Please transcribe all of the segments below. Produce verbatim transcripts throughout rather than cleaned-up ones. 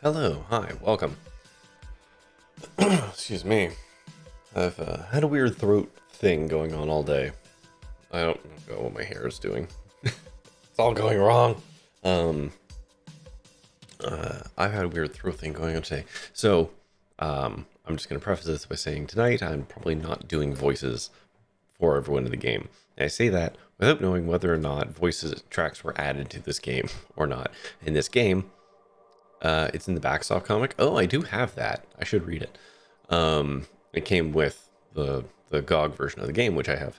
Hello, hi, welcome. Excuse me. I've uh, had a weird throat thing going on all day. I don't know what my hair is doing. It's all going wrong. Um, uh, I've had a weird throat thing going on today. So um, I'm just going to preface this by saying tonight I'm probably not doing voices for everyone in the game. And I say that without knowing whether or not voices tracks were added to this game or not. In this game... Uh, it's in the Backstop comic. Oh, I do have that. I should read it. Um, it came with the the G O G version of the game, which I have.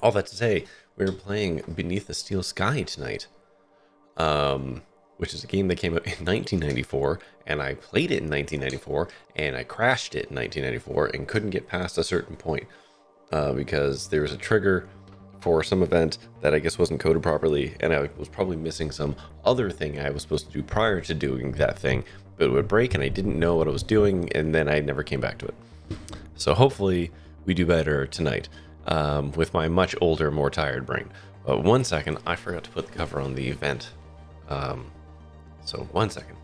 All that to say, we're playing Beneath the Steel Sky tonight, um, which is a game that came out in nineteen ninety-four, and I played it in nineteen ninety-four, and I crashed it in nineteen ninety-four, and couldn't get past a certain point uh, because there was a trigger for some event that I guess wasn't coded properly, and I was probably missing some other thing I was supposed to do prior to doing that thing, but it would break and I didn't know what I was doing, and then I never came back to it. So hopefully we do better tonight um, with my much older, more tired brain. But one second, I forgot to put the cover on the event. Um, so one second.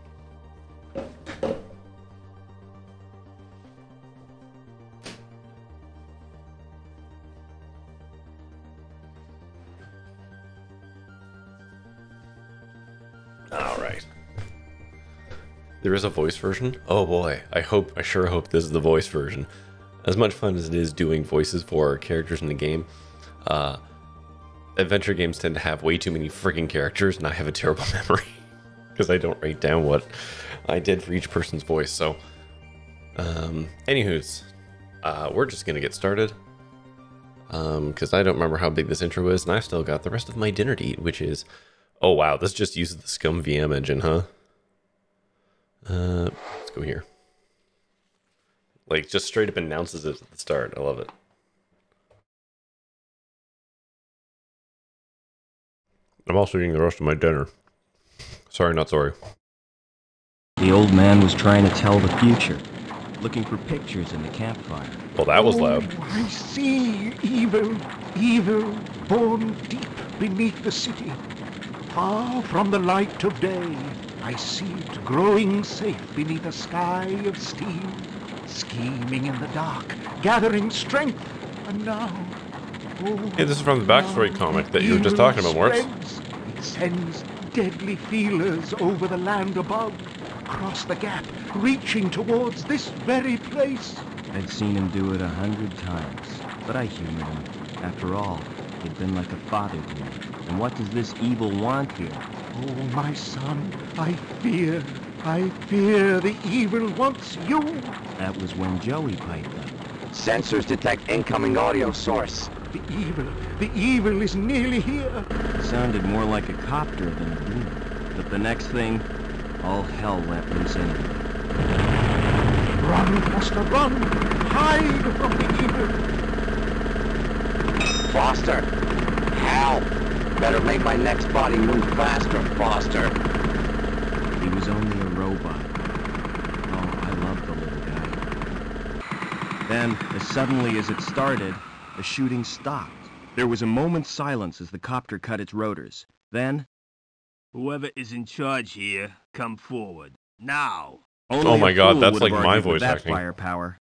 There is a voice version? Oh boy, I hope, I sure hope this is the voice version. As much fun as it is doing voices for characters in the game, uh, adventure games tend to have way too many freaking characters, and I have a terrible memory because I don't write down what I did for each person's voice. So, um, anywho's, uh, we're just gonna get started because um, I don't remember how big this intro is, and I've still got the rest of my dinner to eat, which is, oh wow, this just uses the Scum V M engine, huh? Uh, let's go here. Like, just straight up announces it at the start. I love it. I'm also eating the rest of my dinner. Sorry, not sorry. The old man was trying to tell the future, looking for pictures in the campfire. Well, that was loud. Oh, I see evil, evil, born deep beneath the city, far from the light of day. I see it growing safe beneath a sky of steam, scheming in the dark, gathering strength, and now... Oh, hey, this is from the Backstory comic that you were just talking about, Morris. It sends deadly feelers over the land above, across the gap, reaching towards this very place. I'd seen him do it a hundred times, but I humored him. After all, he'd been like a father to me. And what does this evil want here? Oh, my son, I fear, I fear the evil wants you. That was when Joey piped up. Sensors detect incoming audio source. The evil, the evil is nearly here. It sounded more like a copter than a boom. But the next thing, all hell let loose in. Run, Foster, run! Hide from the evil! Foster, help! Better make my next body move faster, Foster. He was only a robot. Oh, I loved the little guy. Then, as suddenly as it started, the shooting stopped. There was a moment's silence as the copter cut its rotors. Then... Whoever is in charge here, come forward. Now! Only oh my god, that's like my voice acting. Firepower.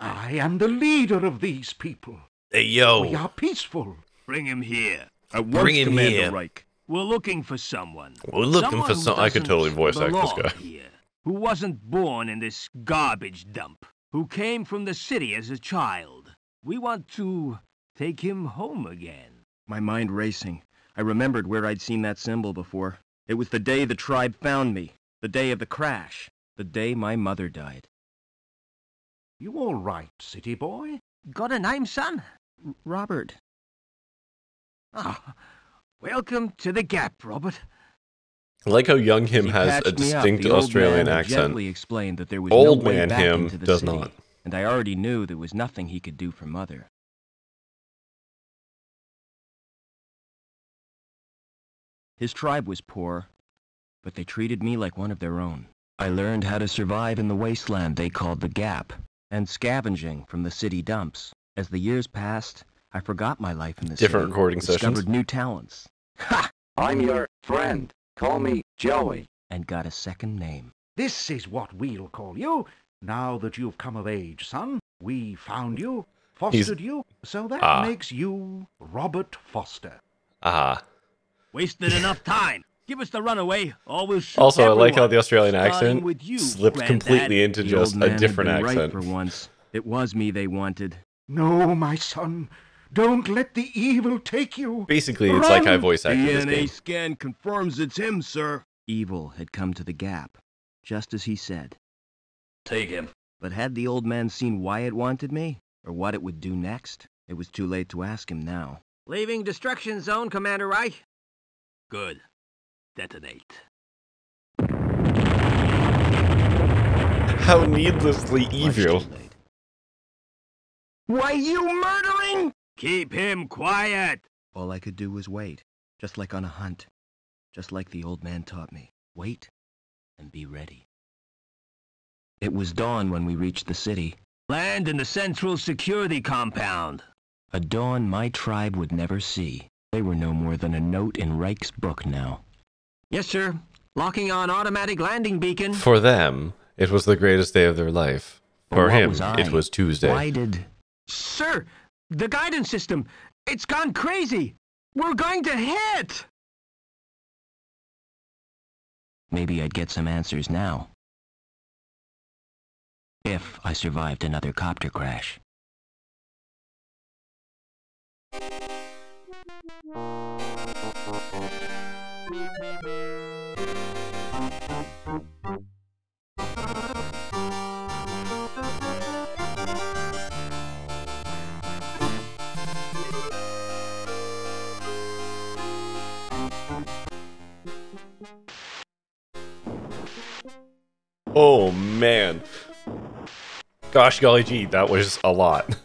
I am the leader of these people. Hey, yo! We are peaceful. Bring him here. I Bring him here. Reich. We're looking for someone. We're looking someone for someone. I could totally voice act this guy. Here, who wasn't born in this garbage dump. Who came from the city as a child. We want to take him home again. My mind racing. I remembered where I'd seen that symbol before. It was the day the tribe found me. The day of the crash. The day my mother died. You all right, city boy? Got a name, son? R- Robert. Ah, welcome to the Gap, Robert. I like how young him he has a distinct Australian accent. Explained that there was old no man way him does city, not. And I already knew there was nothing he could do for Mother. His tribe was poor, but they treated me like one of their own. I learned how to survive in the wasteland they called the Gap, and scavenging from the city dumps. As the years passed... I forgot my life in this different city. Recording sessions. Discovered new talents. Ha! I'm your friend. Call me Joey. and got a second name. This is what we'll call you. Now that you've come of age, son, we found you, fostered He's... you, so that uh. makes you Robert Foster. Ah. Uh. Wasted enough time. Give us the runaway, or we'll shoot Also, everyone. I like how the Australian accent you, slipped granddad. completely into the just a different accent. Right for once. It was me they wanted. No, my son. Don't let the evil take you. Basically, Run. it's like I voice acted this game. D N A scan confirms it's him, sir. Evil had come to the Gap, just as he said. Take him. But had the old man seen why it wanted me, or what it would do next? It was too late to ask him now. Leaving destruction zone, Commander Reich. Good. Detonate. How needlessly evil. Why, you murdering? Keep him quiet. All I could do was wait, just like on a hunt. Just like the old man taught me. Wait and be ready. It was dawn when we reached the city. Land in the central security compound. A dawn my tribe would never see. They were no more than a note in Reich's book now. Yes, sir. Locking on automatic landing beacon. For them, it was the greatest day of their life. For him, it was Tuesday. Why did... Sir, the guidance system, it's gone crazy. We're going to hit. Maybe I'd get some answers now. If I survived another copter crash. Oh man. Gosh golly gee, that was a lot.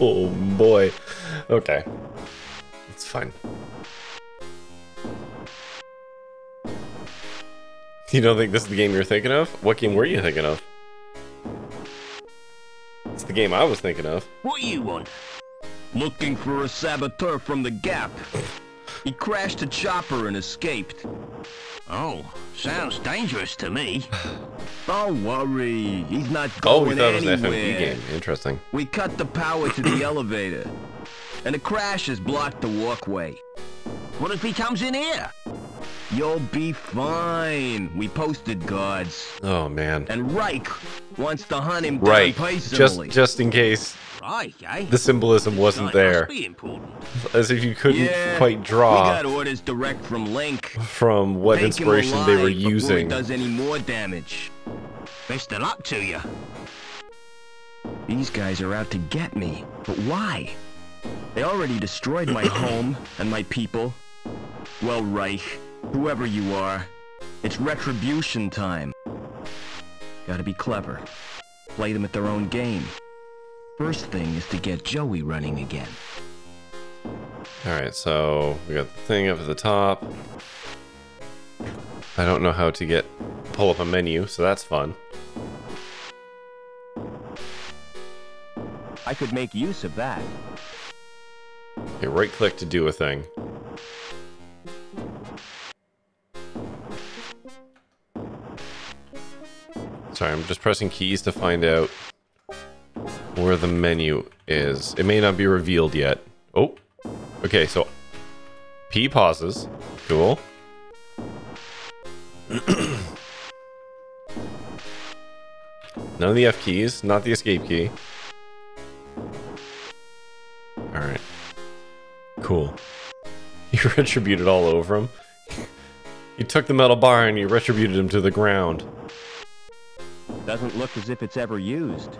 Oh boy. Okay. It's fine. You don't think this is the game you're thinking of? What game were you thinking of? It's the game I was thinking of. What you want? Looking for a saboteur from the Gap. He crashed a chopper and escaped. Oh, sounds dangerous to me. Don't worry, he's not going anywhere. Oh, we thought it was an F M V game. Interesting. We cut the power to the elevator, and the crash has blocked the walkway. What if he comes in here? You'll be fine. We posted guards. Oh man. And Reich wants to hunt him down personally. Just, just in case. Right, eh? The symbolism wasn't there. As if you couldn't yeah, quite draw. We got orders direct from Link. From what Make inspiration alive, they were using. Before he does any more damage. Best of luck to you. These guys are out to get me, but why? They already destroyed my home and my people. Well, Reich, whoever you are, it's retribution time. Gotta be clever. Play them at their own game. First thing is to get Joey running again. Alright, so we got the thing up at the top. I don't know how to get pull up a menu, so that's fun. I could make use of that. Okay, right click to do a thing. Sorry, I'm just pressing keys to find out where the menu is. It may not be revealed yet. Oh, okay, so P pauses. Cool. None of the F keys, not the escape key. All right, cool. You retributed all over him. You took the metal bar and you retributed him to the ground. Doesn't look as if it's ever used.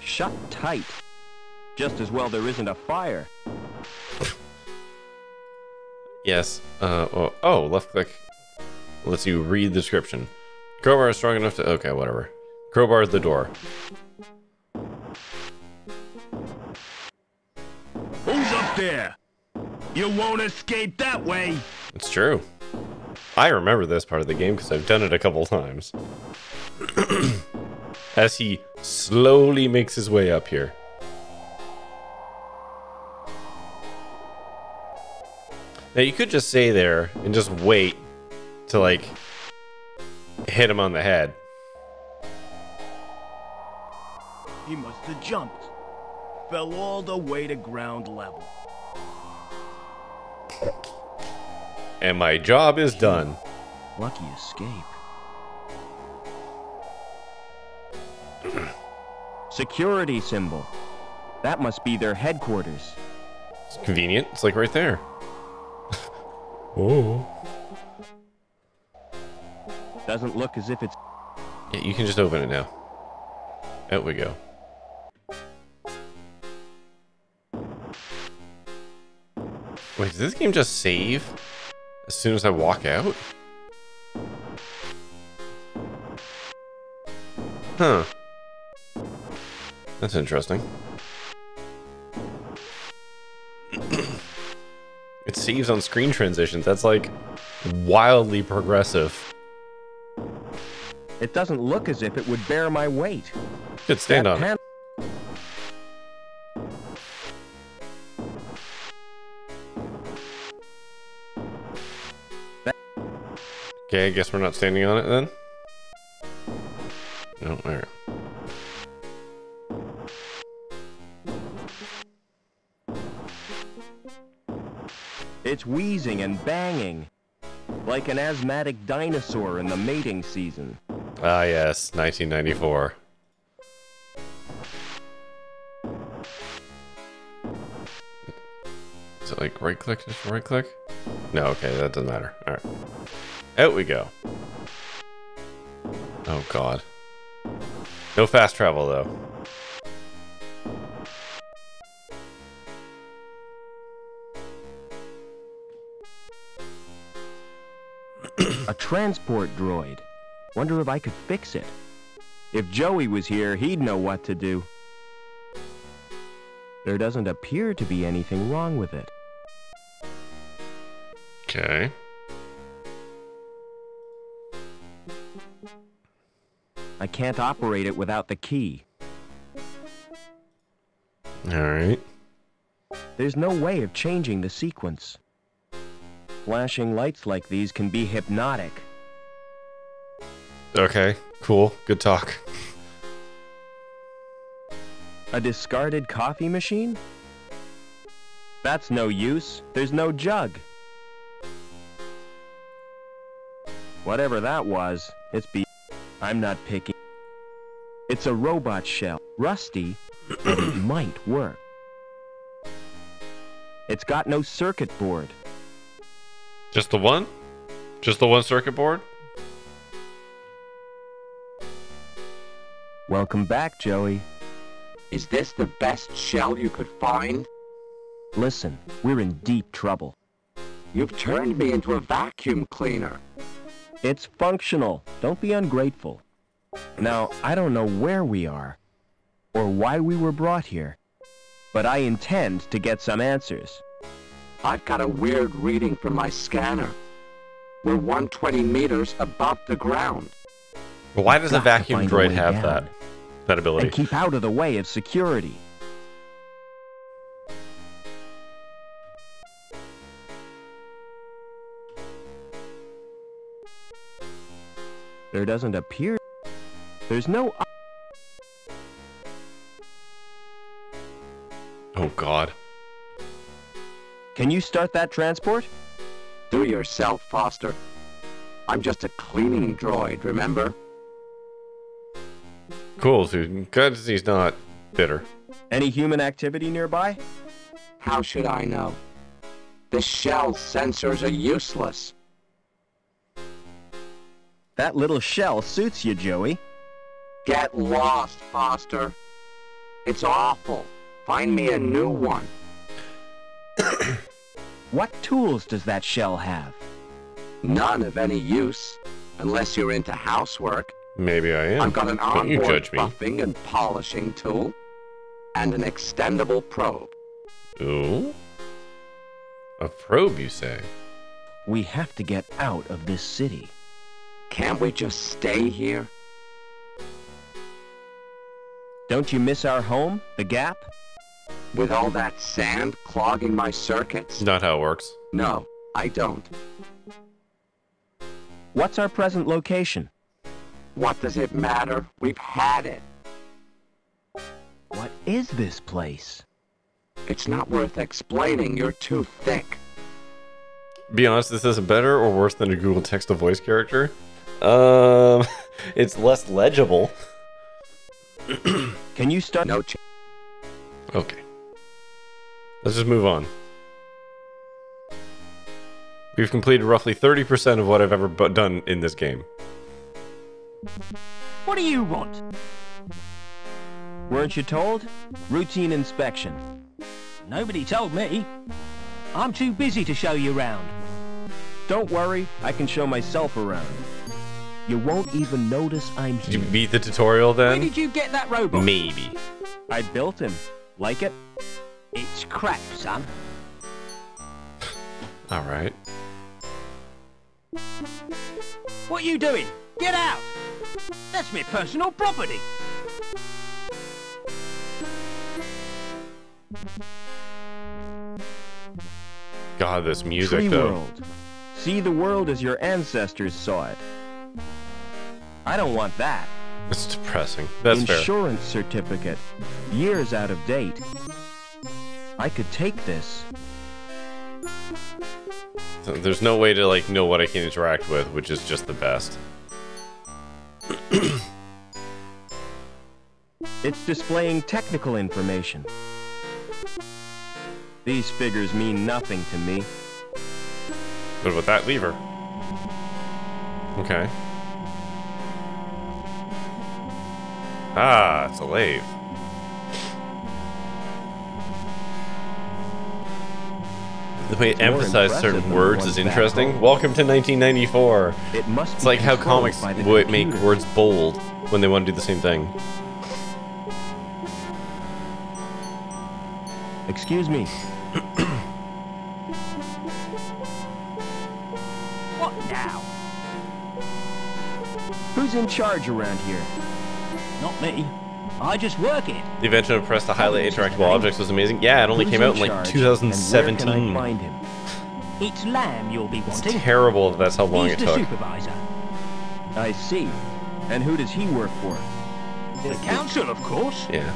Shut tight. Just as well there isn't a fire. Yes. Uh, oh, oh, left click. Let's you read the description. Crowbar is strong enough to... Okay, whatever. Crowbar is the door. Who's up there? You won't escape that way. It's true. I remember this part of the game because I've done it a couple times. As he slowly makes his way up here. Now you could just stay there and just wait to like hit him on the head. He must have jumped. Fell all the way to ground level. And my job is done. Lucky escape. Security symbol. That must be their headquarters. It's convenient. It's like right there. Oh. Doesn't look as if it's... Yeah, you can just open it now. Out we go. Wait, does this game just save as soon as I walk out? Huh. That's interesting. It saves on screen transitions. That's like wildly progressive. It doesn't look as if it would bear my weight. Good stand that on it. Okay, I guess we're not standing on it then? No, all right. It's wheezing and banging, like an asthmatic dinosaur in the mating season. Ah yes, nineteen ninety-four. Is it like right click, just right click? No, okay, that doesn't matter, all right. Out we go. Oh God. No fast travel though. A transport droid. Wonder if I could fix it. If Joey was here, he'd know what to do. There doesn't appear to be anything wrong with it. Okay. I can't operate it without the key. Alright. There's no way of changing the sequence. Flashing lights like these can be hypnotic. Okay, cool. Good talk. A discarded coffee machine? That's no use. There's no jug. Whatever that was, it's be... I'm not picky. It's a robot shell. Rusty, but it might work. It's got no circuit board. Just the one? Just the one circuit board? Welcome back, Joey. Is this the best shell you could find? Listen, we're in deep trouble. You've turned me into a vacuum cleaner. It's functional. Don't be ungrateful. Now, I don't know where we are, or why we were brought here, but I intend to get some answers. I've got a weird reading from my scanner. We're one hundred twenty meters above the ground. Well, why does a vacuum droid have that that ability? And keep out of the way of security. There doesn't appear... There's no... Oh, God. Can you start that transport? Do yourself, Foster. I'm just a cleaning droid, remember? Cool, dude. Good he's not bitter. Any human activity nearby? How should I know? The shell sensors are useless. That little shell suits you, Joey. Get lost, Foster. It's awful. Find me a new one. What tools does that shell have? None of any use, unless you're into housework. Maybe I am. I've got an onboard buffing and polishing tool, and an extendable probe. Ooh, a probe, you say? We have to get out of this city. Can't we just stay here? Don't you miss our home, the Gap? With all that sand clogging my circuits? Not how it works. No, I don't. What's our present location? What does it matter? We've had it. What is this place? It's not worth explaining. You're too thick. Be honest, this is better or worse than a Google text-to-voice character. Um, it's less legible. Can you start? No. Ch okay. Let's just move on. We've completed roughly thirty percent of what I've ever bu done in this game. What do you want? Weren't you told? Routine inspection. Nobody told me. I'm too busy to show you around. Don't worry, I can show myself around. You won't even notice I'm here. Did you beat the tutorial then? Where did you get that robot? Maybe. I built him. Like it? It's crap, son. Alright. What you doing? Get out! That's my personal property! God, this music, Tree though. World. See the world as your ancestors saw it. I don't want that. It's depressing. That's fair. Insurance certificate. Years out of date. I could take this. So there's no way to, like, know what I can interact with, which is just the best. It's displaying technical information. These figures mean nothing to me. What about that lever? Okay. Ah, it's a lathe. The way it emphasizes certain words is interesting. Welcome to nineteen ninety-four. It must it's like how comics would make words bold when they want to do the same thing. Excuse me. What now? Who's in charge around here? Not me. I just work it. The invention of press to highlight interactable objects was amazing. Yeah, it only Who's came out in like two thousand seventeen. And where can I find him? It's Lamb you'll be wanting. It's terrible if that's how long He's it the took. Supervisor. I see. And who does he work for? The council, of course. Yeah.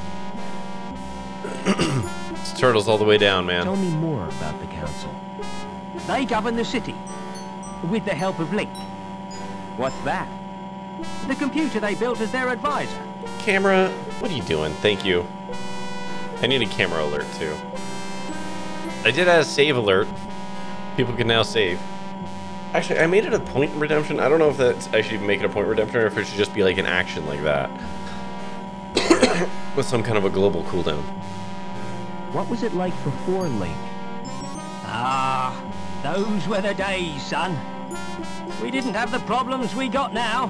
It's turtles all the way down, man. Tell me more about the council. They govern the city with the help of Link. What's that? The computer they built as their advisor. Camera, what are you doing? Thank you. I need a camera alert too. I did add a save alert. People can now save. Actually, I made it a point in redemption. I don't know if that's I should make it a point redemption or if it should just be like an action like that. With some kind of a global cooldown. What was it like before Link? Ah, those were the days, son. We didn't have the problems we got now.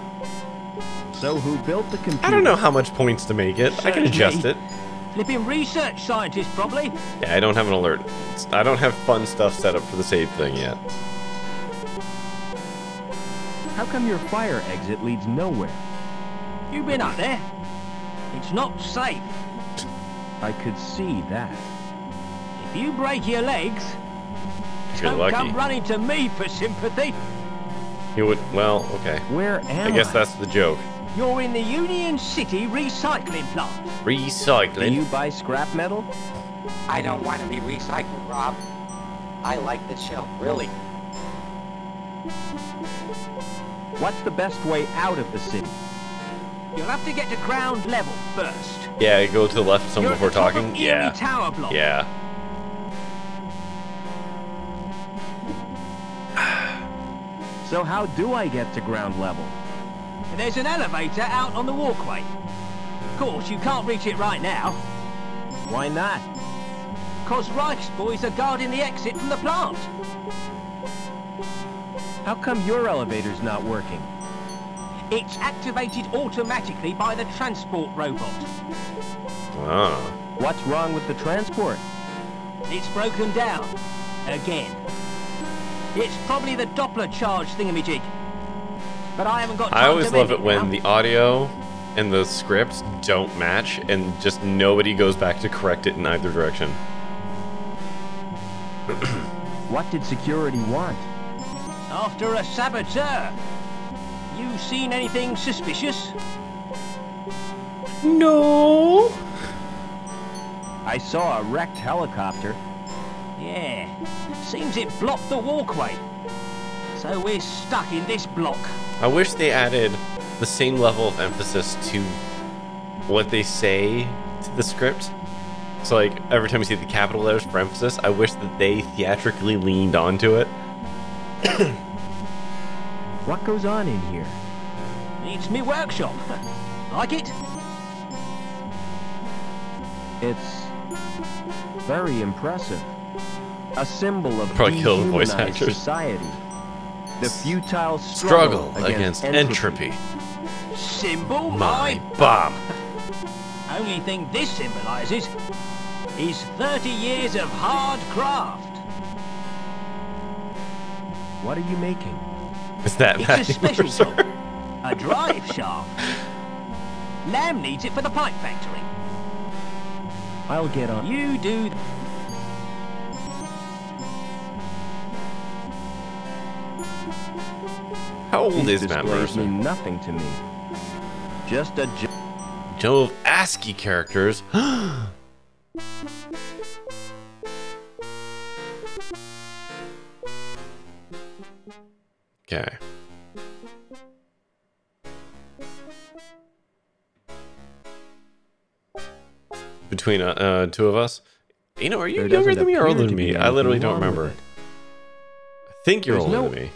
So who built the computer? I don't know how much points to make it. Certainly. I can adjust it. Flipping research scientist, probably. Yeah, I don't have an alert. I don't have fun stuff set up for the save thing yet. How come your fire exit leads nowhere? You've been up there. It's not safe. I could see that. If you break your legs, You're don't lucky. come running to me for sympathy. You would, well, okay. Where am I? I guess that's the joke. You're in the Union City Recycling Plant. Recycling? Do you buy scrap metal? I don't want to be recycled, Rob. I like the shelf, really. What's the best way out of the city? You'll have to get to ground level first. Yeah, go to the left some You're before at the top talking. Of yeah. Tower block. Yeah. So how do I get to ground level? There's an elevator out on the walkway. Of course, you can't reach it right now. Why not? Because Reich's boys are guarding the exit from the plant. How come your elevator's not working? It's activated automatically by the transport robot. Ah. What's wrong with the transport? It's broken down. Again. It's probably the Doppler charge thingamajig. But I haven't got time I always to love it now. When the audio and the scripts don't match and just nobody goes back to correct it in either direction. What did security want? After a saboteur. You seen anything suspicious? No. I saw a wrecked helicopter. Yeah. Seems it blocked the walkway. So we're stuck in this block. I wish they added the same level of emphasis to what they say to the script. So like every time you see the capital letters for emphasis, I wish that they theatrically leaned onto it. What goes on in here? It's me workshop. Like it? It's very impressive. A symbol of dehumanized society. The futile struggle, struggle against, against entropy. entropy. Symbol my bomb. Only thing this symbolizes is thirty years of hard craft. What are you making? Is that it's a special tool, a drive shaft. Lamb needs it for the pipe factory. I'll get on. You do. How old These is that person? Nothing to me. Just a jo Joe of ASCII characters. Okay. Between uh, uh, two of us, you know, are you younger than me or older than me? I literally don't remember. I think you're There's older no than me.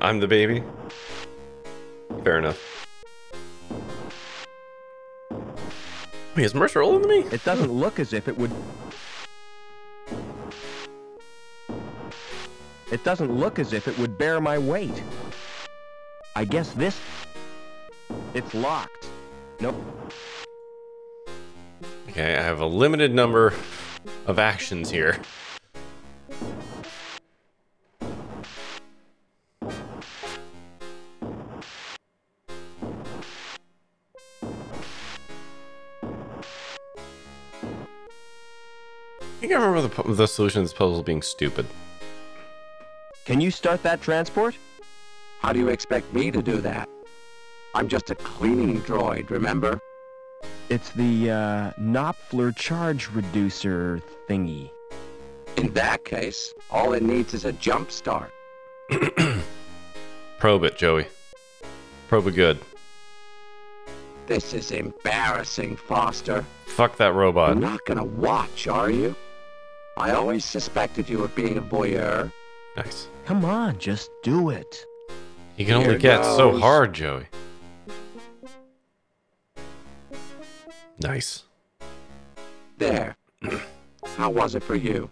I'm the baby. Fair enough. Wait, is Mercer older than me? It doesn't hmm. look as if it would. It doesn't look as if it would bear my weight. I guess this. It's locked. Nope. Okay, I have a limited number of actions here. I remember the, the solution to this puzzle being stupid. Can you start that transport? How do you expect me to do that? I'm just a cleaning droid, remember? It's the uh, Knopfler charge reducer thingy. In that case, all it needs is a jump start. Probe it, Joey. Probe it good. This is embarrassing, Foster. Fuck that robot. You're not gonna watch, are you? I always suspected you of being a voyeur. Nice. Come on, just do it. You can Here only get goes. so hard, Joey. Nice. There. How was it for you?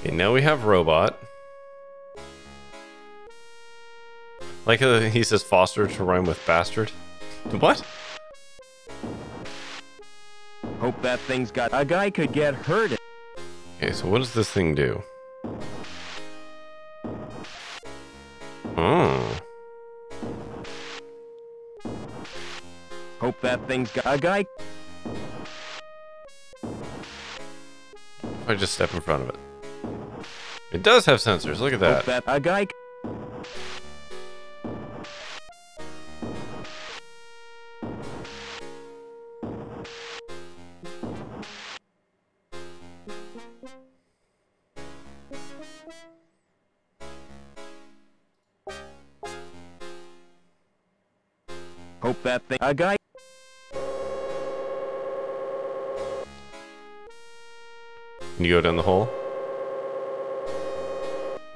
Okay, now we have robot. Like uh, he says Foster to rhyme with bastard. What? Hope that thing's got... A guy could get hurt. Okay, so what does this thing do? Oh. Hope that thing's got... A guy... If I just step in front of it. It does have sensors, look at that. Hope that a guy... Hope that thing a guy Can you go down the hole?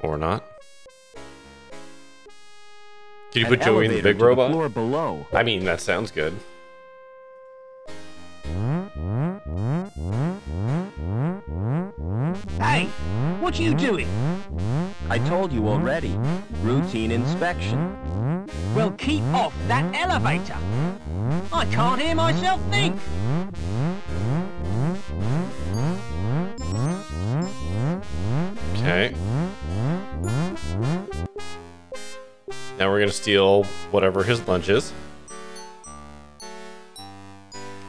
Or not? Can you An put Joey in the big robot? The floor below. I mean that sounds good. Hey! What you doing? I told you already. Routine inspection. Well, keep off that elevator. I can't hear myself think. right? Now we're gonna steal whatever his lunch is.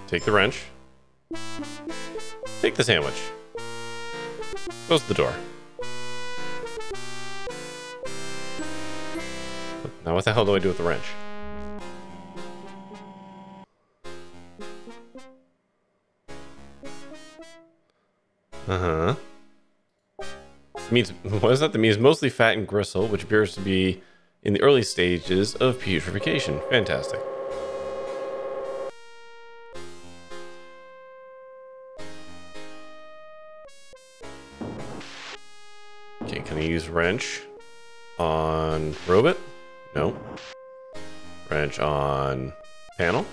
Take the wrench. Take the sandwich. Close the door. Now what the hell do I do with the wrench? Uh-huh. Means, what is that? That means mostly fat and gristle, which appears to be in the early stages of putrefaction. Fantastic. Okay, can I use wrench on robot? No. Wrench on panel.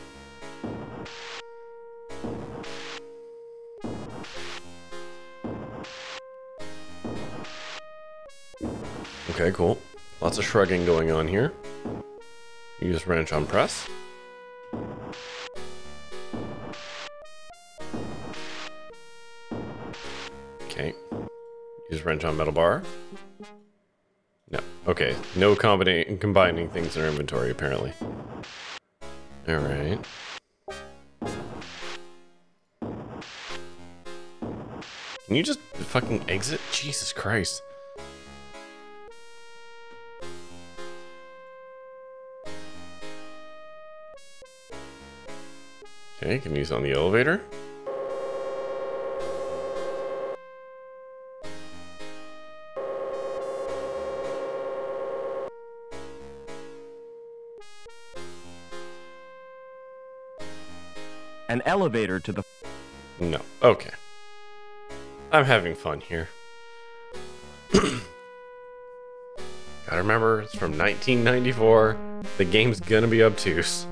Okay, cool. Lots of shrugging going on here. Use wrench on press. Okay. Use wrench on metal bar. No. Okay. No combina- combining things in our inventory, apparently. Alright. Can you just fucking exit? Jesus Christ. Okay, can use on the elevator. An elevator to the... No, okay. I'm having fun here. Gotta remember, it's from nineteen ninety-four. The game's gonna be obtuse.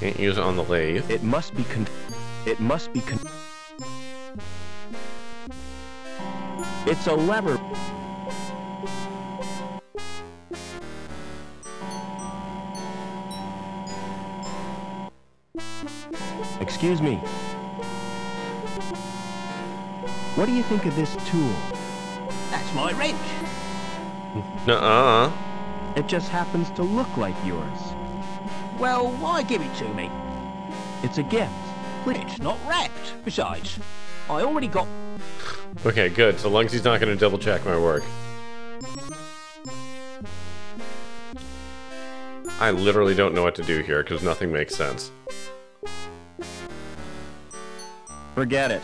Can't use it on the lathe. It must be con... It must be con... It's a lever. Excuse me. What do you think of this tool? That's my wrench. Nuh-uh. It just happens to look like yours. Well, why give it to me? It's a gift. Please. It's not wrapped. Besides, I already got... Okay, good. So long as he's not going to double-check my work. I literally don't know what to do here, because nothing makes sense. Forget it.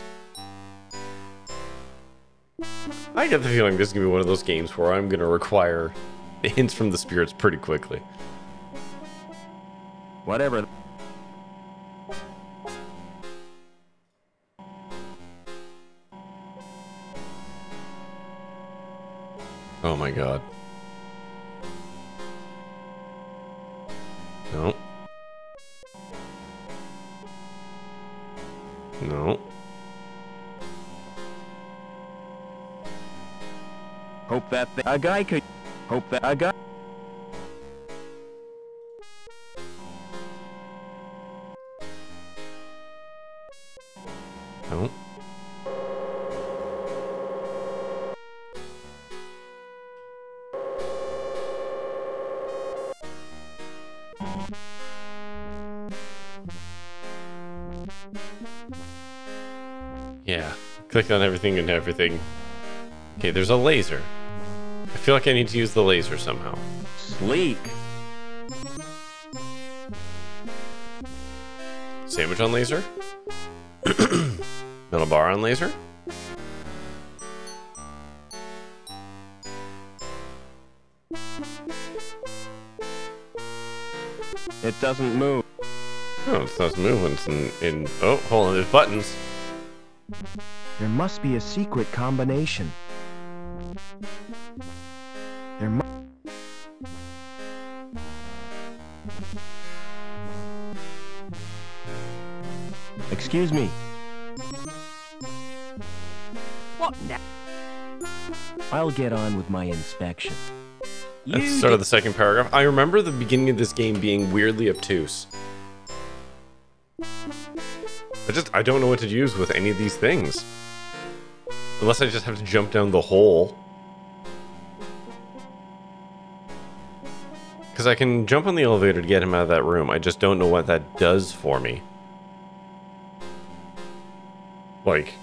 I get the feeling this is going to be one of those games where I'm going to require hints from the spirits pretty quickly. Whatever. Oh my god. No. No. Hope that a guy could. Hope that a guy. No. Yeah, click on everything and everything. Okay, there's a laser. I feel like I need to use the laser somehow. Sleek. Sandwich on laser. Metal bar on laser. It doesn't move. Oh, it doesn't move when it's in, in... Oh, hold on, there's buttons. There must be a secret combination. There must... Excuse me. What now? I'll get on with my inspection. That's the start of the second paragraph. I remember the beginning of this game being weirdly obtuse. I just, I don't know what to use with any of these things. Unless I just have to jump down the hole. Because I can jump on the elevator to get him out of that room. I just don't know what that does for me. Like...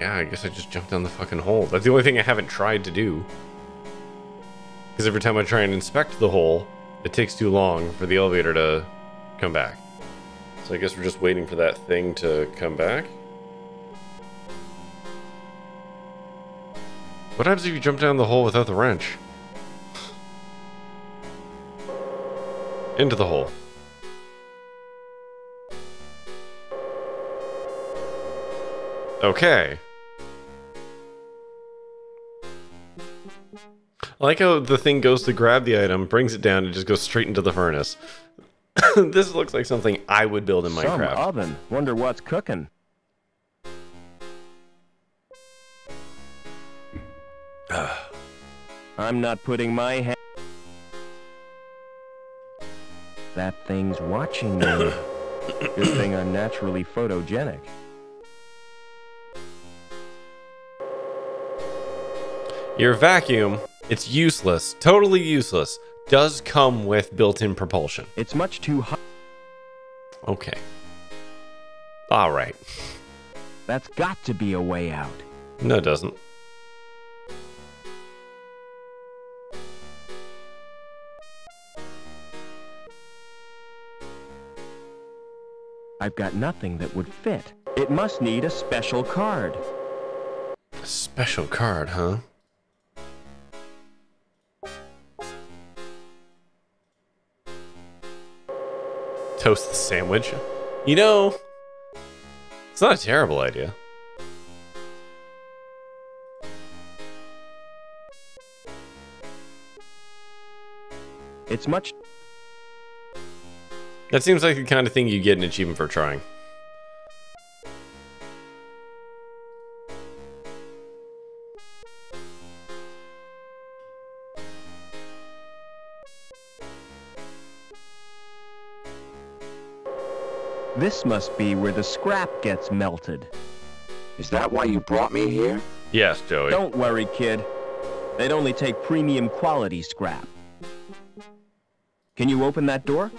Yeah, I guess I just jumped down the fucking hole. That's the only thing I haven't tried to do. Because every time I try and inspect the hole, it takes too long for the elevator to come back. So I guess we're just waiting for that thing to come back. What happens if you jump down the hole without the wrench? Into the hole. Okay. I like how the thing goes to grab the item, brings it down, and just goes straight into the furnace. This looks like something I would build in Minecraft. Some oven. Wonder what's cooking. I'm not putting my hand... That thing's watching me. Good thing I'm naturally photogenic. Your vacuum, it's useless, totally useless, does come with built-in propulsion. It's much too hot. Okay. All right. That's got to be a way out. No, it doesn't. I've got nothing that would fit. It must need a special card. A special card, huh? Toast the sandwich. You know, it's not a terrible idea. It's much... That seems like the kind of thing you get an achievement for trying. This must be where the scrap gets melted. Is that why you brought me here? Yes, Joey. Don't worry, kid. They'd only take premium quality scrap. Can you open that door?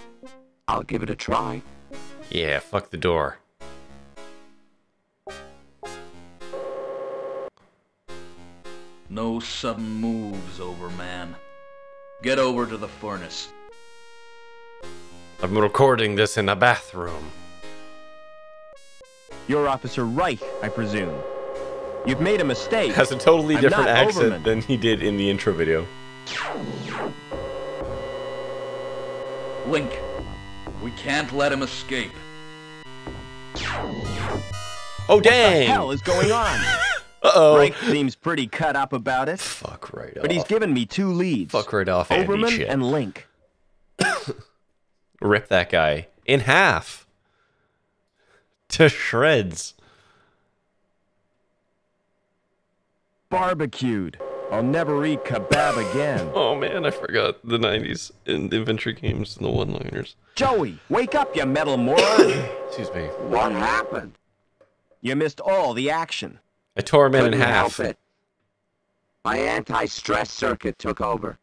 I'll give it a try. Yeah, fuck the door. No sudden moves, Obermann. Get over to the furnace. I'm recording this in a bathroom. You're Officer Reich, I presume. You've made a mistake. Has a totally different accent Obermann. Than he did in the intro video. Link, we can't let him escape. Oh, dang! What the hell is going on? Uh-oh. Reich seems pretty cut up about it. Fuck right off. But he's given me two leads. Fuck right off, Obermann Andy, and Link. Rip that guy in half. To shreds. Barbecued. I'll never eat kebab again. Oh man, I forgot the nineties and infantry games and the one-liners. Joey, wake up, you metal moron. Excuse me. What happened? You missed all the action. I tore him in half. Help it. My anti-stress circuit took over.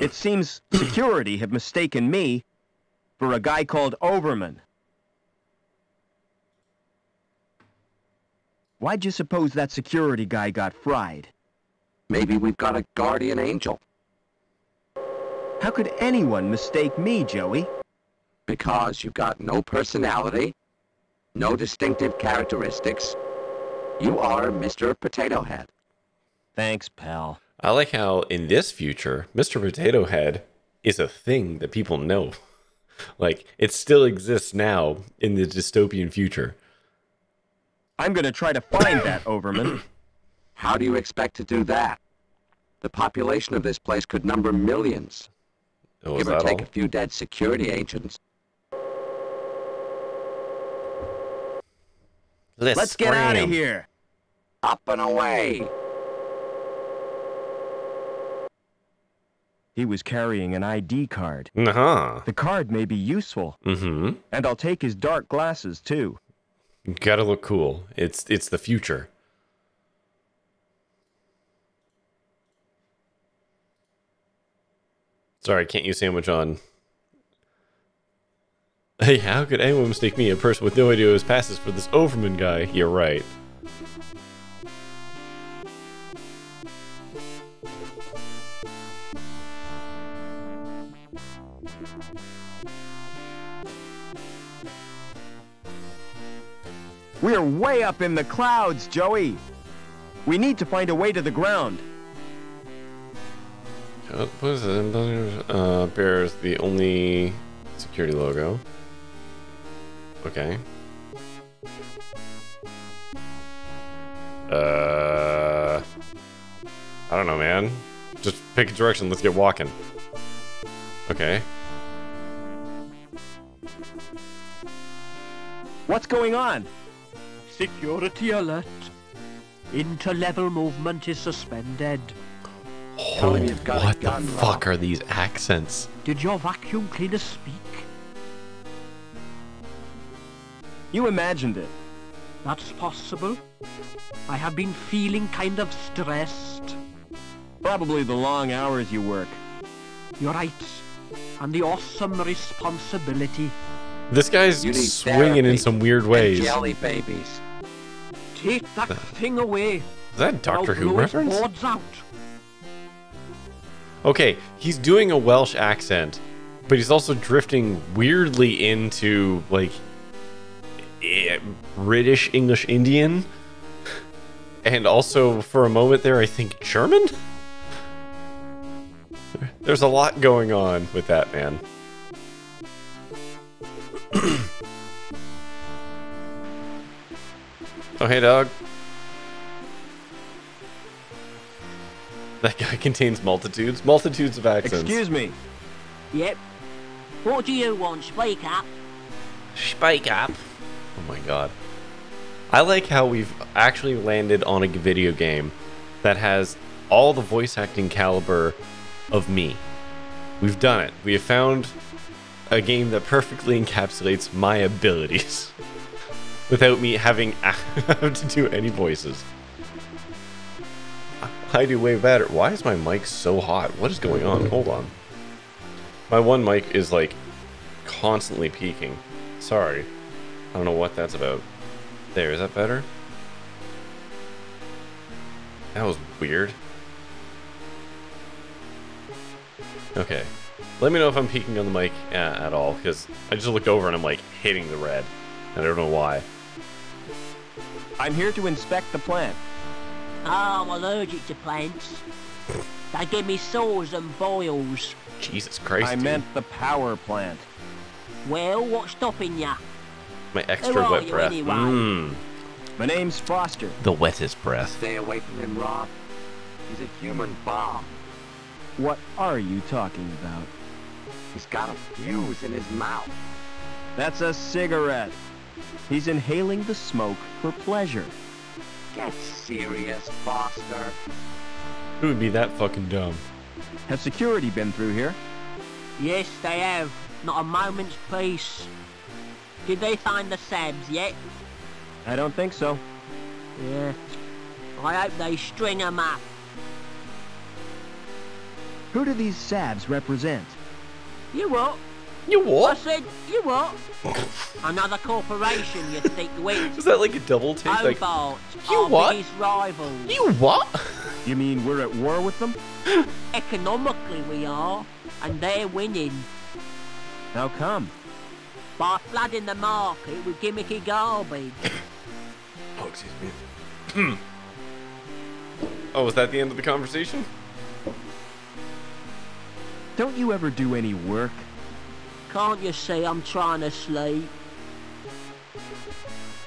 It seems security have mistaken me for a guy called Obermann. Why'd you suppose that security guy got fried? Maybe we've got a guardian angel. How could anyone mistake me, Joey? Because you've got no personality, no distinctive characteristics. You are Mister Potato Head. Thanks, pal. I like how, in this future, Mister Potato Head is a thing that people know. Like, it still exists now in the dystopian future. I'm gonna try to find that, Obermann. How do you expect to do that? The population of this place could number millions. Oh, give or take all? A few dead security agents. Let's, Let's get out of here! Up and away! He was carrying an I D card. Uh-huh. The card may be useful. Mm-hmm. And I'll take his dark glasses, too. Gotta look cool. It's it's the future. Sorry, can't use sandwich on. Hey, how could anyone mistake me, a person with no idea who passes, for this Obermann guy? You're right. We're way up in the clouds, Joey. We need to find a way to the ground. What is it? Uh, bears the only security logo. Okay. Uh, I don't know, man. Just pick a direction. Let's get walking. Okay. What's going on? Security alert. Interlevel movement is suspended. Holy, what the fuck are these accents? Did your vacuum cleaner speak? You imagined it. That's possible. I have been feeling kind of stressed. Probably the long hours you work. You're right. And the awesome responsibility. This guy's swinging therapy in some weird ways. Jelly babies. Take that thing away. Is that a Doctor Who reference? Out. Okay, he's doing a Welsh accent, but he's also drifting weirdly into, like, eh, British, English, Indian. And also, for a moment there, I think German? There's a lot going on with that man. Oh, hey, dog. That guy contains multitudes, multitudes of accents. Excuse me. Yep. What do you want? Speak up. Speak up. Oh my god. I like how we've actually landed on a video game that has all the voice acting caliber of me. We've done it. We have found a game that perfectly encapsulates my abilities without me having to do any voices. I do way better. Why is my mic so hot? What is going on? Hold on. My one mic is like constantly peaking. Sorry. I don't know what that's about. There, is that better? That was weird. Okay. Let me know if I'm peaking on the mic uh, at all, because I just looked over and I'm like hitting the red. I don't know why. I'm here to inspect the plant. Oh, I'm allergic to plants. They give me sores and boils. Jesus Christ, I dude. meant the power plant. Well, what's stopping ya? My extra Where wet breath. Anyway? Mm. My name's Foster. The wettest breath. Stay away from him, Rob. He's a human bomb. What are you talking about? He's got a fuse in his mouth. That's a cigarette. He's inhaling the smoke for pleasure. Get serious, Foster. Who would be that fucking dumb? Has security been through here? Yes, they have. Not a moment's peace. Did they find the Sabs yet? I don't think so. Yeah. I hope they string them up. Who do these Sabs represent? You what? You what? I said, you what? Another corporation, you thick wit. Is that like a double take? Hobart, like, you what? His rivals. You what? You mean we're at war with them? Economically we are, and they're winning. How come? By flooding the market with gimmicky garbage. Oh, excuse me. Oh, was that the end of the conversation? Don't you ever do any work? Can't you see I'm trying to sleep?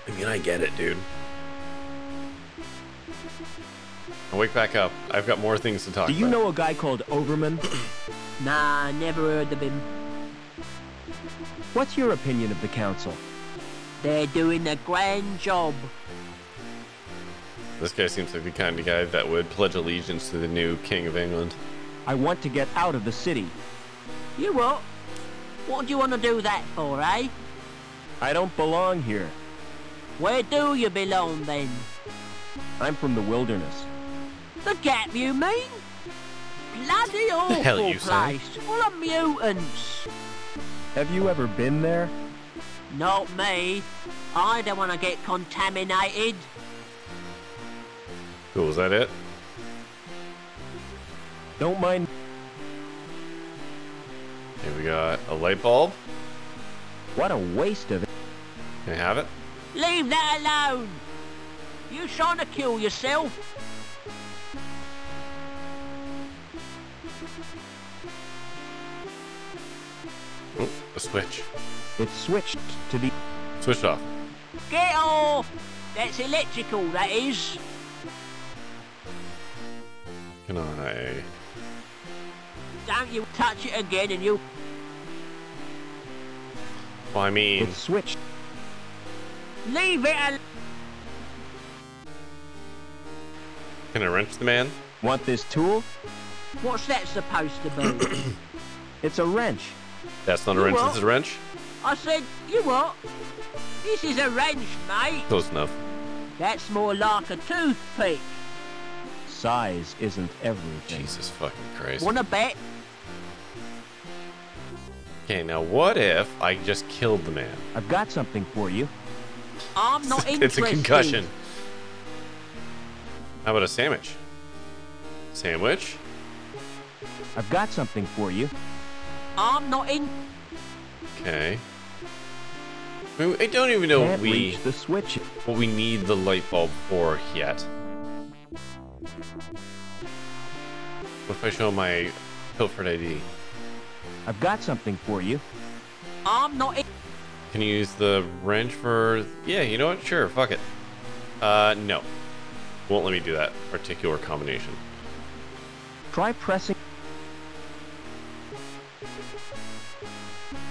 I mean, I get it, dude. I'll wake back up. I've got more things to talk about. Do you know a guy called Obermann? Nah, never heard of him. What's your opinion of the council? They're doing a grand job. This guy seems like the kind of guy that would pledge allegiance to the new King of England. I want to get out of the city. You what? What do you want to do that for, eh? I don't belong here. Where do you belong, then? I'm from the wilderness. The Gap, you mean? Bloody awful place, full of mutants. Have you ever been there? Not me. I don't want to get contaminated. Cool, is that it? Don't mind. Here we got a light bulb. What a waste of it. Can I have it? Leave that alone! You trying to kill yourself? Oh, a switch. It's switched to the... Switched off. Get off! That's electrical, that is. Can I... Don't you touch it again and you... Well, I mean... It's switched. Leave it alone. Can I wrench the man? Want this tool? What's that supposed to be? It's a wrench. That's not you a wrench, what? It's a wrench? I said, you what? This is a wrench, mate. Close enough. That's more like a toothpick. Size isn't everything. Jesus fucking Christ. Wanna bet? Okay, now what if I just killed the man? I've got something for you. I'm not interested. It's a concussion. How about a sandwich? Sandwich? I've got something for you. I'm not in. Okay. I don't even know what we the switch. What we need the light bulb for yet. What if I show my Pilford I D? I've got something for you. I'm not in. Can you use the wrench for? Yeah, you know what? Sure, fuck it. Uh, no. Won't let me do that particular combination. Try pressing.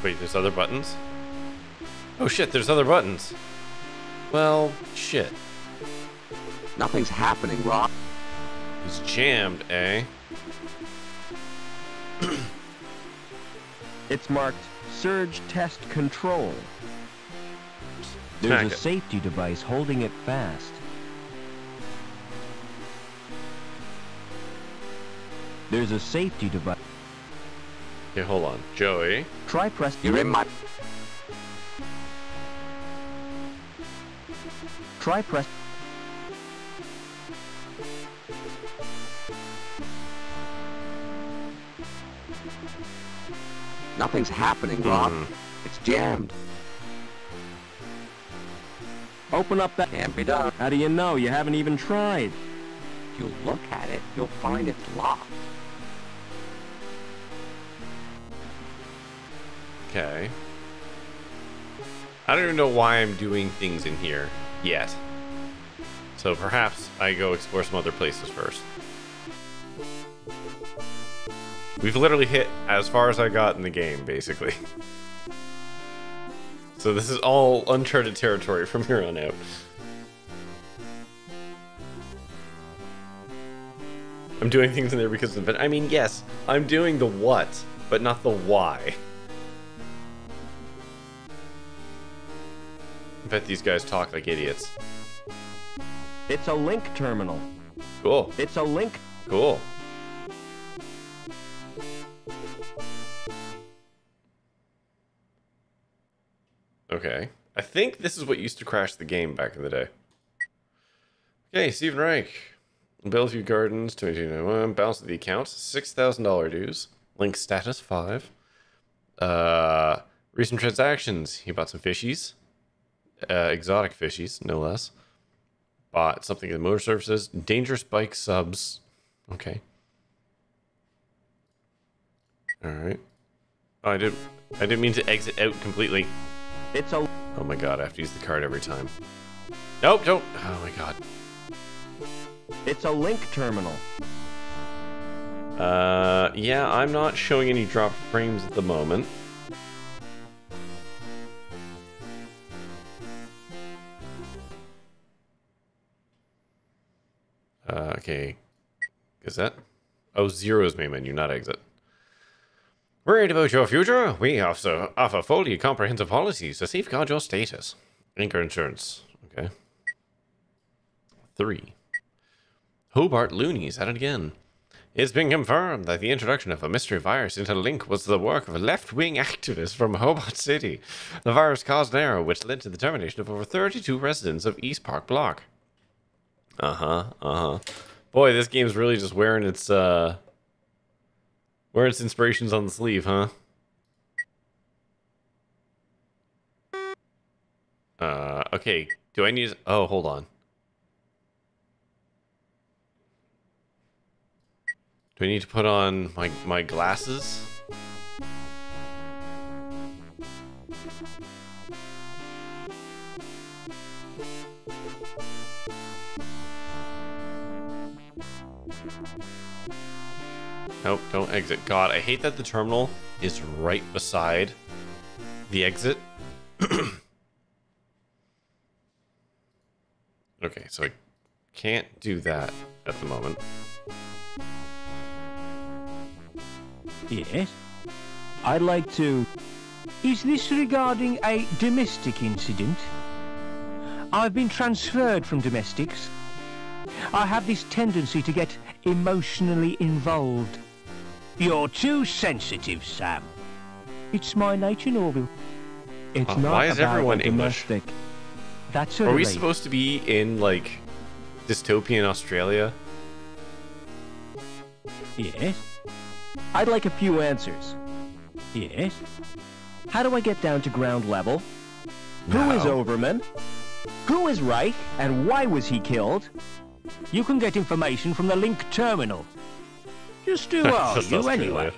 Wait, there's other buttons? Oh shit, there's other buttons. Well, shit. Nothing's happening, Rob. It's jammed, eh? It's marked Surge Test Control. There's a safety device holding it fast. There's a safety device. Okay, hold on. Joey. Try press. You're in my. Try press. Nothing's happening, Rob. Mm. It's jammed. Open up that. Can't be done. How do you know? You haven't even tried. If you look at it, you'll find it's locked. Okay. I don't even know why I'm doing things in here yet. So perhaps I go explore some other places first. We've literally hit as far as I got in the game, basically. So this is all uncharted territory from here on out. I'm doing things in there because of it. I mean, yes, I'm doing the what, but not the why. I bet these guys talk like idiots. It's a link terminal. Cool. It's a link. Cool. Okay. I think this is what used to crash the game back in the day. Okay, Stephen Reich. Bellevue Gardens, twenty-two ninety-one. Balance of the accounts, six thousand dollars dues. Link status, five. Uh, recent transactions. He bought some fishies. Uh, exotic fishies, no less. Bought something in motor services. Dangerous bike subs. Okay. All right. Oh, I didn't. I didn't mean to exit out completely. It's a. Oh my god! I have to use the card every time. Nope. Don't. Oh my god. It's a link terminal. Uh, yeah. I'm not showing any drop frames at the moment. Uh, okay. Gazette. Oh, zero is main menu, not exit. Worried about your future? We also offer fully comprehensive policies to safeguard your status. Anchor insurance. Okay. Three. Hobart Loonies at it again. It's been confirmed that the introduction of a mystery virus into Link was the work of left-wing activists from Hobart City. The virus caused an error which led to the termination of over thirty-two residents of East Park Block. Uh-huh, uh-huh. Boy, this game's really just wearing its, uh... wearing its inspirations on the sleeve, huh? Uh, okay. Do I need... Oh, hold on. Do I need to put on my, my glasses? Nope, don't exit. God, I hate that the terminal is right beside the exit. Okay, so I can't do that at the moment. Yes, I'd like to... Is this regarding a domestic incident? I've been transferred from domestics. I have this tendency to get emotionally involved. You're too sensitive, Sam. It's my nature, Norville. It's uh, not why is about everyone domestic. English? That's Are we late. supposed to be in, like, dystopian Australia? Yes. I'd like a few answers. Yes. How do I get down to ground level? No. Who is Obermann? Who is Reich? And why was he killed? You can get information from the Link terminal. Just do all you anyway.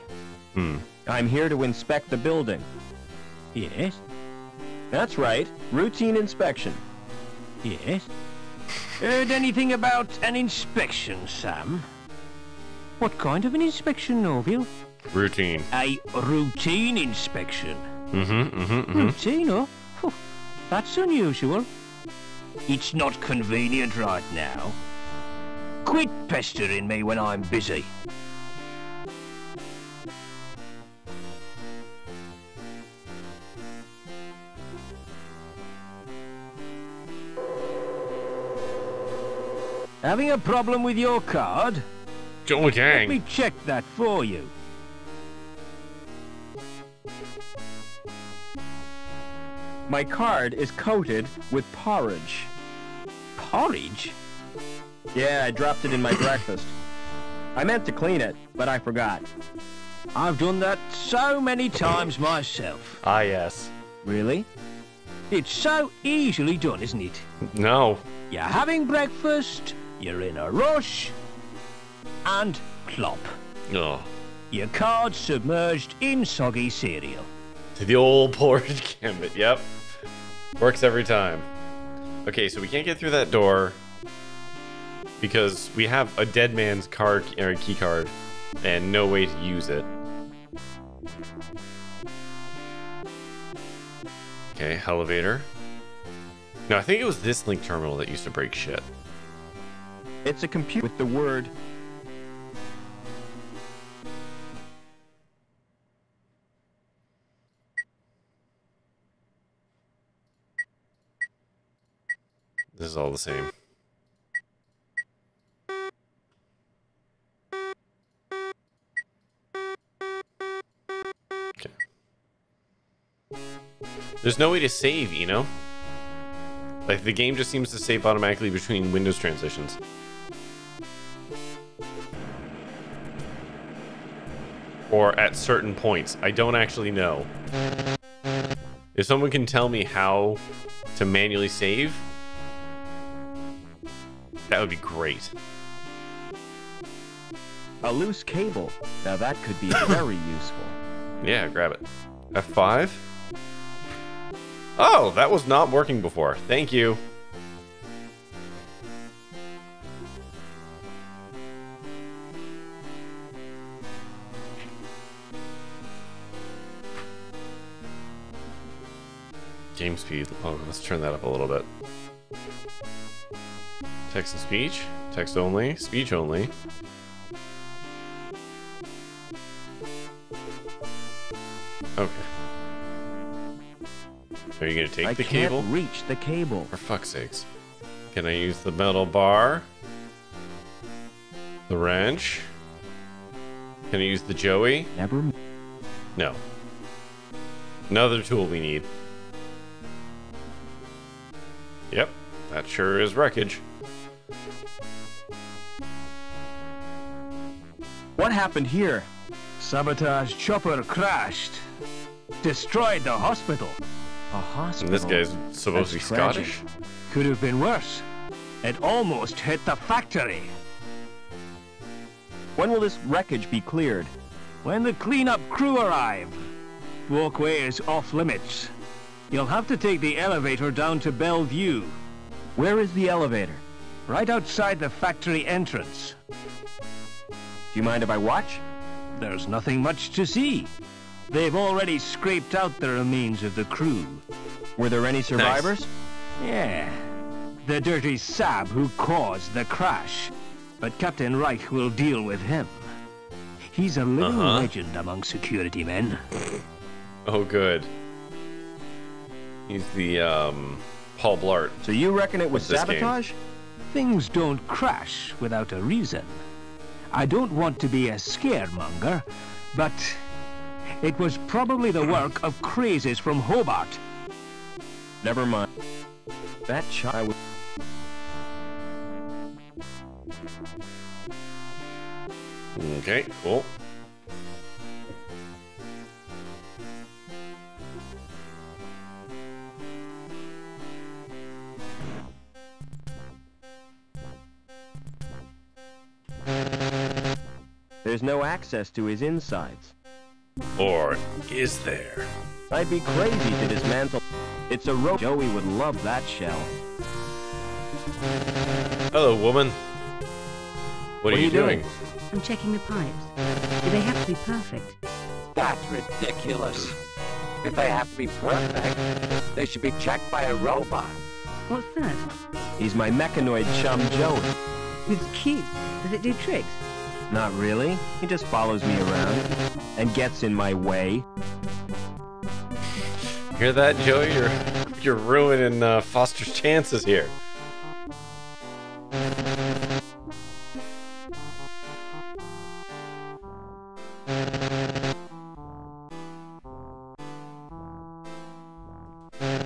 Hmm. I'm here to inspect the building. Yes. That's right. Routine inspection. Yes. Heard anything about an inspection, Sam? What kind of an inspection, Norville? Routine. A routine inspection. Mm-hmm, mm-hmm, mm-hmm. Routine, oh? Huh. That's unusual. It's not convenient right now. Quit pestering me when I'm busy. Having a problem with your card? Joel Kang. Let me check that for you. My card is coated with porridge. Porridge? Yeah, I dropped it in my breakfast. I meant to clean it, but I forgot. I've done that so many times myself. Ah, yes. Really? It's so easily done, isn't it? No. You're having breakfast, you're in a rush... and plop. Oh. Your card submerged in soggy cereal. To the old porridge gambit, yep. Works every time. Okay, so we can't get through that door because we have a dead man's card or key card and no way to use it. Okay, elevator. No, I think it was this Link terminal that used to break shit. It's a computer with the word This is all the same. Okay. There's no way to save, you know? Like, the game just seems to save automatically between Windows transitions. Or at certain points. I don't actually know. If someone can tell me how to manually save... that would be great. A loose cable. Now that could be very useful. Yeah, grab it. F five? Oh, that was not working before. Thank you. Game speed. Oh, let's turn that up a little bit. Text and speech, text only, speech only. Okay. Are you gonna take I the can't cable? Reach the cable. For fuck's sakes. Can I use the metal bar? The wrench? Can I use the joey? Never. No. Another tool we need. Yep, that sure is wreckage. What happened here? Sabotage chopper crashed. Destroyed the hospital. A hospital? And this guy's supposed That's to be tragic. Scottish. Could have been worse. It almost hit the factory. When will this wreckage be cleared? When the cleanup crew arrive. Walkway is off limits. You'll have to take the elevator down to Bellevue. Where is the elevator? Right outside the factory entrance. Do you mind if I watch? There's nothing much to see. They've already scraped out the remains of the crew. Were there any survivors? Nice. Yeah. The dirty sab who caused the crash. But Captain Reich will deal with him. He's a living uh-huh. legend among security men. Oh, good. He's the, um, Paul Blart. So you reckon it was sabotage? Game. Things don't crash without a reason. I don't want to be a scaremonger, but it was probably the work of crazies from Hobart. Never mind. That child... Okay, cool. There's no access to his insides. Or is there? I'd be crazy to dismantle. It's a rope. Joey would love that shell. Hello, woman. What, what are, you are you doing? doing? I'm checking the pipes. Do they have to be perfect? That's ridiculous. If they have to be perfect, they should be checked by a robot. What's that? He's my mechanoid chum, Joey. It's cute. Does it do tricks? Not really. He just follows me around and gets in my way. Hear that, Joey? You're you're ruining uh, Foster's chances here.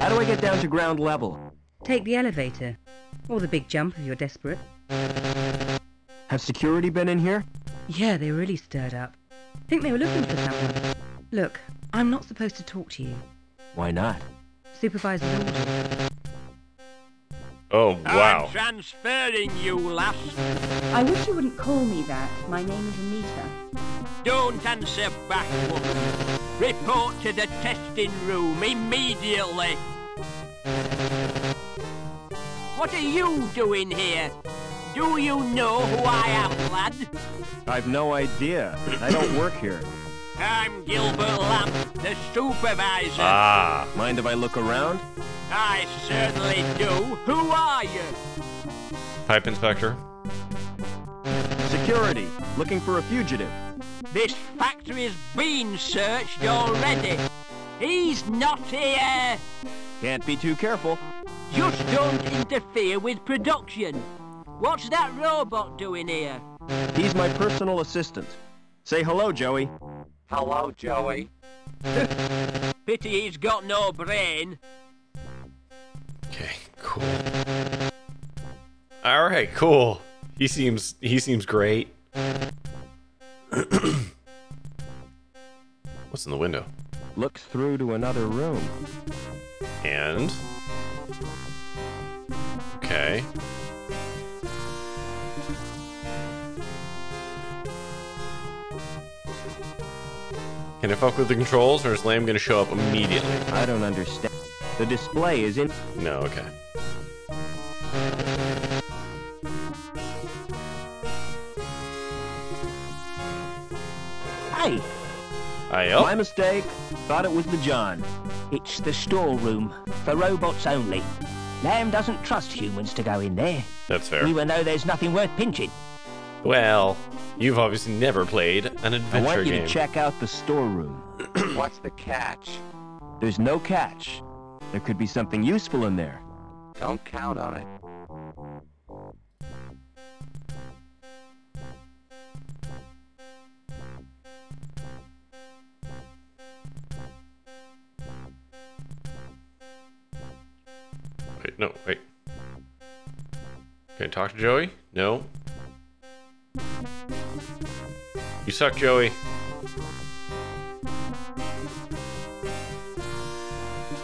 How do I get down to ground level? Take the elevator, or the big jump if you're desperate. Have security been in here? Yeah, they really stirred up. I think they were looking for someone. Look, I'm not supposed to talk to you. Why not? Supervisor's order. Oh, wow. I'm transferring you, lass. I wish you wouldn't call me that. My name is Anita. Don't answer back, woman. Report to the testing room immediately. What are you doing here? Do you know who I am, lad? I've no idea. I don't work here. I'm Gilbert Lamb, the supervisor. Ah. Mind if I look around? I certainly do. Who are you? Pipe inspector. Security. Looking for a fugitive. This factory's been searched already. He's not here. Can't be too careful. Just don't interfere with production. What's that robot doing here? He's my personal assistant. Say hello, Joey. Hello, Joey. Pity he's got no brain. Okay, cool. All right, cool. He seems he seems great. What's in the window? Looks through to another room. And okay. Can I fuck with the controls, or is Lamb gonna show up immediately? I don't understand. The display is in... No, okay. Hey! Hi-yo. My mistake. Thought it was the John. It's the storeroom. For robots only. Lamb doesn't trust humans to go in there. That's fair. Even though there's nothing worth pinching. Well, you've obviously never played an adventure game. I want you game. to check out the storeroom. What's the catch? There's no catch. There could be something useful in there. Don't count on it. Wait, no, wait. Can I talk to Joey? No. You suck, Joey.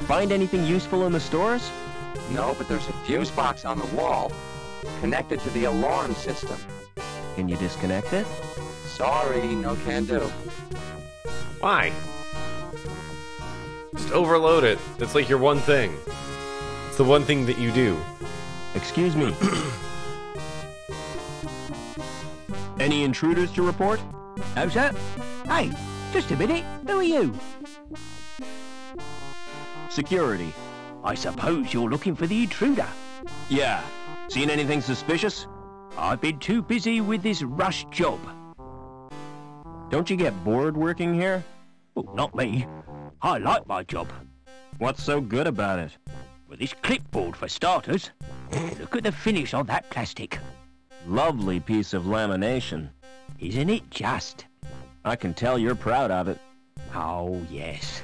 Find anything useful in the stores? No, but there's a fuse box on the wall, connected to the alarm system. Can you disconnect it? Sorry, no can do. Why? Just overload it. It's like your one thing. It's the one thing that you do. Excuse me. Any intruders to report? No, sir. Hey, just a minute. Who are you? Security. I suppose you're looking for the intruder. Yeah. Seen anything suspicious? I've been too busy with this rush job. Don't you get bored working here? Well, not me. I like my job. What's so good about it? Well, this clipboard, for starters. Look at the finish on that plastic. Lovely piece of lamination. Isn't it just? I can tell you're proud of it. Oh, yes.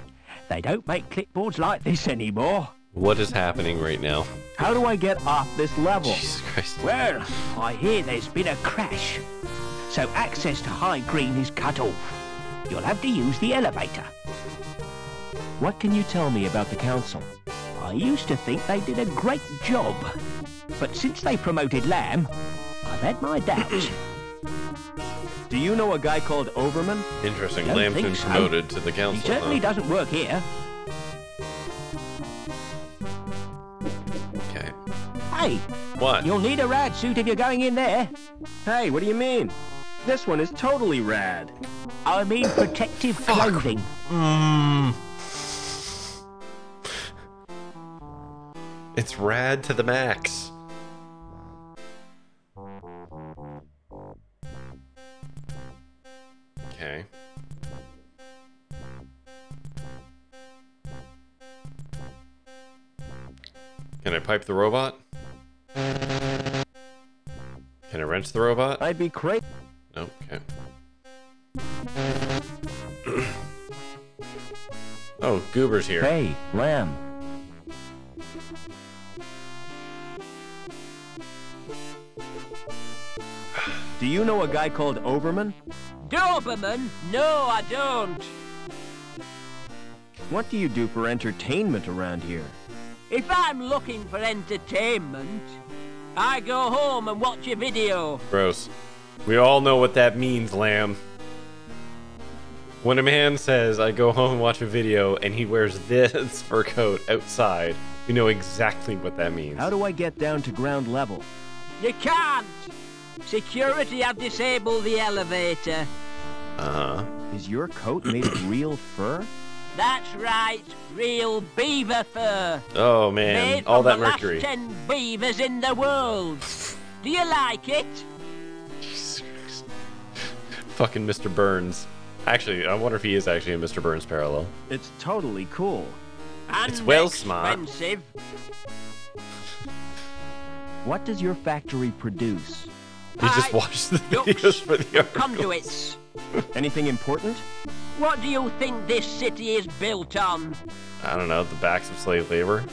They don't make clipboards like this anymore. What is happening right now? How do I get off this level? Jesus Christ. Well, I hear there's been a crash. So access to High Green is cut off. You'll have to use the elevator. What can you tell me about the council? I used to think they did a great job. But since they promoted Lamb, I've had my doubts. Do you know a guy called Obermann? Interesting. Lamb's been promoted so. to the council. He certainly huh? doesn't work here. Okay. Hey! What? You'll need a rad suit if you're going in there. Hey, what do you mean? This one is totally rad. I mean protective clothing. Mm. It's rad to the max. Okay. Can I pipe the robot? Can I wrench the robot? I'd be great. No, okay. Oh, Goober's here. Hey, Lamb. Do you know a guy called Obermann? Doberman? No, I don't. What do you do for entertainment around here? If I'm looking for entertainment, I go home and watch a video. Gross. We all know what that means, Lamb. When a man says, I go home and watch a video, and he wears this fur coat outside, we know exactly what that means. How do I get down to ground level? You can't! Security have disabled the elevator. Uh-huh. Is your coat made of real fur? That's right, real beaver fur. Oh man, made all that the mercury. Last ten beavers in the world. Do you like it? Jesus. Fucking Mister Burns. Actually, I wonder if he is actually a Mister Burns parallel. It's totally cool. And it's well expensive. Smart. What does your factory produce? You just watched the videos for the articles. Conduits. Anything important? What do you think this city is built on? I don't know, the backs of slave labor.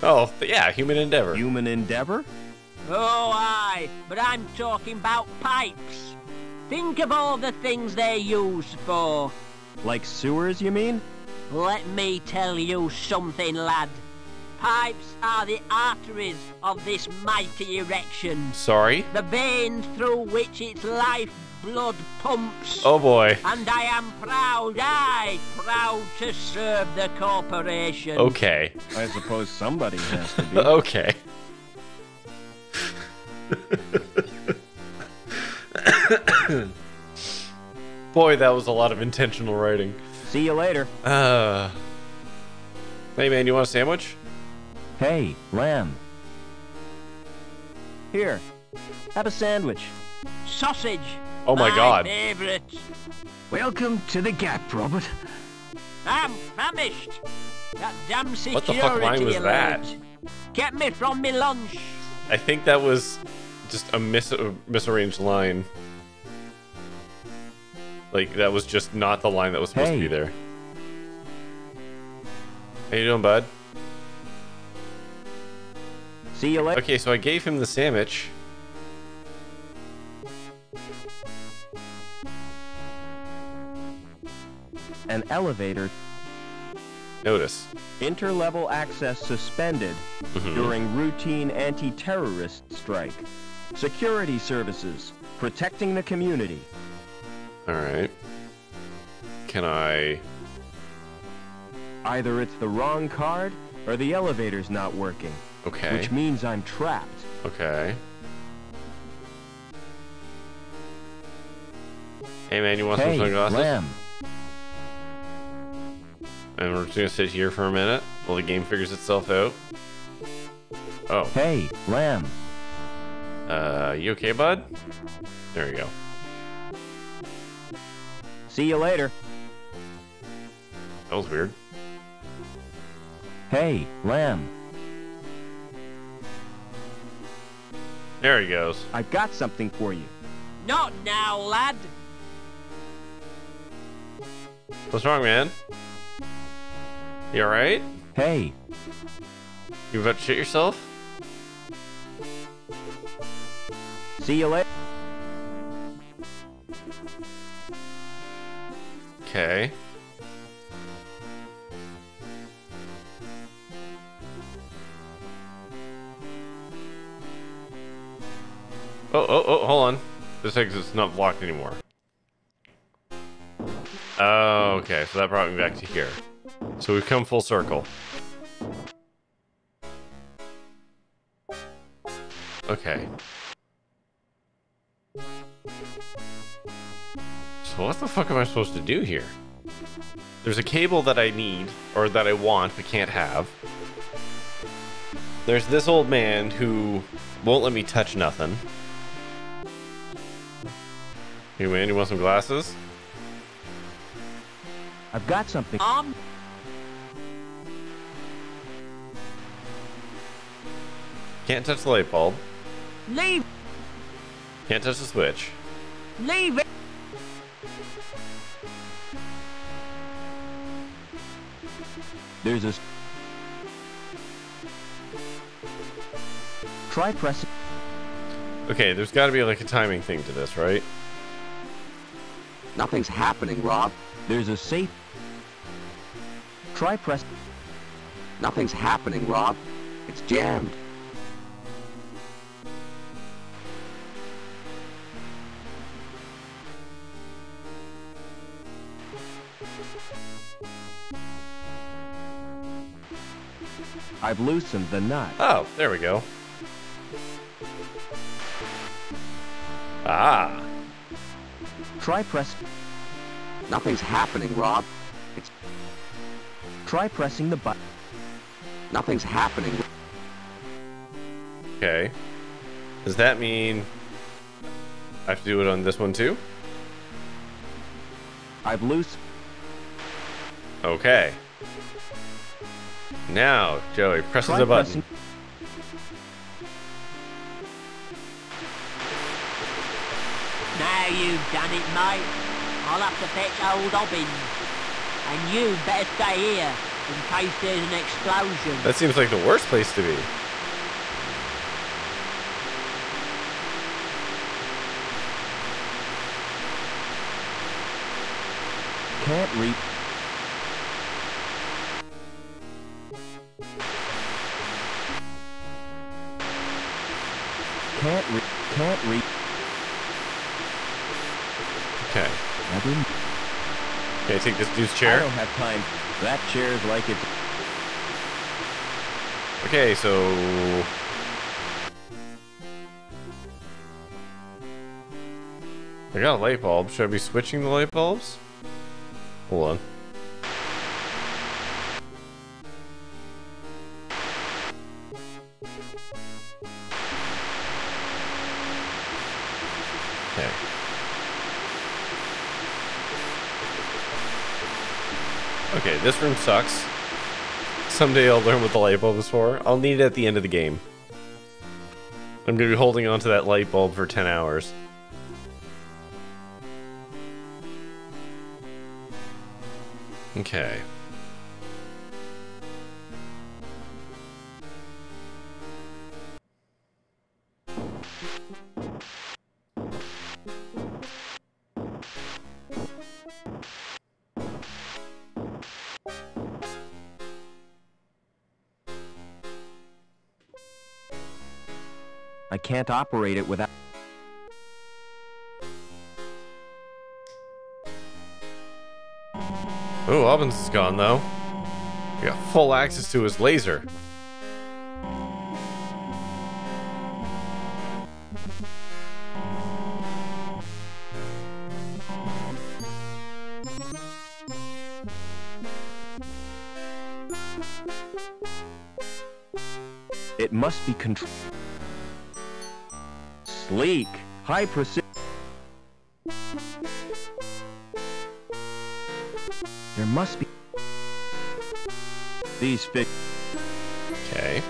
Oh, yeah, human endeavor. Human endeavor? Oh, aye, but I'm talking about pipes. Think of all the things they're used for. Like sewers, you mean? Let me tell you something, lad. Pipes are the arteries of this mighty erection. Sorry? The veins through which its life blood pumps. Oh boy. And I am proud, I proud to serve the corporation. Okay. I suppose somebody has to be. Okay. Boy, that was a lot of intentional writing. See you later. Uh. Hey man, you want a sandwich? Hey, Lamb. Here, have a sandwich. Sausage. Oh my, my God. Favorite. Welcome to the Gap, Robert. I'm famished. That damn security. What the fuck line was that? Get me from me lunch. I think that was just a mis a misarranged line. Like, that was just not the line that was supposed hey. to be there. How you doing, bud? See you later. Okay, so I gave him the sandwich. An elevator. Notice. Interlevel access suspended mm-hmm. during routine anti-terrorist strike. Security services protecting the community. All right. Can I? Either it's the wrong card or the elevator's not working. Okay. Which means I'm trapped. Okay. Hey man, you want hey, some sunglasses? Lamb. And we're just gonna sit here for a minute while the game figures itself out. Oh. Hey, Lamb. Uh, you okay, bud? There you go. See you later. That was weird. Hey, Lamb. There he goes. I've got something for you. Not now, lad. What's wrong, man? You alright? Hey. You about to shit yourself? See you later. Okay. Oh, oh, oh, hold on. This exit's not blocked anymore. Oh, okay, so that brought me back to here. So we've come full circle. Okay. So what the fuck am I supposed to do here? There's a cable that I need, or that I want, but can't have. There's this old man who won't let me touch nothing. Hey man, you want some glasses? I've got something. Um. Can't touch the light bulb. Leave. Can't touch the switch. Leave it. There's a. Try pressing. Okay, there's got to be like a timing thing to this, right? Nothing's happening, Rob. There's a safe. Try press. Nothing's happening, Rob. It's jammed. I've loosened the nut. Oh, there we go. Ah. Try press. Nothing's happening, Rob. It's. Try pressing the button. Nothing's happening. Okay. Does that mean I have to do it on this one too? I've loose. Okay. Now, Joey presses Try a button. Pressing. Now you done it, mate. I'll have to fetch old Obbins. And you better stay here in case there's an explosion. That seems like the worst place to be. Can't reach. Can't re- can't re- Okay. Okay, take this dude's chair. I don't have time. That chair's like it. Okay, so I got a light bulb. Should I be switching the light bulbs? Hold on. Okay. Okay, this room sucks. Someday I'll learn what the light bulb is for. I'll need it at the end of the game. I'm gonna be holding on to that light bulb for ten hours. Okay. I can't operate it without... Ooh, Obbins is gone, though. We got full access to his laser. It must be controlled. Sleek, high precision. There must be these big. Okay.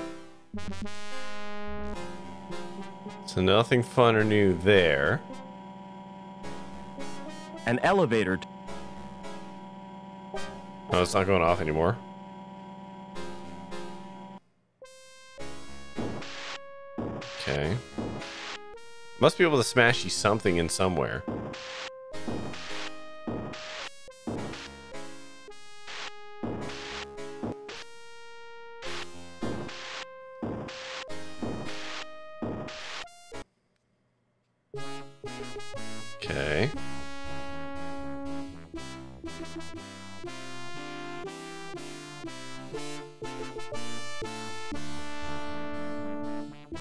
So nothing fun or new there. An elevator. Oh, it's not going off anymore. Okay. Must be able to smash you something in somewhere. Okay.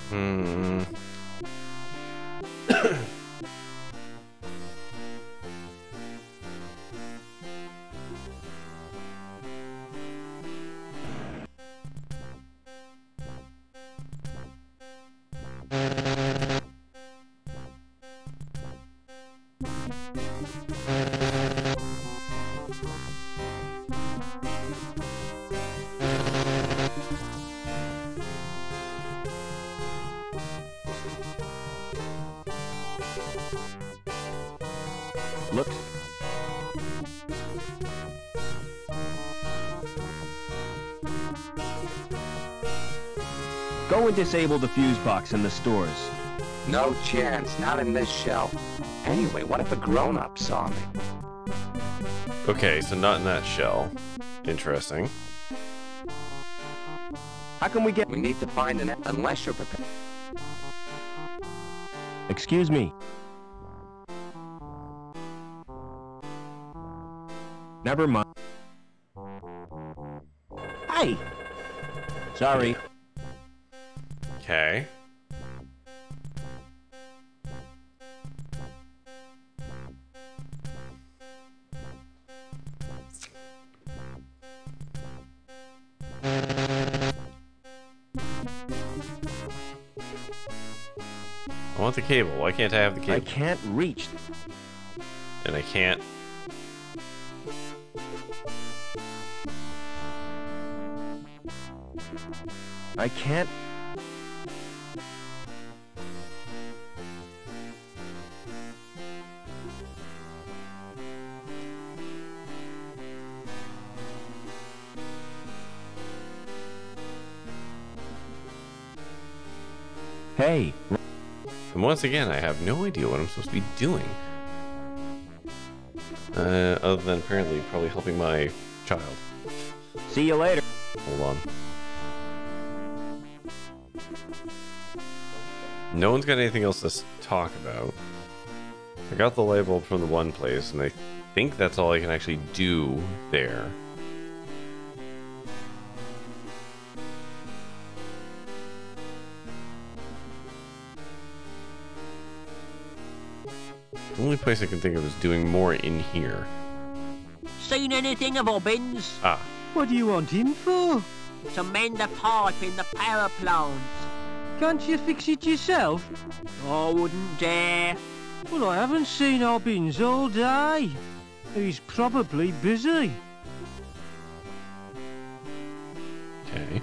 Hmm. Disable the fuse box in the stores. No chance, not in this shell. Anyway, what if a grown-up saw me? Okay, so not in that shell. Interesting. How can we get... We need to find an... Unless you're prepared. Excuse me. Never mind. Hey! Sorry. Okay. I want the cable. Why can't I have the cable? I can't reach. And I can't. I can't. Hey. And once again, I have no idea what I'm supposed to be doing. Uh, other than apparently probably helping my child. See you later. Hold on. No one's got anything else to talk about. I got the light bulb from the one place, and I think that's all I can actually do there. The only place I can think of is doing more in here. Seen anything of Obbins? Ah. What do you want him for? To mend a pipe in the power plant. Can't you fix it yourself? I wouldn't dare. Well, I haven't seen Obbins all day. He's probably busy. Okay.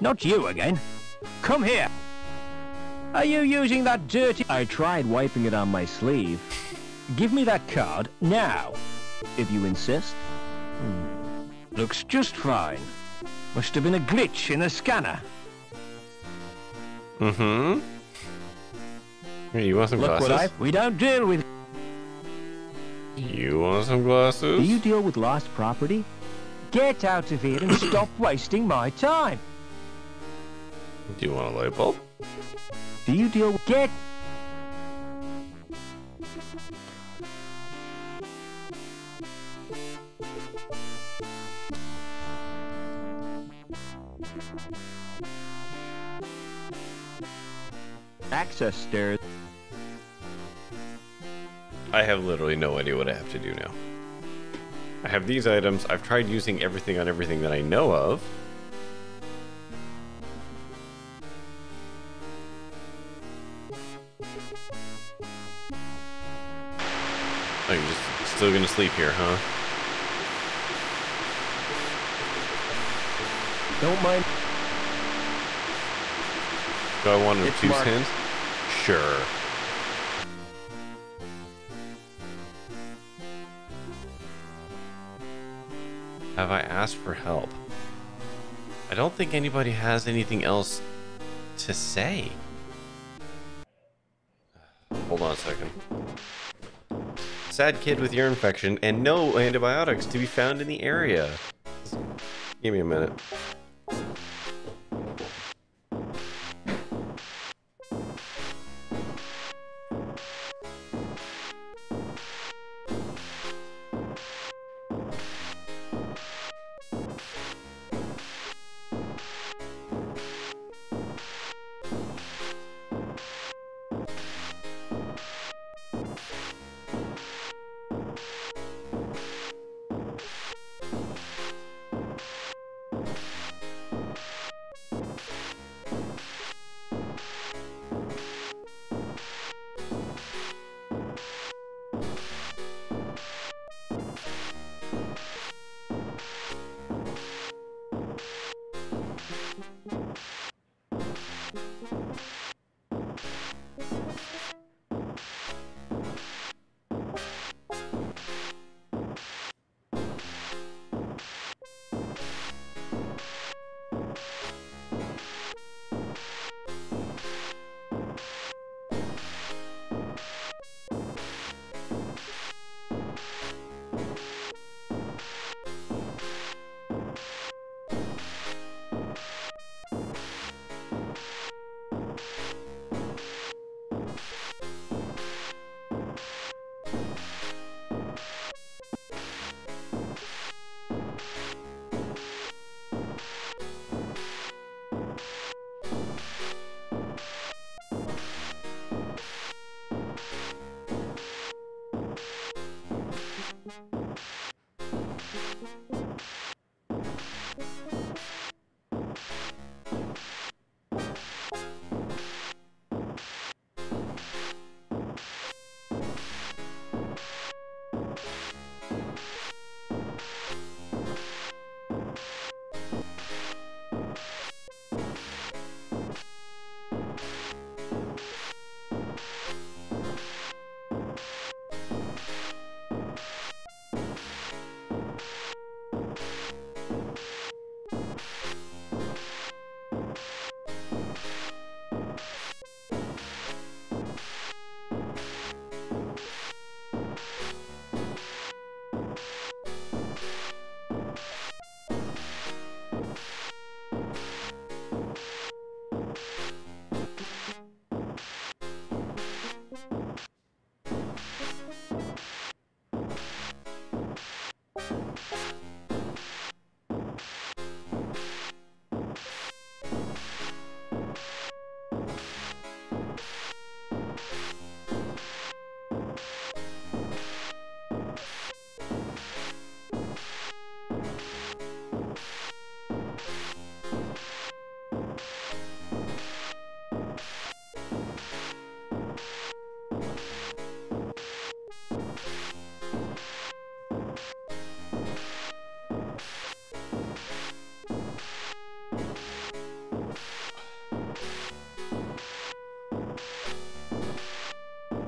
Not you again. Come here. Are you using that dirty... I tried wiping it on my sleeve. Give me that card now, if you insist. Hmm. Looks just fine. Must have been a glitch in the scanner. Mm-hmm. Hey, you want some Look glasses? What we don't deal with... You want some glasses? Do you deal with lost property? Get out of here and stop wasting my time. Do you want a light bulb? Do you deal with... Get... Access stairs. I have literally no idea what I have to do now. I have these items. I've tried using everything on everything that I know of. I'm just still gonna sleep here, huh? Don't mind. Do I want to choose hands? Sure. Have I asked for help? I don't think anybody has anything else to say. Hold on a second. Sad kid with ear infection and no antibiotics to be found in the area. Give me a minute.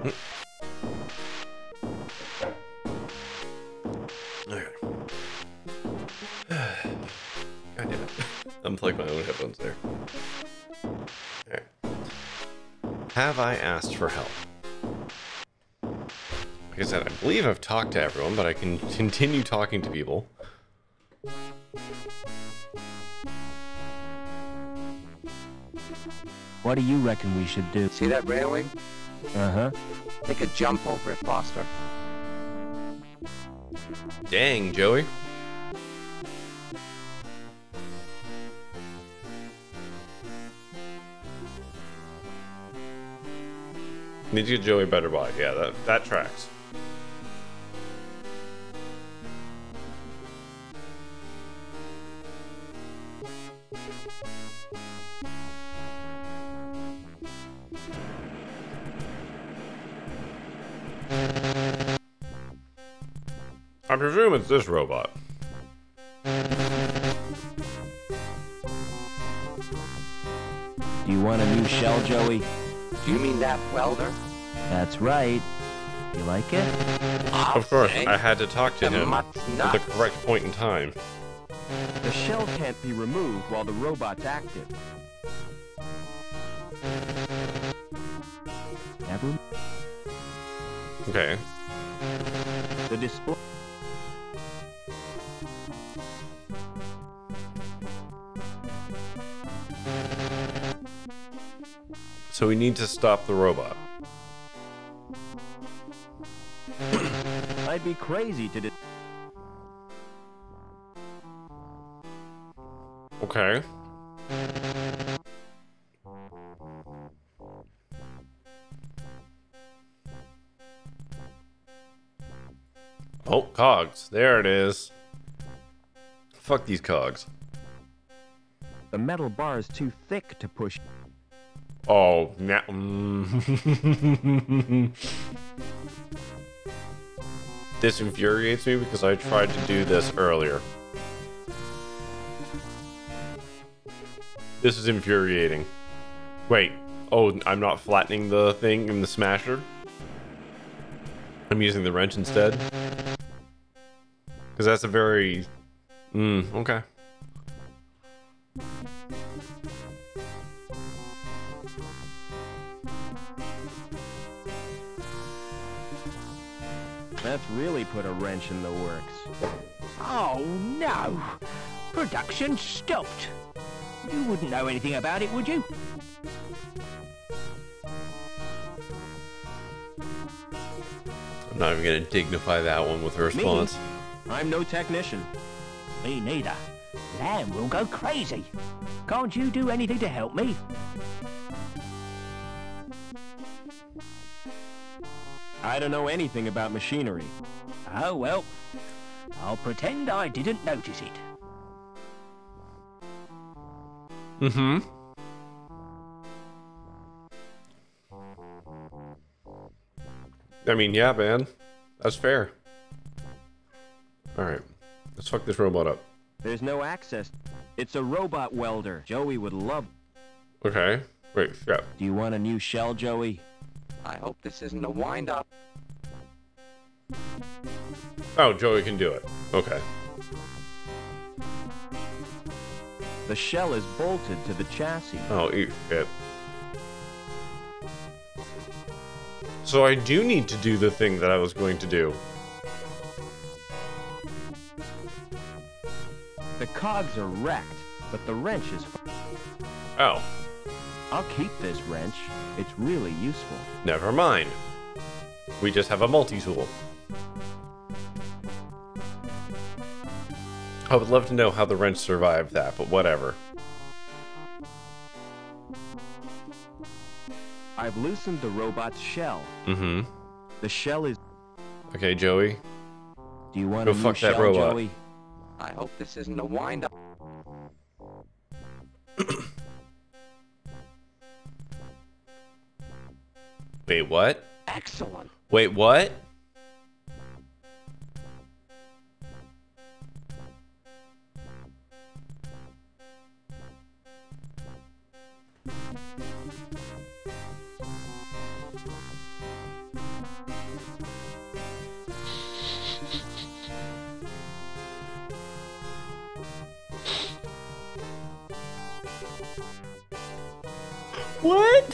Okay. God damn it. Unplug my own headphones there. Alright. Have I asked for help? Like I said, I believe I've talked to everyone, but I can continue talking to people. What do you reckon we should do? See that railing? Uh-huh. Take a jump over it, Foster. Dang, Joey. Need to get Joey better by. Yeah, that, that tracks. I presume it's this robot. You want a new shell, Joey? Do you mean that welder? That's right. You like it? Oh, of course, I had to talk to him at the correct point in time. The shell can't be removed while the robot's active. Never. Okay. The display. So we need to stop the robot. I'd be crazy to do. Okay. Oh, cogs. There it is. Fuck these cogs. The metal bar is too thick to push. Oh, now. Mm. This infuriates me because I tried to do this earlier. This is infuriating. Wait. Oh, I'm not flattening the thing in the smasher. I'm using the wrench instead. Because that's a very. Mm, okay. That's really put a wrench in the works. Oh no! Production stopped! You wouldn't know anything about it, would you? I'm not even gonna dignify that one with a response. Me? I'm no technician. Me neither. Lamb will go crazy. Can't you do anything to help me? I don't know anything about machinery. Oh well, I'll pretend I didn't notice it. Mm-hmm. I mean, yeah, man. That's fair. Alright, let's fuck this robot up. There's no access. It's a robot welder. Joey would love... Okay, wait, yeah. Do you want a new shell, Joey? I hope this isn't a wind-up. Oh, Joey can do it. Okay. The shell is bolted to the chassis. Oh, eat it. So I do need to do the thing that I was going to do. The cogs are wrecked, but the wrench is... Oh. I'll keep this wrench. It's really useful. Never mind. We just have a multi-tool. I would love to know how the wrench survived that, but whatever. I've loosened the robot's shell. Mm-hmm. The shell is... Okay, Joey. Do you want to fuck that robot? Joey? I hope this isn't a wind-up. Wait, what? Excellent. Wait, what? What?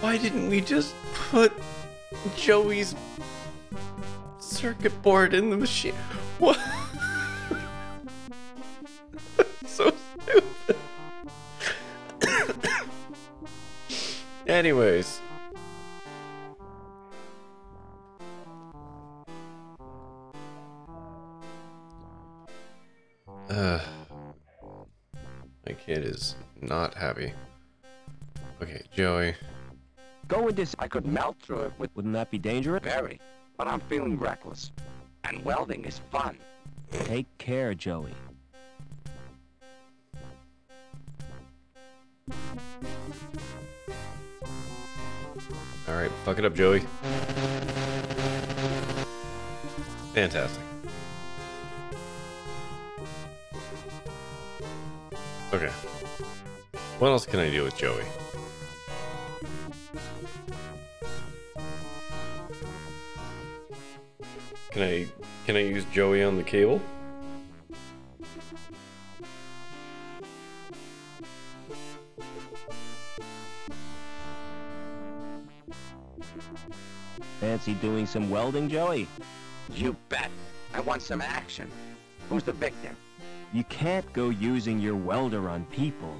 Why didn't we just put Joey's circuit board in the machine? What? So stupid. Anyways. Uh, my kid is not happy. Okay, Joey. Go with this. I could melt through it. Wouldn't that be dangerous? Very. But I'm feeling reckless. And welding is fun. Take care, Joey. Alright, fuck it up, Joey. Fantastic. Okay. What else can I do with Joey? Can I can I use Joey on the cable? Fancy doing some welding, Joey? You bet. I want some action. Who's the victim? You can't go using your welder on people.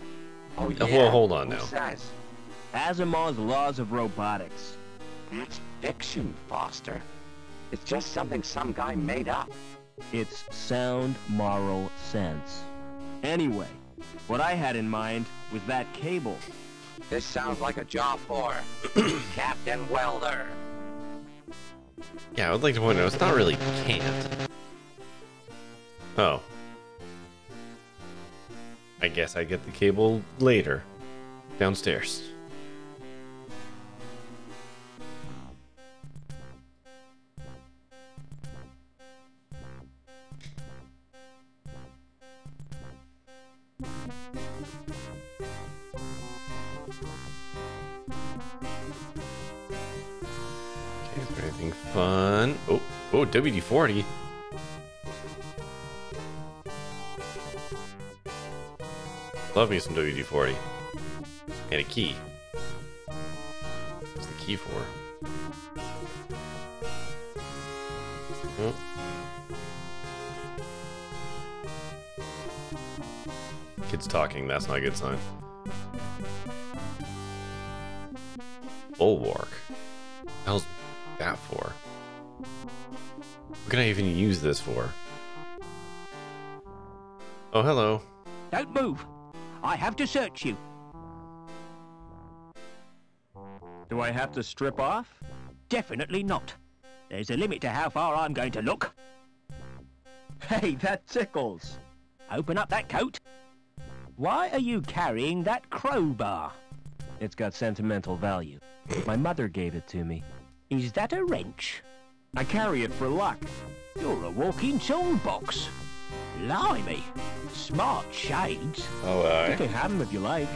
Oh yeah. Well, hold on now. Who says? Asimov's Laws of Robotics. That's fiction, Foster. It's just something some guy made up. It's sound moral sense. Anyway, what I had in mind was that cable. This sounds like a job for Captain Welder. Yeah, I would like to point out it's not really can't. Oh. I guess I get the cable later. Downstairs. Fun. Oh, oh, W D forty. Love me some W D forty. And a key. What's the key for? Oh. Kids talking. That's not a good sign. Bulwark. How's that for? What can I even use this for? Oh, hello. Don't move. I have to search you. Do I have to strip off? Definitely not. There's a limit to how far I'm going to look. Hey, that tickles. Open up that coat. Why are you carrying that crowbar? It's got sentimental value. My mother gave it to me. Is that a wrench? I carry it for luck. You're a walking toolbox. Blimey. Smart shades. Oh, aye. You can have them if you like.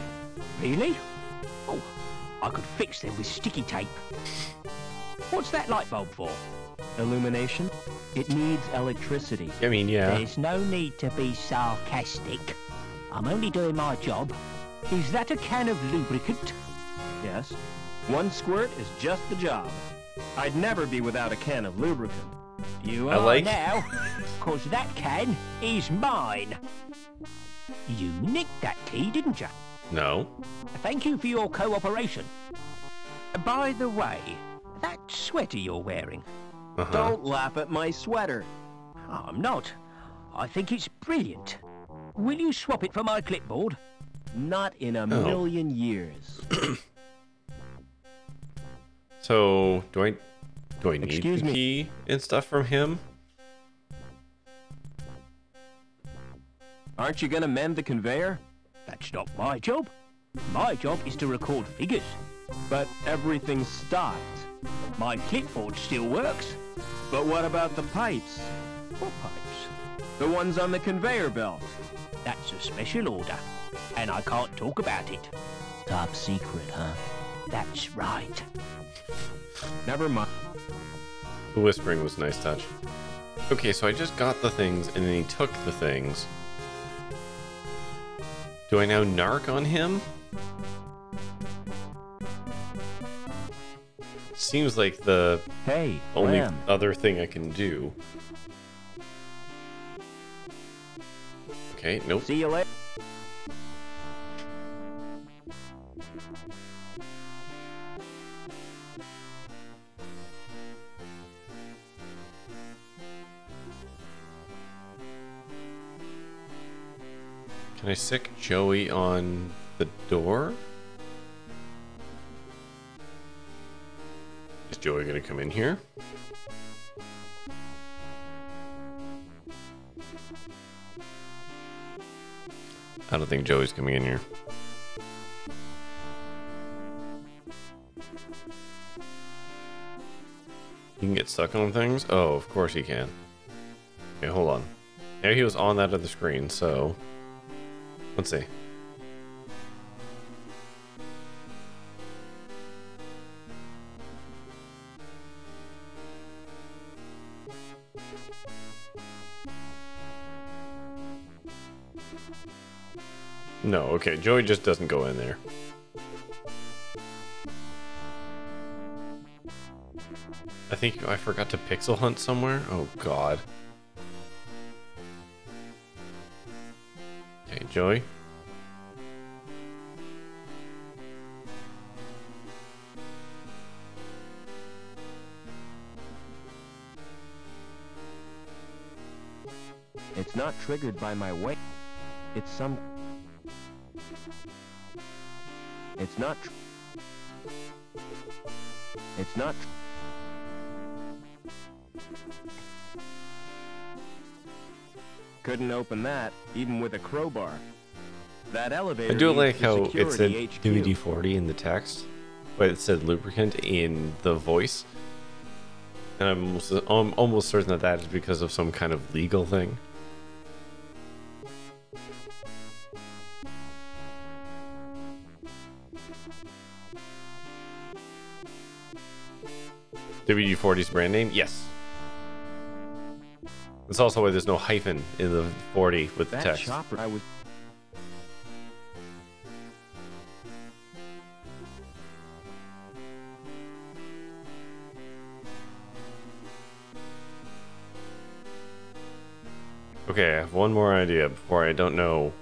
Really? Oh, I could fix them with sticky tape. What's that light bulb for? Illumination? It needs electricity. I mean, yeah. There's no need to be sarcastic. I'm only doing my job. Is that a can of lubricant? Yes. One squirt is just the job. I'd never be without a can of lubricant. You are like... now, cause that can is mine. You nicked that key, didn't you? No. Thank you for your cooperation. By the way, that sweater you're wearing. Uh-huh. Don't laugh at my sweater. I'm not. I think it's brilliant. Will you swap it for my clipboard? Not in a oh. million years. So, do I, do I need Excuse the key me. and stuff from him? Aren't you gonna mend the conveyor? That's not my job. My job is to record figures. But everything's stopped. My clipboard still works. But what about the pipes? What pipes? The ones on the conveyor belt. That's a special order. And I can't talk about it. Top secret, huh? That's right. Never mind. The whispering was a nice touch. Okay, so I just got the things, and then he took the things. Do I now narc on him? Seems like the hey, only Lamb. Other thing I can do. Okay, nope. See you later. Can I sick Joey on the door? Is Joey gonna come in here? I don't think Joey's coming in here. You can get stuck on things? Oh, of course he can. Okay, hold on. There he was on that other screen, so... Let's see. No, okay, Joey just doesn't go in there. I think I forgot to pixel hunt somewhere. Oh god. Hey, Joey. It's not triggered by my weight. It's some... It's not... Tr it's not... Tr Couldn't open that, even with a crowbar. That elevator. I do like how it said D V D forty in the text, but it said lubricant in the voice. And I'm almost, I'm almost certain that that is because of some kind of legal thing. W D forty's brand name? Yes. That's also why there's no hyphen in the forty with the text. Chopper, I was... Okay, I have one more idea before I don't know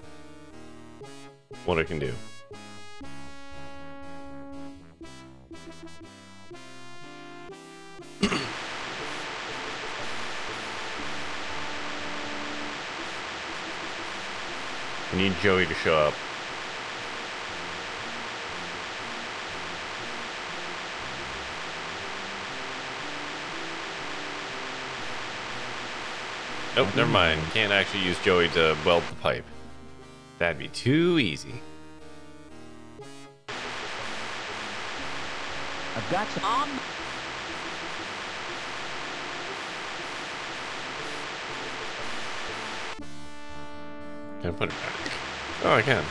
what I can do. I need Joey to show up. Nope, never mind. Can't actually use Joey to weld the pipe. That'd be too easy. I've got some. Um. Can I put it back? Oh, I can.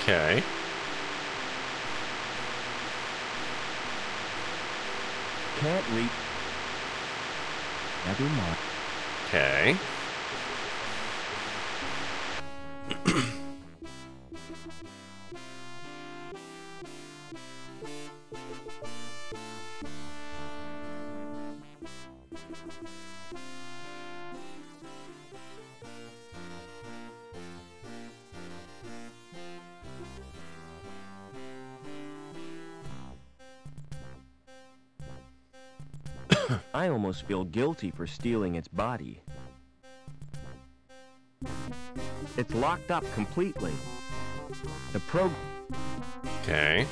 Okay. Can't read. Never mind. Okay. I almost feel guilty for stealing its body. It's locked up completely. The pro... Okay.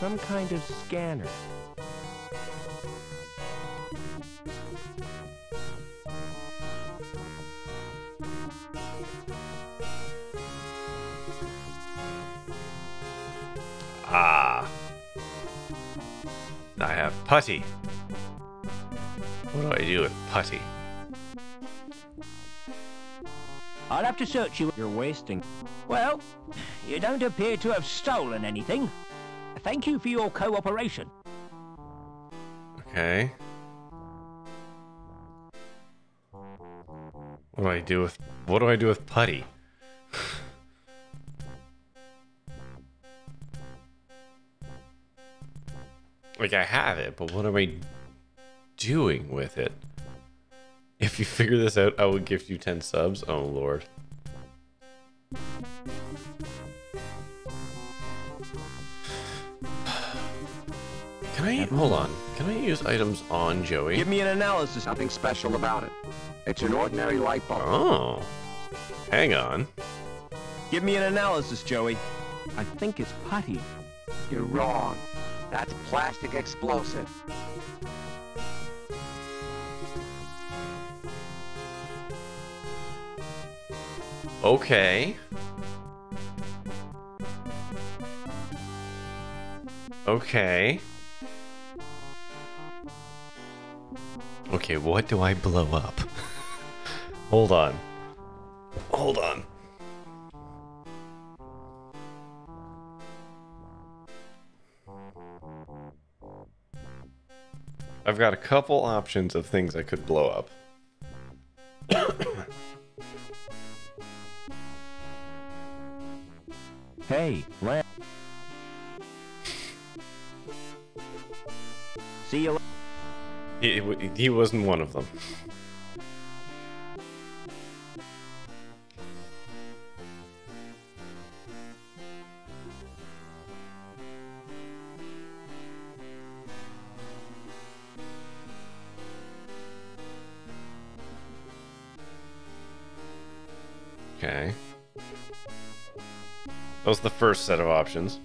Some kind of scanner. Ah, I have putty. what I do with putty. I'll have to search you. You're wasting. Well, you don't appear to have stolen anything. Thank you for your cooperation. Okay. What do I do with... What do I do with putty? Like, I have it, but what am I doing with it? If you figure this out, I will gift you ten subs. Oh, Lord. Can I... Hold on. Can I use items on Joey? Give me an analysis. Nothing special about it. It's an ordinary light bulb. Oh. Hang on. Give me an analysis, Joey. I think it's putty. You're wrong. That's plastic explosive. Okay. Okay. Okay, what do I blow up? Hold on. Hold on. I've got a couple options of things I could blow up. Hey, Lamb. See you. He, he wasn't one of them. Okay. That was the first set of options.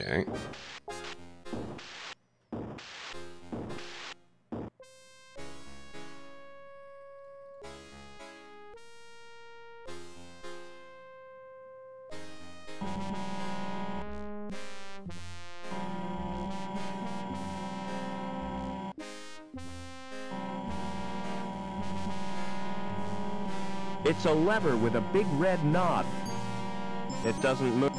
Okay. It's a lever with a big red knob. It doesn't move.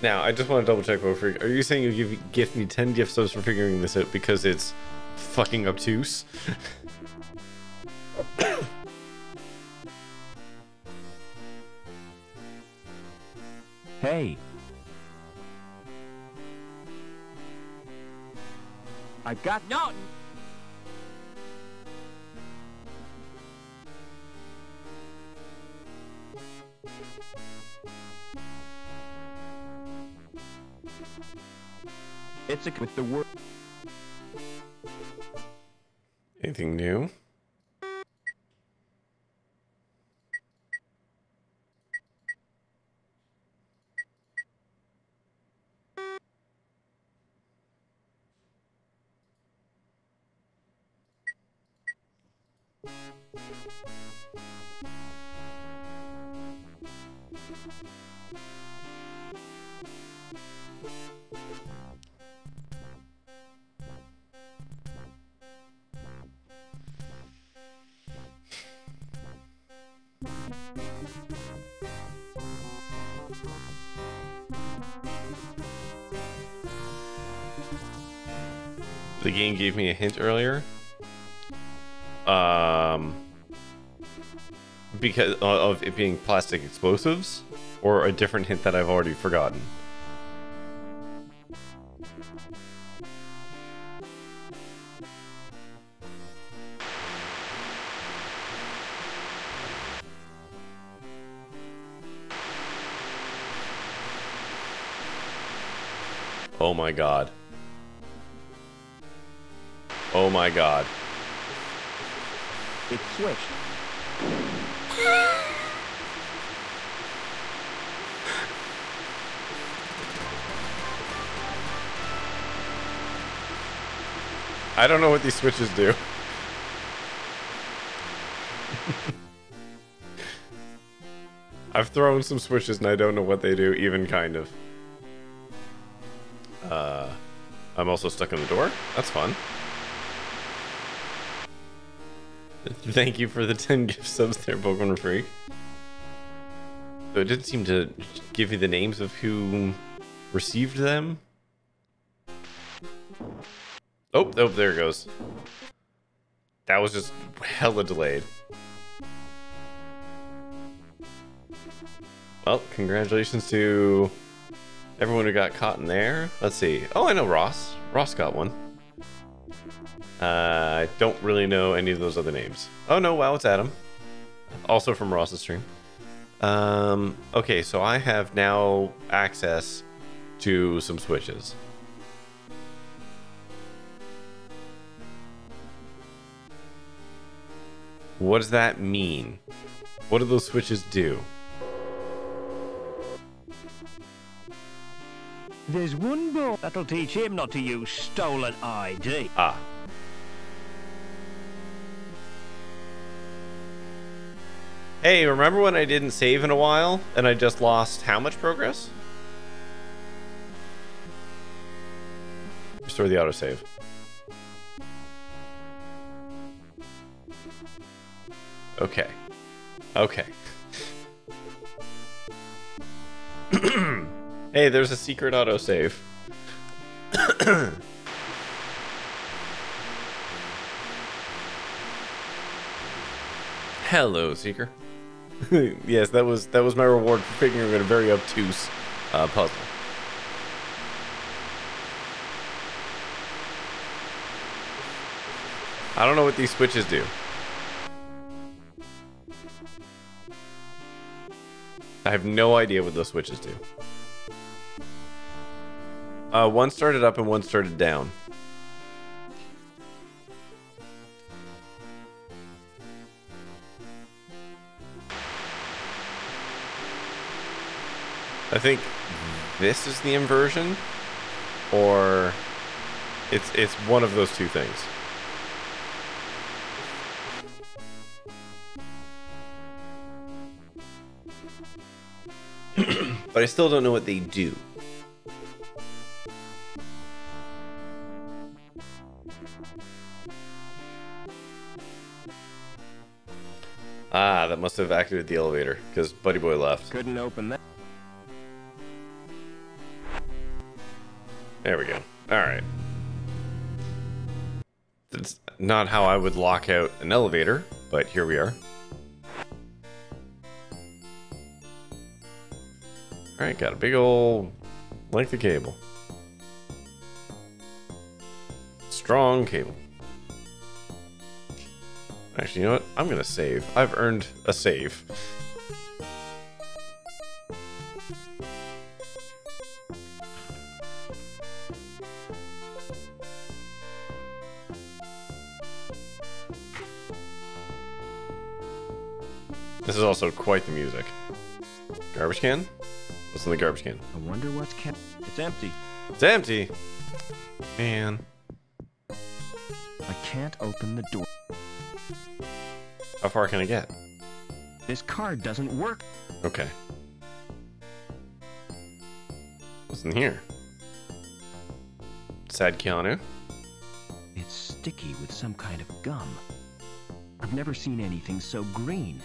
Now, I just want to double check real quick. Are you saying you give gift me ten gift subs for figuring this out because it's fucking obtuse? Hey. I've got nothing. It's a with the word. Anything new? The game gave me a hint earlier. Um, because of it being plastic explosives, or a different hint that I've already forgotten. Oh my god. Oh my god. It switched. I don't know what these switches do. I've thrown some switches and I don't know what they do, even kind of. Uh, I'm also stuck in the door. That's fun. Thank you for the ten gift subs there, Pokemon Freak. So it didn't seem to give you the names of who received them. Oh, oh, there it goes. That was just hella delayed. Well, congratulations to everyone who got caught in there. Let's see. Oh, I know Ross. Ross got one. Uh, I don't really know any of those other names. Oh no, wow, it's Adam. Also from Ross's stream. Um, okay, so I have now access to some switches. What does that mean? What do those switches do? There's one more that'll teach him not to use stolen I D. Ah. Hey, remember when I didn't save in a while and I just lost how much progress? Restore the autosave. Okay. Okay. Hey, there's a secret autosave. Hello, Seeker. Yes, that was that was my reward for figuring out a very obtuse uh, puzzle. I don't know what these switches do. I have no idea what those switches do. Uh, one started up and one started down. I think this is the inversion, or it's it's one of those two things. But I still don't know what they do. Ah, that must have activated the elevator, because Buddy Boy left. Couldn't open that. There we go. Alright. That's not how I would lock out an elevator, but here we are. Alright, got a big old length of cable. Strong cable. Actually, you know what? I'm gonna save. I've earned a save. This is also quite the music. Garbage can? What's in the garbage can? I wonder what's ca- It's empty. It's empty! Man. I can't open the door. How far can I get? This card doesn't work. Okay. What's in here? Sad Keanu. It's sticky with some kind of gum. I've never seen anything so green.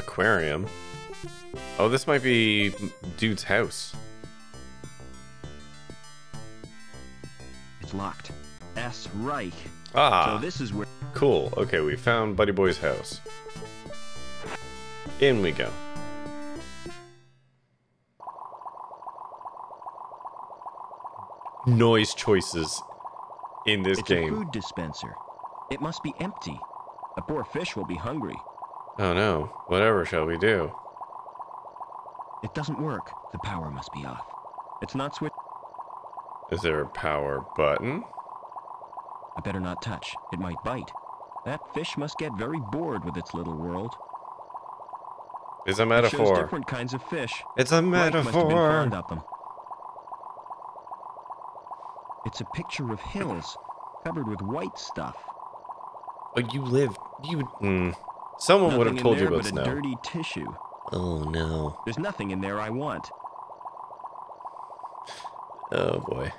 Aquarium. Oh, this might be dude's house. It's locked. S right. Reich. Ah. So this is where. Cool. Okay, we found Buddy Boy's house. In we go. Noise choices in this it's game. It's a food dispenser. It must be empty. The poor fish will be hungry. Oh no. Whatever shall we do? It doesn't work. The power must be off. It's not switched. Is there a power button? I better not touch. It might bite. That fish must get very bored with its little world. It's a metaphor. It shows different kinds of fish. It's a metaphor. Mike must have been fond of them. It's a picture of hills covered with white stuff. Oh, you live. You. Mm. Someone nothing would have told in there you about but snow. A dirty tissue. Oh no. There's nothing in there I want. Oh boy.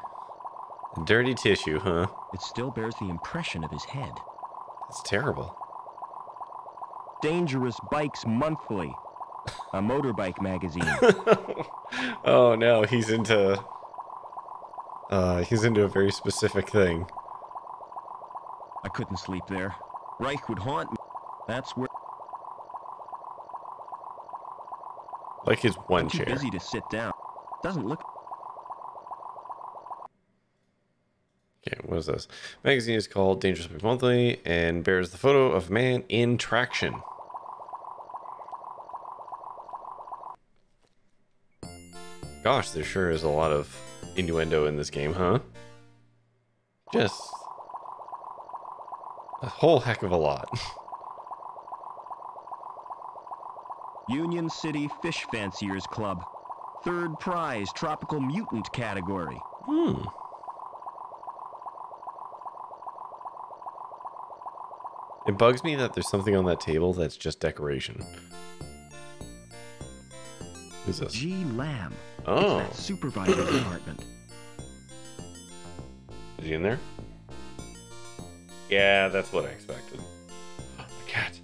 Dirty tissue, huh? It still bears the impression of his head. That's terrible. Dangerous Bikes Monthly, a motorbike magazine. Oh no, he's into uh he's into a very specific thing. I couldn't sleep there. Reich would haunt me. That's where like his one I'm too chair. Busy to sit down. Doesn't look. Okay, what is this? Magazine is called Dangerous Bike Monthly and bears the photo of man in traction. Gosh, there sure is a lot of innuendo in this game, huh? Just a whole heck of a lot. Union City Fish Fanciers Club. Third prize, Tropical Mutant category. Hmm. It bugs me that there's something on that table that's just decoration. Who's this? G. Lamb. Oh. It's that supervisor's department. Is he in there? Yeah, that's what I expected. Oh, the cat.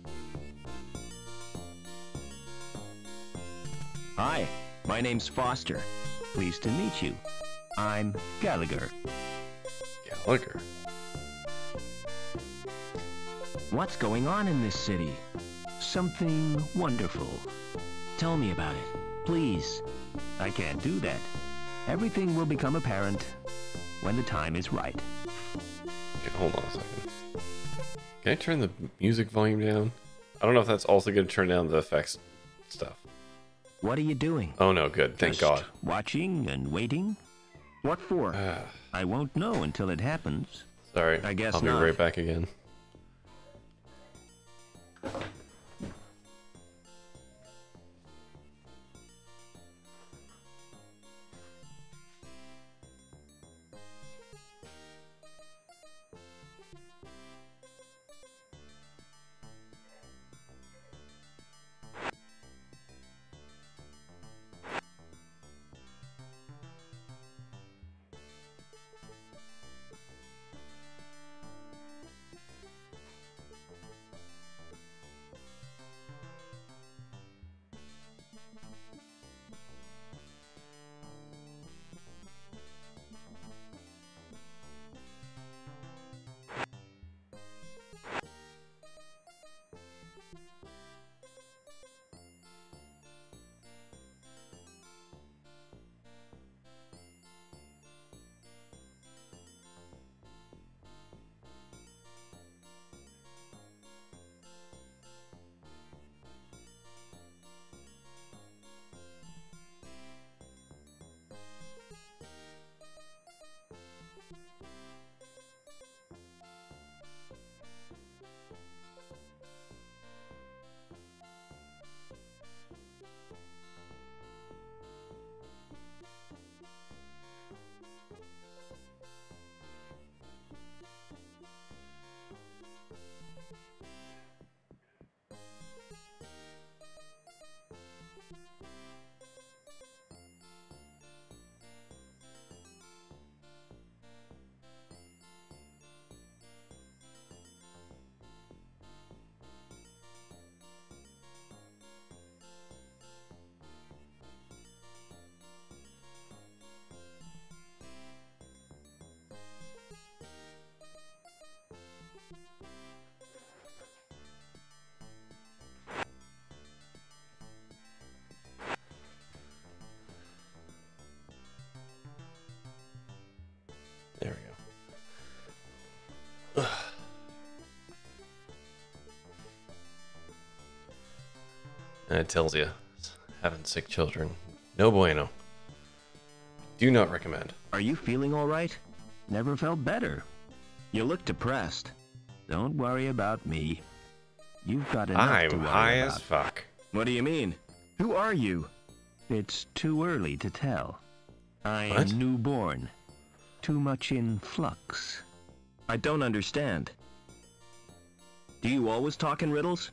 Hi, my name's Foster. Pleased to meet you. I'm Gallagher. Gallagher? What's going on in this city? Something wonderful. Tell me about it, please. I can't do that. Everything will become apparent when the time is right. Okay, hold on a second. Can I turn the music volume down? I don't know if that's also going to turn down the effects stuff. What are you doing? Oh no, good. Thank Just God. Watching and waiting? What for? I won't know until it happens. Sorry, I guess I'll be not. Right back again. And it tells you, having sick children, no bueno. Do not recommend. Are you feeling all right? Never felt better. You look depressed. Don't worry about me. You've got enough I'm to worry high about. As fuck. What do you mean? Who are you? It's too early to tell. I am what? Newborn. Too much in flux. I don't understand. Do you always talk in riddles?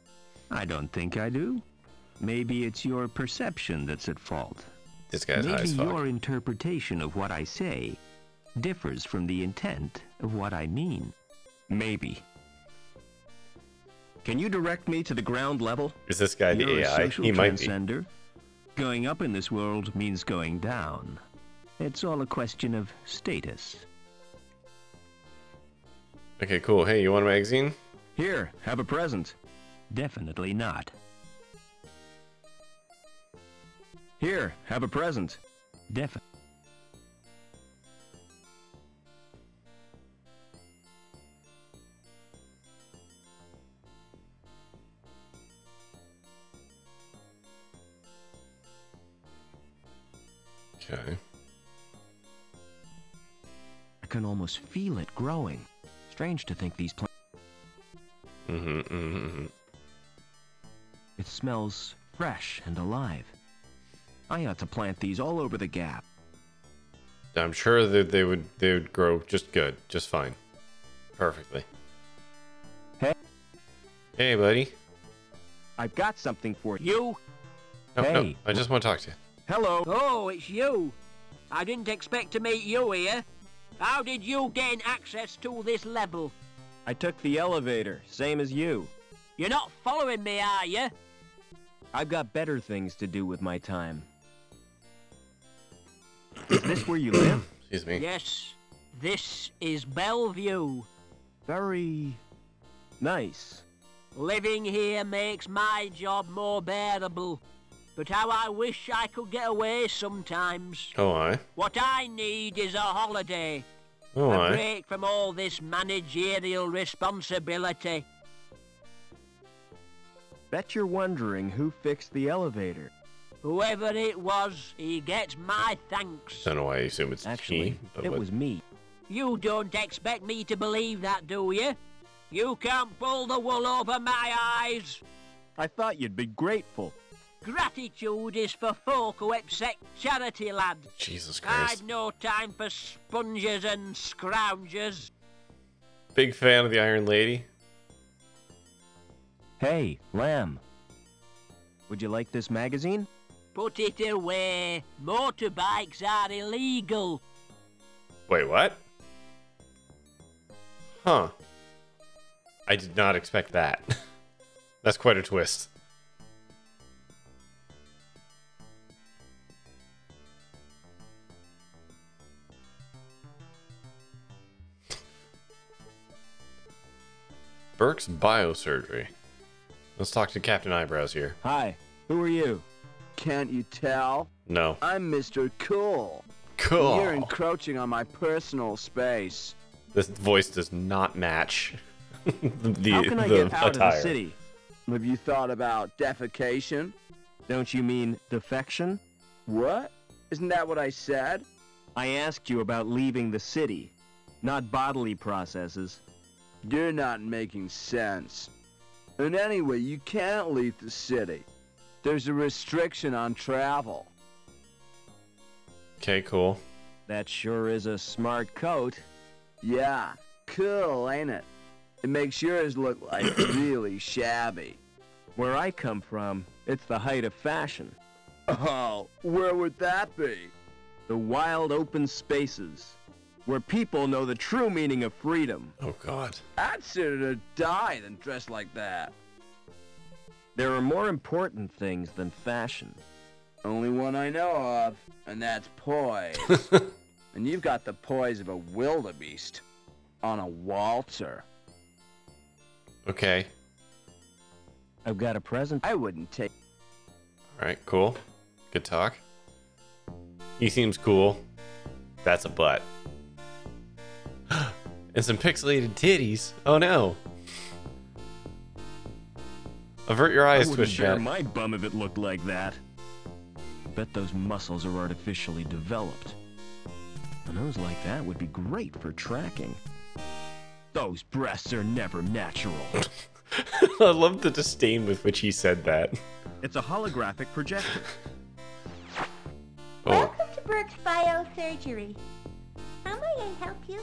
I don't think I do. Maybe it's your perception that's at fault. This guy's high as fuck. Maybe your interpretation of what I say differs from the intent of what I mean. Maybe. Can you direct me to the ground level? Is this guy the A I? He might be. Going up in this world means going down. It's all a question of status. Okay, cool. Hey, you want a magazine? Here, have a present. Definitely not. Here, have a present. Definitely. Okay. I can almost feel it growing. Strange to think these plants. Mm-hmm, mm-hmm, mm-hmm. It smells fresh and alive. I ought to plant these all over the Gap. I'm sure that they would they would grow just good, just fine, perfectly. Hey, hey, buddy. I've got something for you. No, hey. No, I just want to talk to you. Hello. Oh, it's you. I didn't expect to meet you here. How did you gain access to this level? I took the elevator, same as you. You're not following me, are you? I've got better things to do with my time. Is this where you live? Excuse me. Yes. This is Bellevue. Very nice. Living here makes my job more bearable. But how I wish I could get away sometimes. Oh, I. What I need is a holiday. Oh, a break I. from all this managerial responsibility. Bet you're wondering who fixed the elevator. Whoever it was, he gets my thanks. I don't know why you assume it's actually he, but it what? was me. You don't expect me to believe that, do you? You can't pull the wool over my eyes. I thought you'd be grateful. Gratitude is for folk who accept charity, lad. Jesus Christ. I've no time for sponges and scroungers. Big fan of the Iron Lady. Hey, Lamb. Would you like this magazine? Put it away. Motorbikes are illegal. Wait, what? Huh. I did not expect that. That's quite a twist. Burke's Biosurgery. Let's talk to Captain Eyebrows here. Hi, who are you? Can't you tell? No. I'm Mister Cool. Cool. You're encroaching on my personal space. This voice does not match the attire. How can I get out of the city? Have you thought about defecation? Don't you mean defection? What? Isn't that what I said? I asked you about leaving the city, not bodily processes. You're not making sense. And anyway, you can't leave the city. There's a restriction on travel. Okay, cool. That sure is a smart coat. Yeah, cool, ain't it? It makes yours look like really shabby. Where I come from, it's the height of fashion. Oh, where would that be? The wild open spaces. Where people know the true meaning of freedom. Oh, God. I'd sooner die than dress like that. There are more important things than fashion. Only one I know of, and that's poise. And you've got the poise of a wildebeest on a waltzer. Okay. I've got a present. I wouldn't take... All right, cool. Good talk. He seems cool. That's a butt. And some pixelated titties. Oh no. Avert your eyes to it, share Jack. My bum if it looked like that. I bet those muscles are artificially developed. A nose like that would be great for tracking. Those breasts are never natural. I love the disdain with which he said that. It's a holographic projector. Oh. Welcome to Burke's Biosurgery. How may I help you?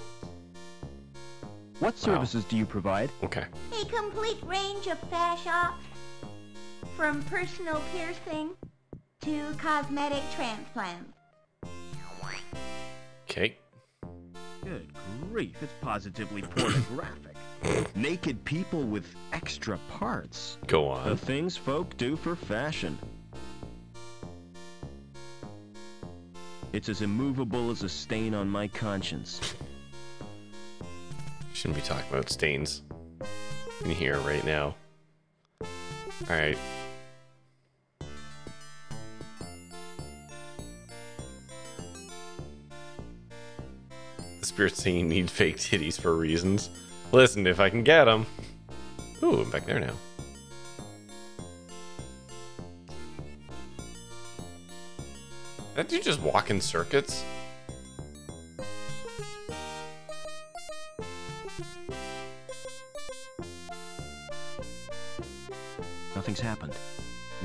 What services wow. do you provide? Okay. A complete range of fash ops, from personal piercing to cosmetic transplant. Okay. Good grief, it's positively pornographic. Naked people with extra parts. Go on. The things folk do for fashion. It's as immovable as a stain on my conscience. Shouldn't be talking about stains in here right now. Alright. The spirit singing need fake titties for reasons. Listen, if I can get them. Ooh, I'm back there now. That dude just walk in circuits? Nothing's happened.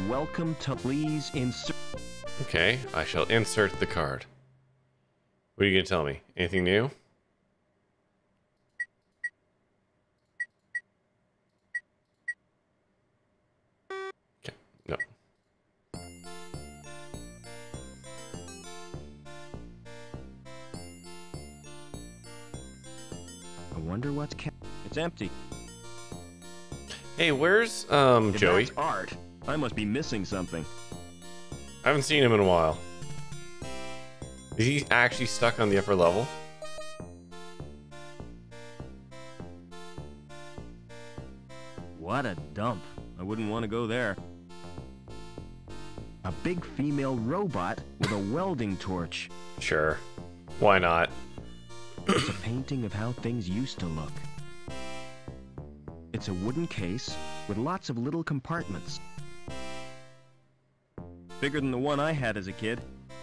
Welcome to please insert. Okay, I shall insert the card. What are you gonna tell me? Anything new? Okay, no. I wonder what's ca- It's empty. Hey, where's um if Joey? That's art. I must be missing something. I haven't seen him in a while. Is he actually stuck on the upper level? What a dump. I wouldn't want to go there. A big female robot with a welding torch. Sure. Why not? It's a painting of how things used to look. It's a wooden case with lots of little compartments. Bigger than the one I had as a kid.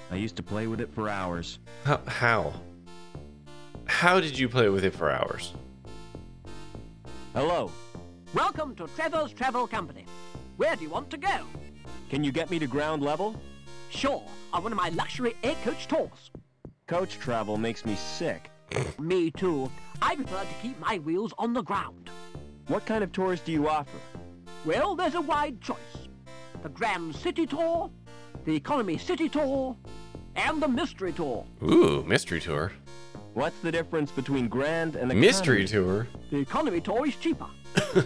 I used to play with it for hours. How? How, how did you play with it for hours? Hello. Welcome to Trevor's Travel Company. Where do you want to go? Can you get me to ground level? Sure, on one of my luxury air coach tours. Coach travel makes me sick. Me too. I prefer to keep my wheels on the ground. What kind of tours do you offer? Well, there's a wide choice. The Grand City Tour, the Economy City Tour, and the Mystery Tour. Ooh, Mystery Tour. What's the difference between Grand and the Mystery Tour? The Economy Tour is cheaper.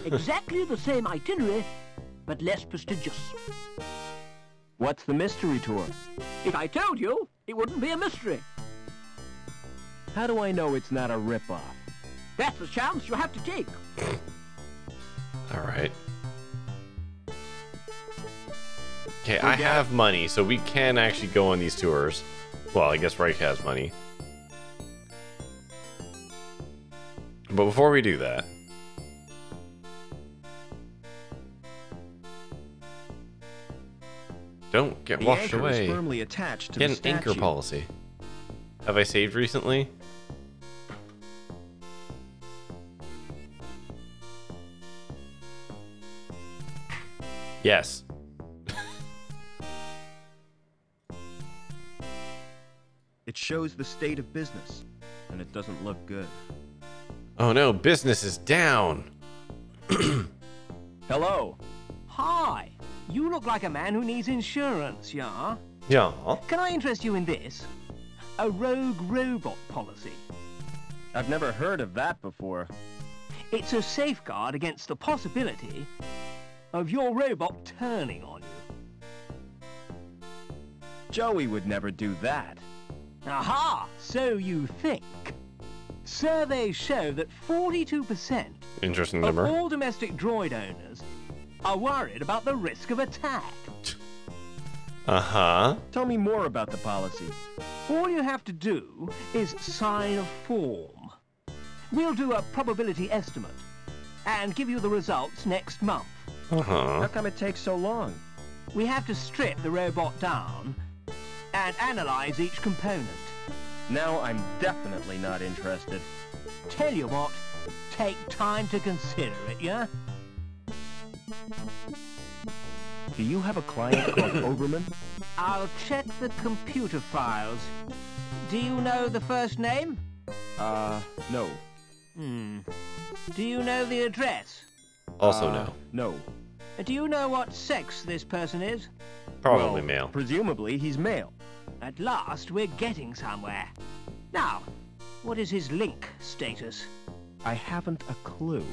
Exactly the same itinerary, but less prestigious. What's the Mystery Tour? If I told you, it wouldn't be a mystery. How do I know it's not a rip-off? That's the chance you have to take. All right. Okay, I have money, so we can actually go on these tours. Well, I guess Reich has money. But before we do that... Don't get washed away. Get an anchor policy. Have I saved recently? Yes. It shows the state of business, and it doesn't look good. Oh no, business is down. Hello. Hi. You look like a man who needs insurance, yeah? Yeah. Can I interest you in this? A rogue robot policy. I've never heard of that before. It's a safeguard against the possibility of your robot turning on you. Joey would never do that. Aha! So you think. Surveys show that forty-two percent Interesting number. Of all domestic droid owners are worried about the risk of attack. Uh-huh. Tell me more about the policy. All you have to do is sign a form. We'll do a probability estimate and give you the results next month. Uh-huh. How come it takes so long? We have to strip the robot down and analyze each component. Now I'm definitely not interested. Tell you what, take time to consider it, yeah? Do you have a client called Obermann? I'll check the computer files. Do you know the first name? Uh, no. Hmm. Do you know the address? Also uh, no. No. Do you know what sex this person is? Probably well, male. Presumably he's male. At last we're getting somewhere. Now, what is his link status? I haven't a clue.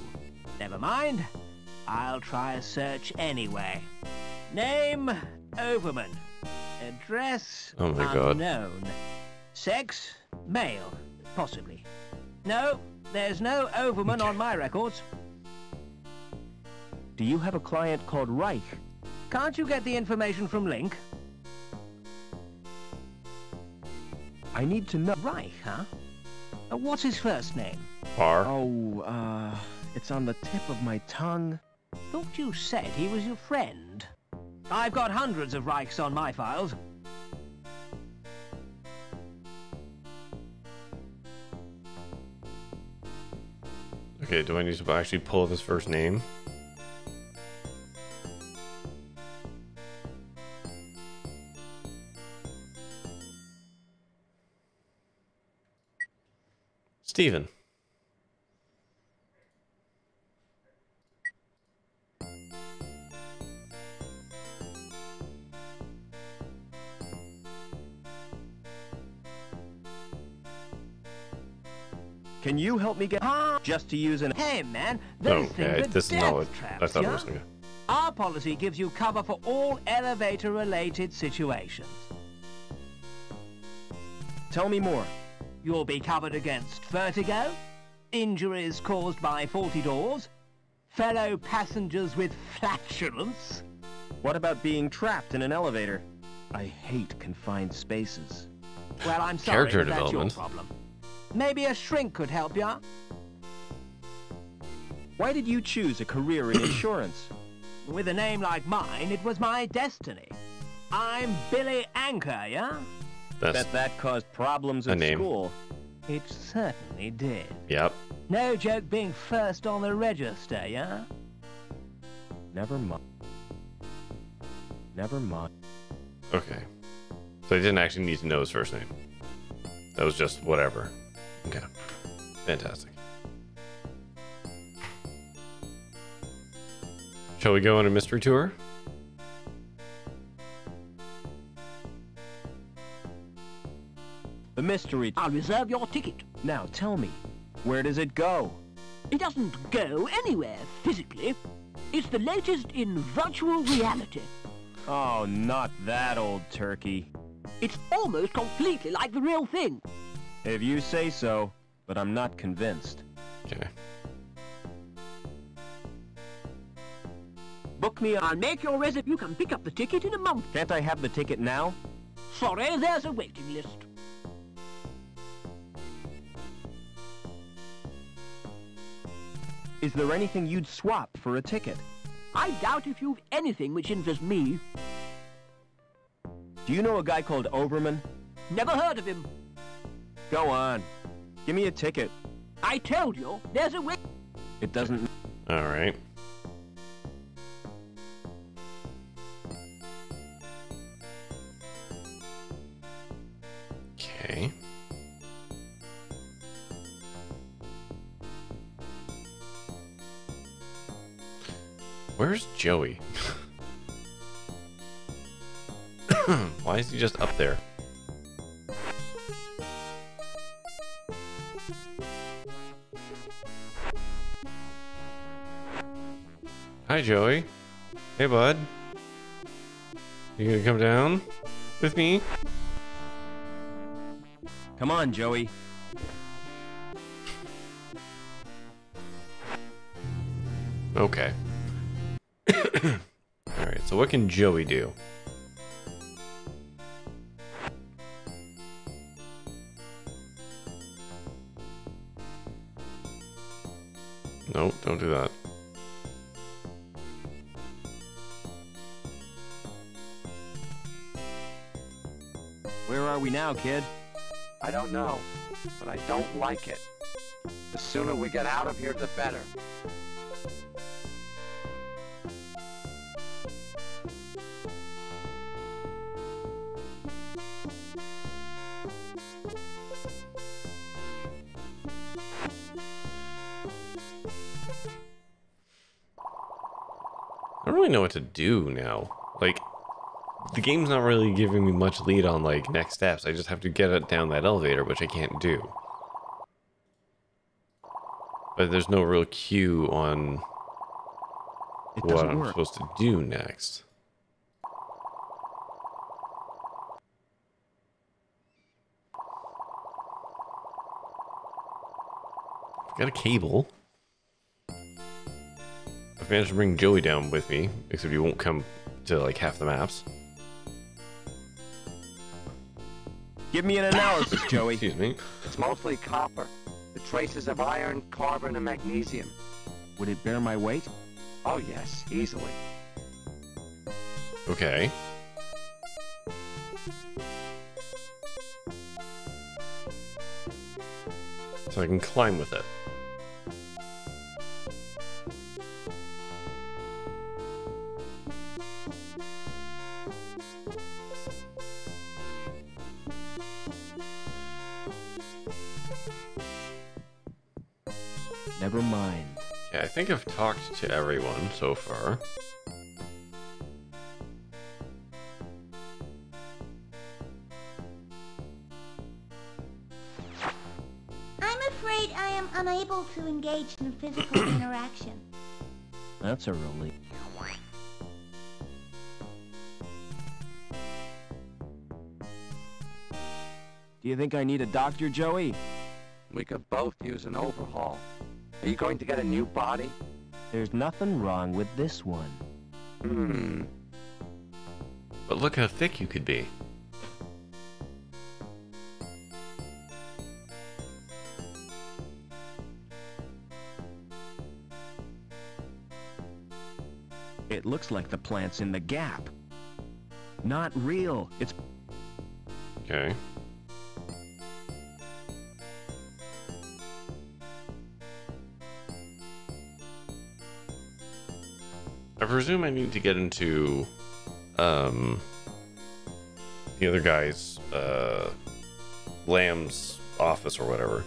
Never mind. I'll try a search anyway. Name, Obermann. Address, oh my unknown. God. Sex, male, possibly. No, there's no Obermann okay. on my records. Do you have a client called Reich? Can't you get the information from Link? I need to know... Reich, huh? Uh, what's his first name? R. Oh, uh, it's on the tip of my tongue. Thought you said he was your friend. I've got hundreds of Reichs on my files. Okay, do I need to actually pull up his first name? Steven. Can you help me get just to use an hey man? No, yeah, this is not what I thought it was gonna go. Our policy gives you cover for all elevator-related situations. Tell me more. You'll be covered against vertigo, injuries caused by faulty doors, fellow passengers with flatulence. What about being trapped in an elevator? I hate confined spaces. Well, I'm sorry, but that's your problem. Maybe a shrink could help you. Why did you choose a career in insurance? With a name like mine, it was my destiny. I'm Billy Anchor, yeah? That's Bet that caused problems in school. It certainly did. Yep. No joke being first on the register, yeah? Never mind. Never mind. Okay. So I didn't actually need to know his first name. That was just whatever. Okay. Fantastic. Shall we go on a mystery tour? The mystery. I'll reserve your ticket. Now tell me, where does it go? It doesn't go anywhere physically. It's the latest in virtual reality. Oh, not that old turkey. It's almost completely like the real thing. If you say so, but I'm not convinced. Okay. Book me. I'll make your reserve. You can pick up the ticket in a month. Can't I have the ticket now? Sorry, there's a waiting list. Is there anything you'd swap for a ticket? I doubt if you've anything which interests me. Do you know a guy called Obermann? Never heard of him. Go on. Give me a ticket. I told you, there's a way. It doesn't... All right. Okay. Where's Joey? Why is he just up there? Hi, Joey. Hey, bud. You gonna come down with me? Come on, Joey. Okay. Alright, so what can Joey do? Nope, don't do that. Where are we now, kid? I don't know, but I don't like it. The sooner we get out of here, the better. I don't really know what to do now. Like, the game's not really giving me much lead on, like, next steps. I just have to get it down that elevator, which I can't do. But there's no real cue on what I'm supposed to do next. I've got a cable. I managed to bring Joey down with me, except he won't come to like half the maps. Give me an analysis, Joey. Excuse me. It's mostly copper. The traces of iron, carbon, and magnesium. Would it bear my weight? Oh yes, easily. Okay. So I can climb with it. Never mind. Yeah, I think I've talked to everyone so far. I'm afraid I am unable to engage in physical interaction. That's a relief. Do you think I need a doctor, Joey? We could both use an overhaul. Are you going to get a new body? There's nothing wrong with this one. Hmm. But look how thick you could be. It looks like the plant's in the Gap. Not real. It's... Okay. I presume I need to get into um, the other guy's uh, Lamb's office or whatever.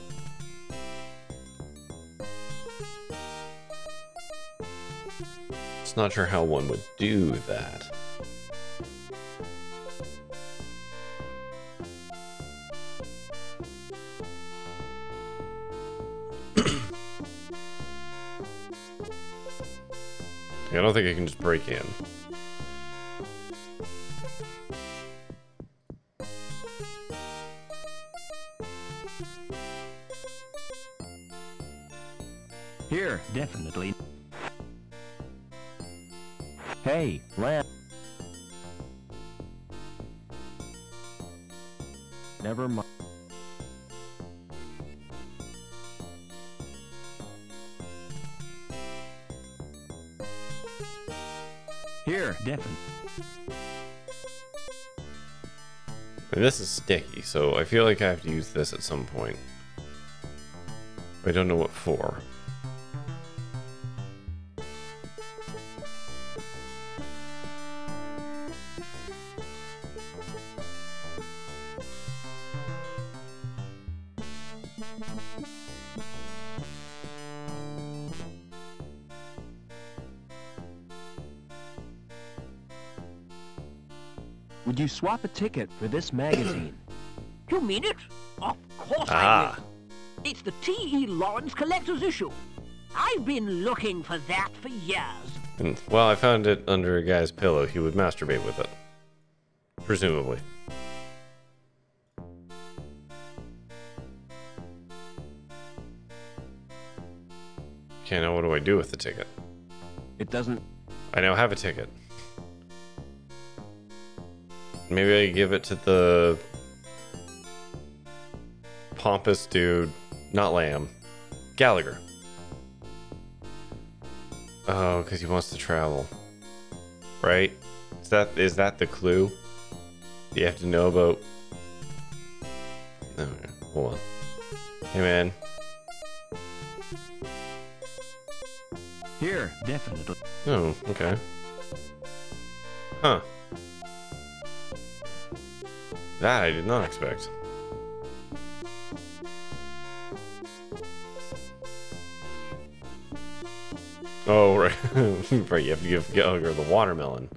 It's not sure how one would do that. I don't think I can just break in. Here, definitely. Hey, Lamb. Never mind. Definitely. And this is sticky, so I feel like I have to use this at some point. I don't know what for. Would you swap a ticket for this magazine? You mean it? Of course ah. I will. It's the T E Lawrence Collector's Issue. I've been looking for that for years. Well, I found it under a guy's pillow. He would masturbate with it. Presumably. Okay, now what do I do with the ticket? It doesn't... I now have a ticket. Maybe I give it to the pompous dude, not Lamb, Gallagher. Oh, because he wants to travel, right? Is that is that the clue? You have to know about No, no, hold on. Hey, man. Here, definitely. Oh, okay. Huh. That I did not expect. Oh, right. Right, you have to give Gallagher the watermelon.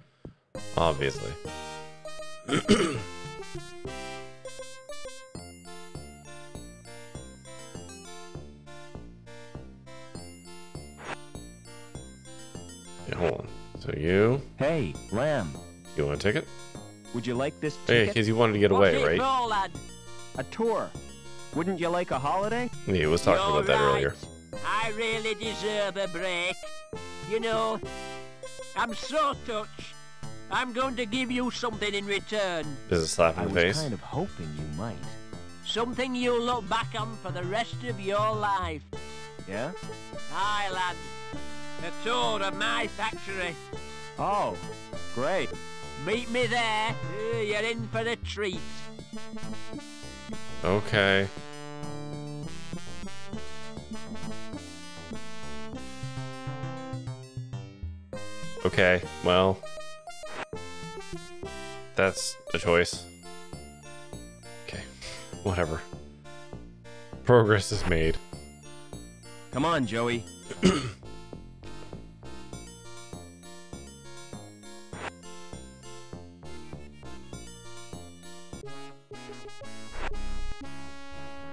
Obviously. Yeah, hold on. So you... Hey, Lamb. You want a ticket? Would you like this ticket? Hey, because you wanted to get away, right? Roll, lad. A tour. Wouldn't you like a holiday? Yeah, he was talking You're about that right. earlier. I really deserve a break. You know, I'm so touched. I'm going to give you something in return. This is a slap in the face. I was kind of hoping you might. Something you'll look back on for the rest of your life. Yeah? Aye, lad. A tour of my factory. Oh, great. Meet me there. Uh, you're in for a treat. Okay. Okay, well... That's a choice. Okay, whatever. Progress is made. Come on, Joey.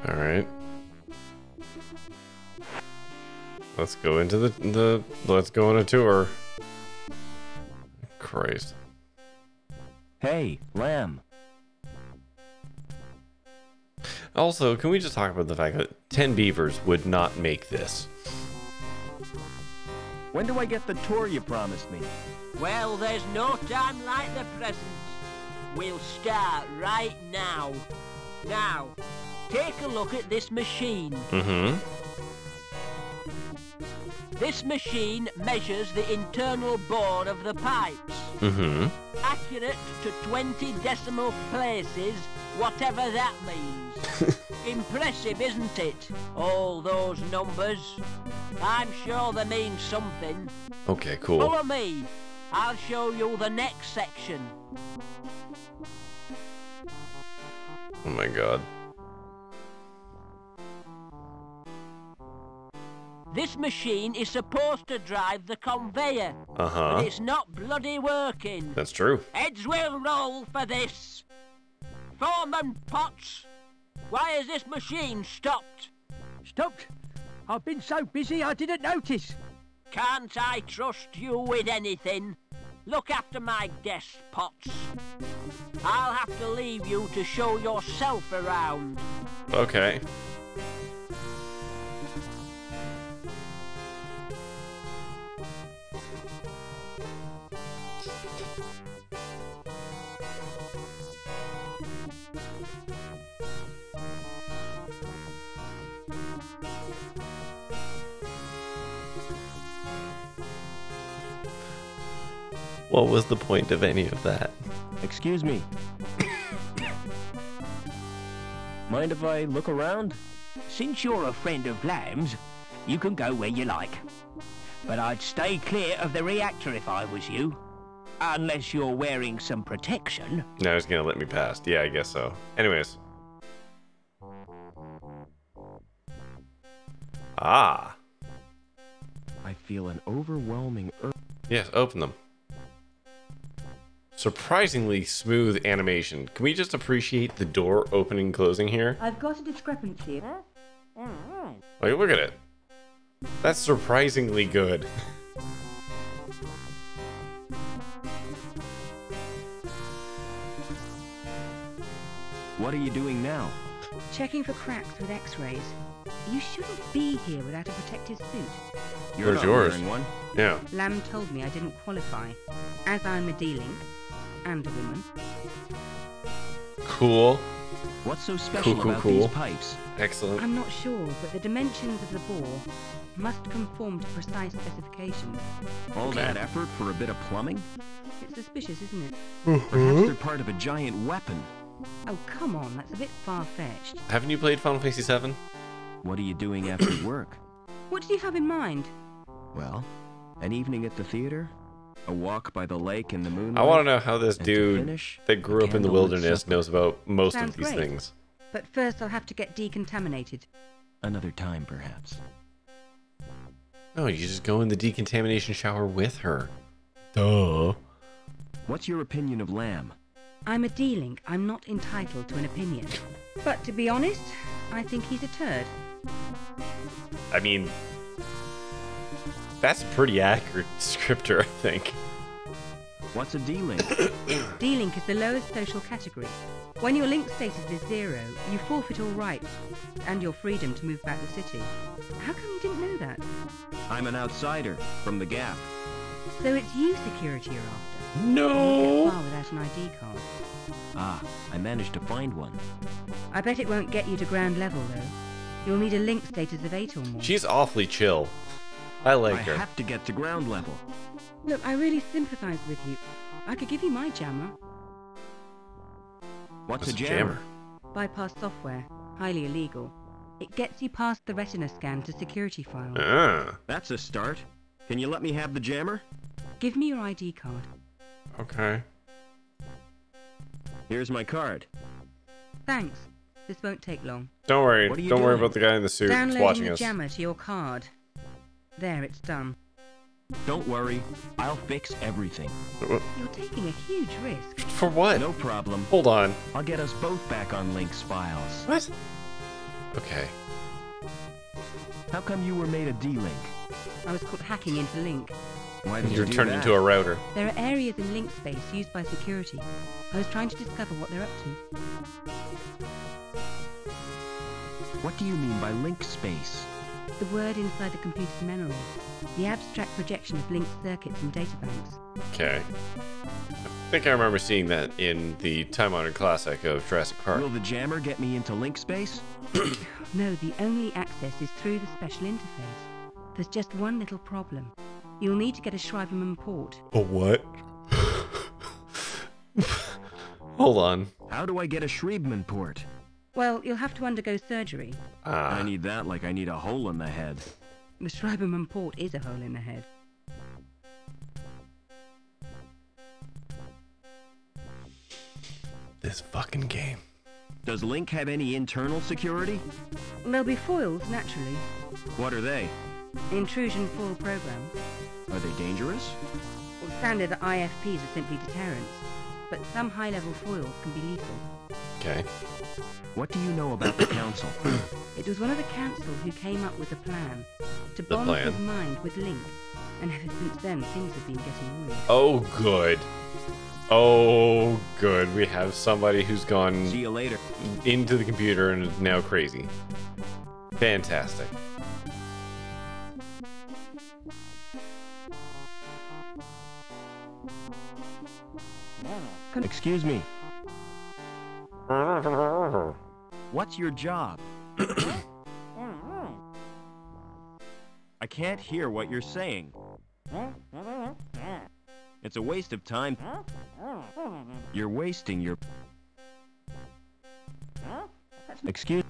All right. Let's go into the the. Let's go on a tour. Christ. Hey, Lamb. Also, can we just talk about the fact that ten beavers would not make this? When do I get the tour you promised me? Well, there's no time like the present. We'll start right now. Now, take a look at this machine. Mm-hmm. This machine measures the internal bore of the pipes. Mm-hmm. Accurate to twenty decimal places, whatever that means. Impressive, isn't it? All those numbers. I'm sure they mean something. Okay, cool. Follow me. I'll show you the next section. Oh my god. This machine is supposed to drive the conveyor, uh-huh. but it's not bloody working. That's true. Heads will roll for this. Foreman Potts, why is this machine stopped? Stopped? I've been so busy I didn't notice. Can't I trust you with anything? Look after my guests, Potts. I'll have to leave you to show yourself around. Okay. What was the point of any of that? Excuse me. Mind if I look around? Since you're a friend of Lamb's, you can go where you like. But I'd stay clear of the reactor if I was you. Unless you're wearing some protection. No, he's gonna let me past. Yeah, I guess so. Anyways. Ah. I feel an overwhelming urge. Yes, open them. Surprisingly smooth animation. Can we just appreciate the door opening and closing here? I've got a discrepancy. Like, look at it. That's surprisingly good. What are you doing now? Checking for cracks with x-rays. You shouldn't be here without a protective suit. You're not wearing one. Yeah. Lamb told me I didn't qualify, as I'm a D-Link and a woman. Cool. What's so special cool, cool, about cool. these pipes? Excellent. I'm not sure, but the dimensions of the bore must conform to precise specifications. All okay. that effort for a bit of plumbing? It's suspicious, isn't it? Mm-hmm. Perhaps they're part of a giant weapon. Oh, come on, that's a bit far-fetched. Haven't you played Final Fantasy seven? What are you doing after work? What did you have in mind? Well, an evening at the theater, a walk by the lake in the moonlight. I want to know how this dude finish, that grew up in the wilderness knows about most Sounds of these great. things. But first I'll have to get decontaminated. Another time, perhaps. No, you just go in the decontamination shower with her. Duh. What's your opinion of Lamb? I'm a D-Link. I'm not entitled to an opinion. But to be honest, I think he's a turd. I mean, that's a pretty accurate descriptor, I think. What's a D-Link? D-Link is the lowest social category. When your link status is zero, you forfeit all rights and your freedom to move back the city. How come you didn't know that? I'm an outsider from the Gap. So it's you security you're after. No! You can't get far without an I D card. Ah, I managed to find one. I bet it won't get you to ground level, though. You'll need a link status of eight or more. She's awfully chill. I like I her. I have to get to ground level. Look, I really sympathize with you. I could give you my jammer. What's, What's a jammer? jammer? Bypass software. Highly illegal. It gets you past the retina scan to security file. Ah. That's a start. Can you let me have the jammer? Give me your I D card. Okay. Here's my card. Thanks. This won't take long. Don't worry. Don't doing? worry about the guy in the suit Downloading that's watching the us. Downloading the jammer to your card. There, it's done. Don't worry, I'll fix everything. You're taking a huge risk. For what? No problem. Hold on. I'll get us both back on Link's files. What? Okay. How come you were made a D-Link? I was caught hacking into Link. Why did you, you do turned that? into a router. There are areas in Link space used by security. I was trying to discover what they're up to. What do you mean by Link space? The word inside the computer's memory. The abstract projection of linked circuits and data banks. Okay. I think I remember seeing that in the time-honored classic of Jurassic Park. Will the jammer get me into link space? No, the only access is through the special interface. There's just one little problem. You'll need to get a Schreibermann port. A what? Hold on. How do I get a Schreibermann port? Well, you'll have to undergo surgery. Uh, I need that like I need a hole in the head. The Schreibermann port is a hole in the head. This fucking game. Does Link have any internal security? There'll be foils, naturally. What are they? Intrusion foil program. Are they dangerous? Well, standard I F Ps are simply deterrents, but some high-level foils can be lethal. Okay. What do you know about the council? It was one of the council who came up with the plan to bond his mind with Link, and ever since then things have been getting weird. Oh, good. Oh, good. We have somebody who's gone See you later. into the computer and is now crazy. Fantastic. Excuse me. What's your job? I can't hear what you're saying. It's a waste of time. You're wasting your... Excuse...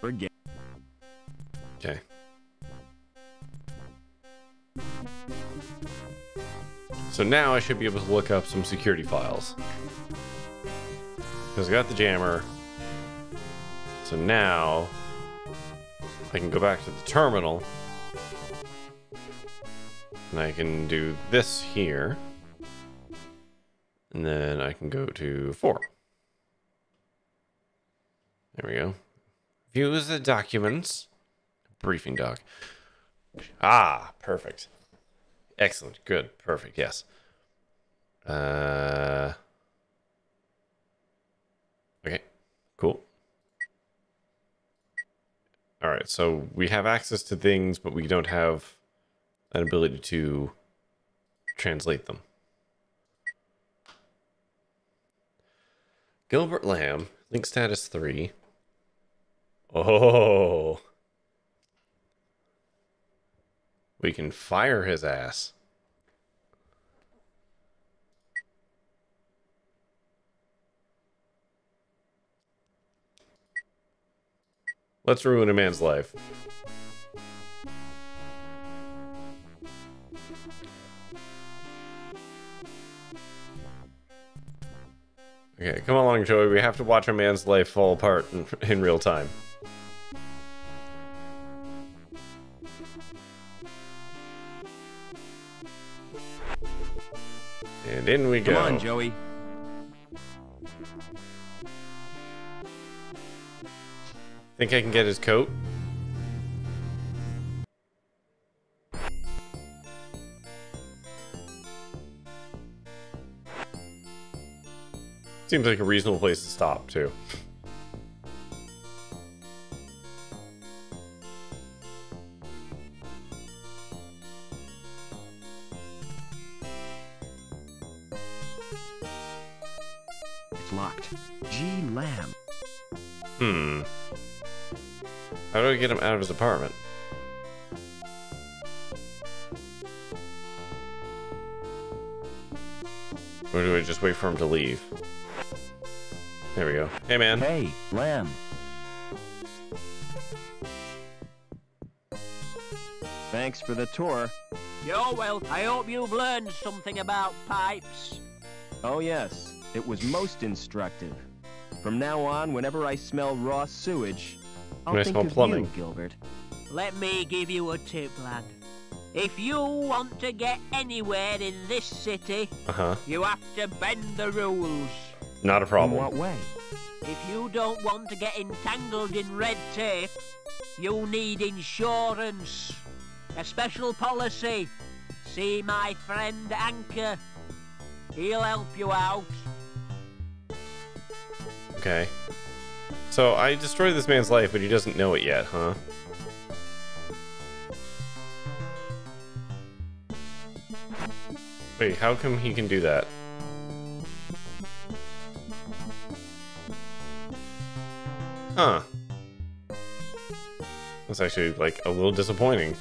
Forget... Okay. So now I should be able to look up some security files. Because I got the jammer. So now I can go back to the terminal. And I can do this here. And then I can go to four. There we go. Views the documents. Briefing doc. Ah, perfect. Excellent. Good. Perfect. Yes. Uh, okay. Cool. All right. So we have access to things, but we don't have an ability to translate them. Gilbert Lamb, link status three. Oh. We can fire his ass. Let's ruin a man's life. Okay, come along, Joey. We have to watch a man's life fall apart in, in real time. And in we go. Come on, Joey. Think I can get his coat? Seems like a reasonable place to stop, too. It's locked. G. Lamb. Hmm. How do I get him out of his apartment? Or do I just wait for him to leave? There we go. Hey, man. Hey, Lamb. Thanks for the tour. You're well. I hope you've learned something about pipes. Oh, yes. It was most instructive. From now on, whenever I smell raw sewage, I'll when think I smell plumbing. Of you, Gilbert. Let me give you a tip, lad. If you want to get anywhere in this city, uh-huh. you have to bend the rules. Not a problem. In what way? If you don't want to get entangled in red tape, you'll need insurance. A special policy. See my friend Anchor. He'll help you out. Okay. So I destroyed this man's life, but he doesn't know it yet, huh? Wait, how come he can do that? Huh. That's actually, like, a little disappointing.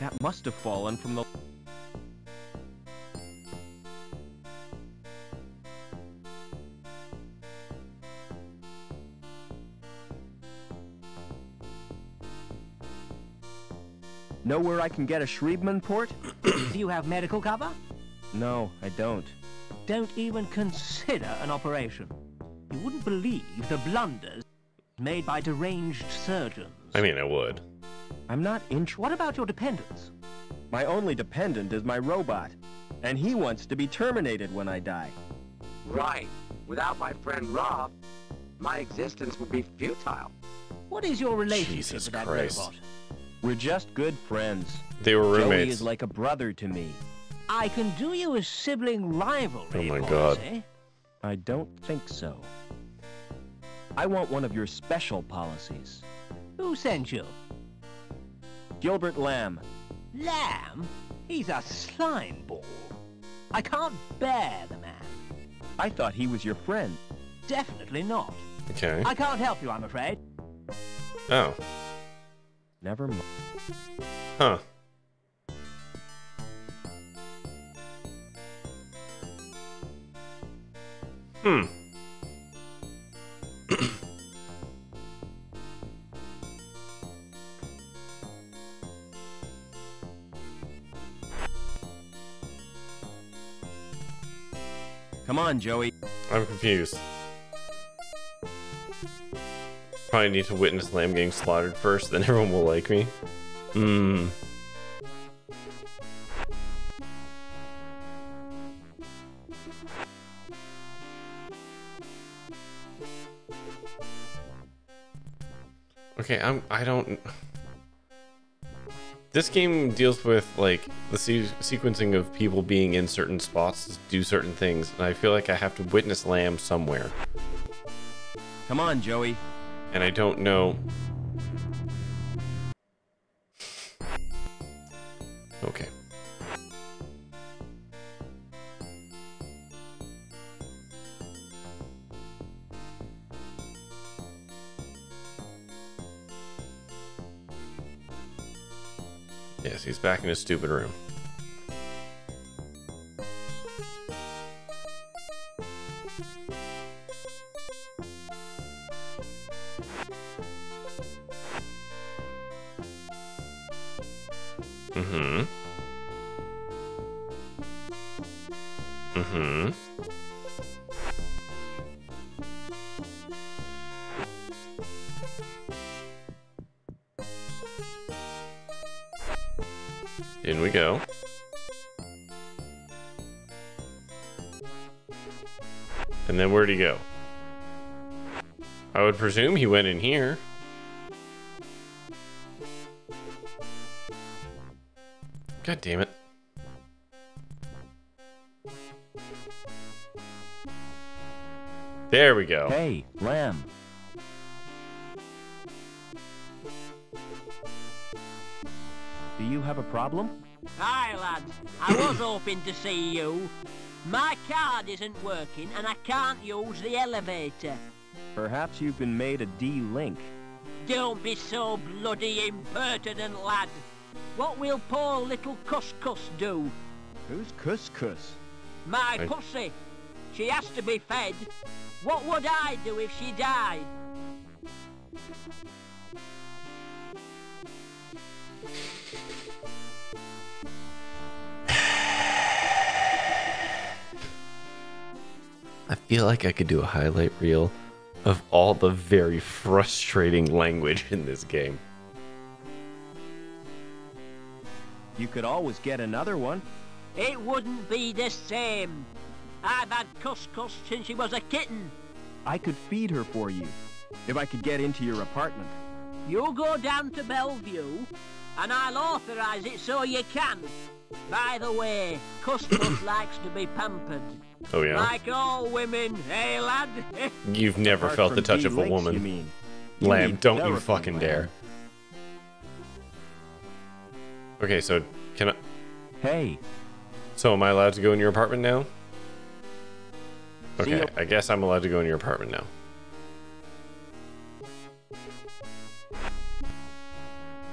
That must have fallen from the... Know where I can get a Schreibermann port? Do you have medical cover? No, I don't. Don't even consider an operation. You wouldn't believe the blunders made by deranged surgeons. I mean, I would. I'm not int- What about your dependents? My only dependent is my robot, and he wants to be terminated when I die. Right. Without my friend Rob, my existence would be futile. What is your relationship with that robot? We're just good friends. They were roommates. Joey is like a brother to me. I can do you a sibling rivalry. Oh my god. I don't think so. I want one of your special policies. Who sent you? Gilbert Lamb. Lamb? He's a slime ball. I can't bear the man. I thought he was your friend. Definitely not. Okay. I can't help you, I'm afraid. Oh. Never mind. Huh. Hmm. Come on, Joey. I'm confused. Probably need to witness Lamb getting slaughtered first, then everyone will like me. Hmm. Okay, I'm, I don't... This game deals with, like, the se sequencing of people being in certain spots to do certain things, and I feel like I have to witness Lamb somewhere. Come on, Joey. And I don't know... Okay. Yes, he's back in his stupid room. Mm-hmm. Mm-hmm. In we go. And then where'd he go? I would presume he went in here. God damn it. There we go. Hey, Lamb. Do you have a problem? Hi, lad. I was hoping to see you. My card isn't working and I can't use the elevator. Perhaps you've been made a D-Link. Don't be so bloody impertinent, lad. What will poor little Cuscus do? Who's Cuscus? My I... pussy. She has to be fed. What would I do if she died? I feel like I could do a highlight reel of all the very frustrating language in this game. You could always get another one. It wouldn't be the same. I've had Cuscus since she was a kitten. I could feed her for you, if I could get into your apartment. You go down to Bellevue, and I'll authorize it so you can. By the way, Cuscus likes to be pampered. Oh yeah? Like all women, hey lad? You've never Apart felt the touch of a woman. You mean. You Lamb, don't you fucking Lamb. dare. Okay, so can I... Hey. So am I allowed to go in your apartment now? Okay, I guess I'm allowed to go in your apartment now.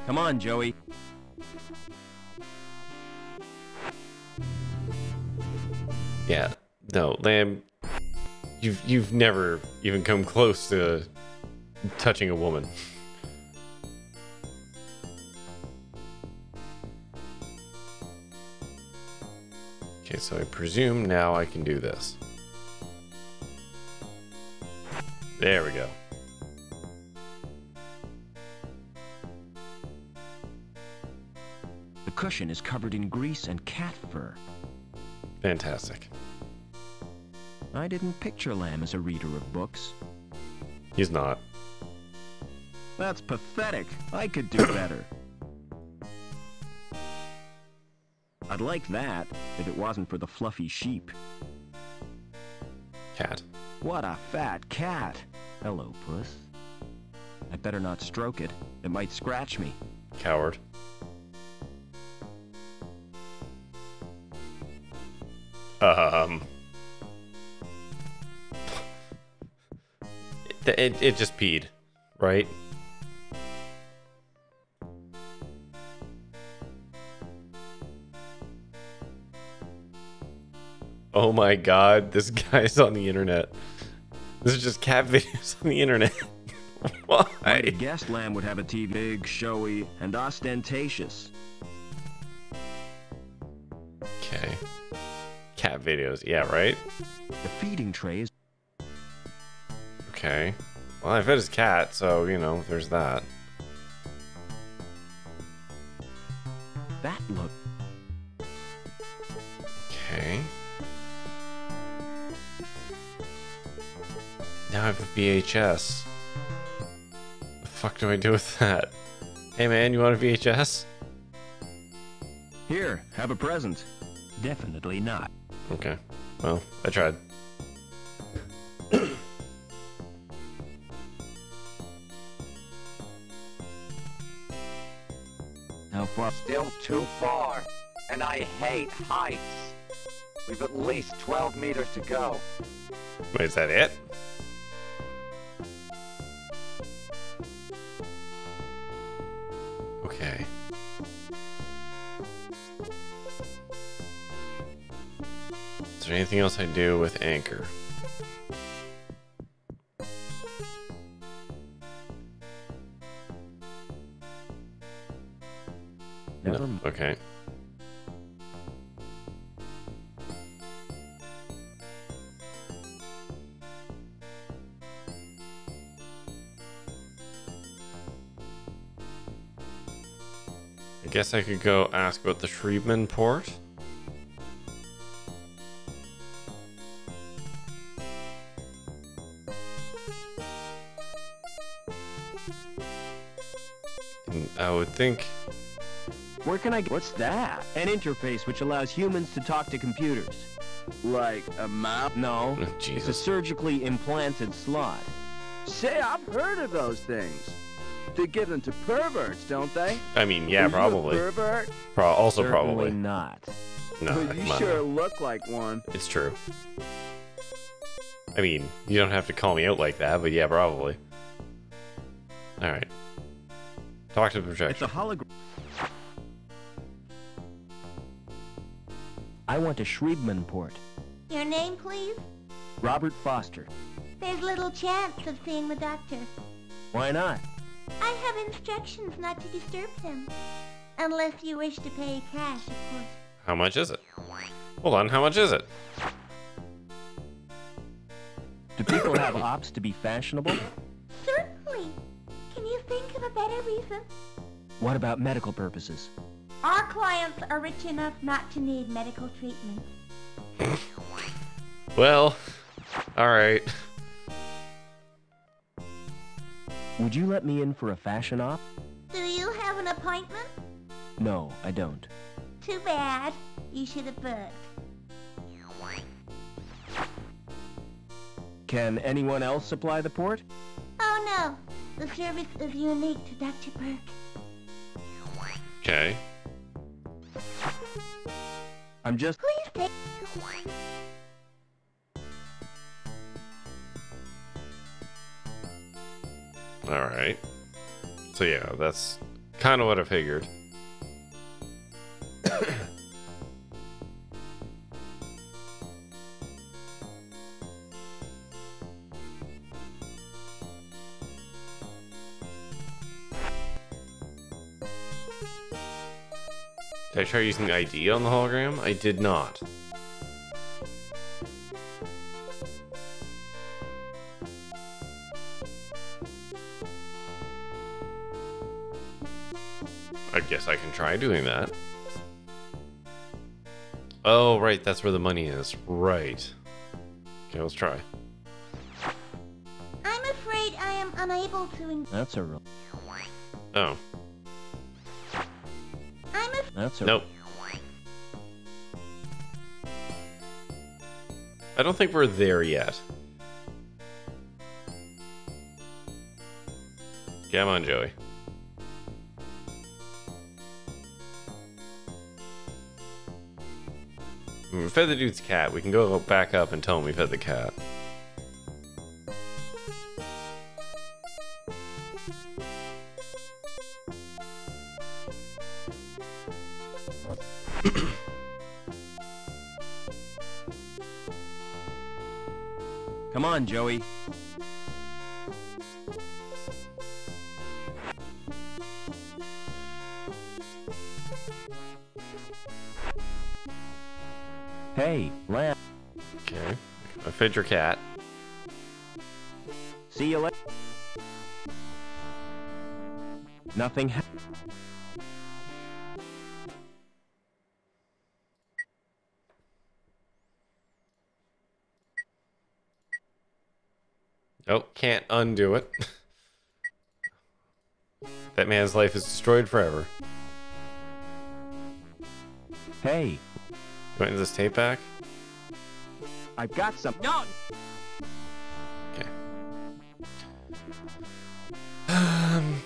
Come on, Joey. Yeah, no, Lamb, you've, you've never even come close to touching a woman. Okay, so I presume now I can do this. There we go. The cushion is covered in grease and cat fur. Fantastic. I didn't picture Lamb as a reader of books. He's not. That's pathetic. I could do better. I'd like that if it wasn't for the fluffy sheep. Cat. What a fat cat. Hello, puss. I better not stroke it. It might scratch me. Coward. Um. It, it, it just peed, right? Oh my god, this guy's on the internet. This is just cat videos on the internet. Why? I guessed Lamb would have a T V, big, showy, and ostentatious. Okay. Cat videos, yeah, right? The feeding tray is... Okay. Well, I fed his cat, so, you know, there's that. That look... Okay. Now I have a V H S. What the fuck do I do with that? Hey man, you want a V H S? Here, have a present. Definitely not. Okay. Well, I tried. How far? Still too far. And I hate heights. We've at least twelve meters to go. Wait, is that it? Okay. Is there anything else I do with Anchor? Yeah. Okay. I guess I could go ask about the Schreibermann port. And I would think. Where can I get? What's that? An interface which allows humans to talk to computers. Like a map? No. Oh, Jesus. It's a surgically implanted slot. Say, I've heard of those things. They give them to perverts, don't they? I mean, yeah, probably. Pervert? Pro also Certainly probably not. No, well, you sure on. Look like one. It's true. I mean, you don't have to call me out like that, but yeah, probably. All right. Talk to the projection. It's a hologram. I want a Schreibermann port. Your name, please? Robert Foster. There's little chance of seeing the doctor. Why not? I have instructions not to disturb him. Unless you wish to pay cash, of course. How much is it? Hold on, how much is it? Do people have ops to be fashionable? Certainly. Can you think of a better reason? What about medical purposes? Our clients are rich enough not to need medical treatment. Well, all right. Would you let me in for a fashion op? Do you have an appointment? No, I don't. Too bad. You should have booked. Can anyone else supply the port? Oh no. The service is unique to Doctor Burke. Okay. I'm just... Please take... All right. So yeah, that's kind of what I figured. Did I try using the I D on the hologram? I did not. I guess I can try doing that. Oh, right. That's where the money is. Right. Okay, let's try. I'm afraid I am unable to... That's a real... Oh. I'm a... That's a... Nope. I don't think we're there yet. Come on, Joey. We fed the dude's cat. We can go back up and tell him we fed the cat. Come on, Joey. Hey, Lamb. Okay, I fed your cat. See you later. Nothing happened. Nope, can't undo it. That man's life is destroyed forever. Hey. Do I need this tape back? I've got some. No. Okay. Um.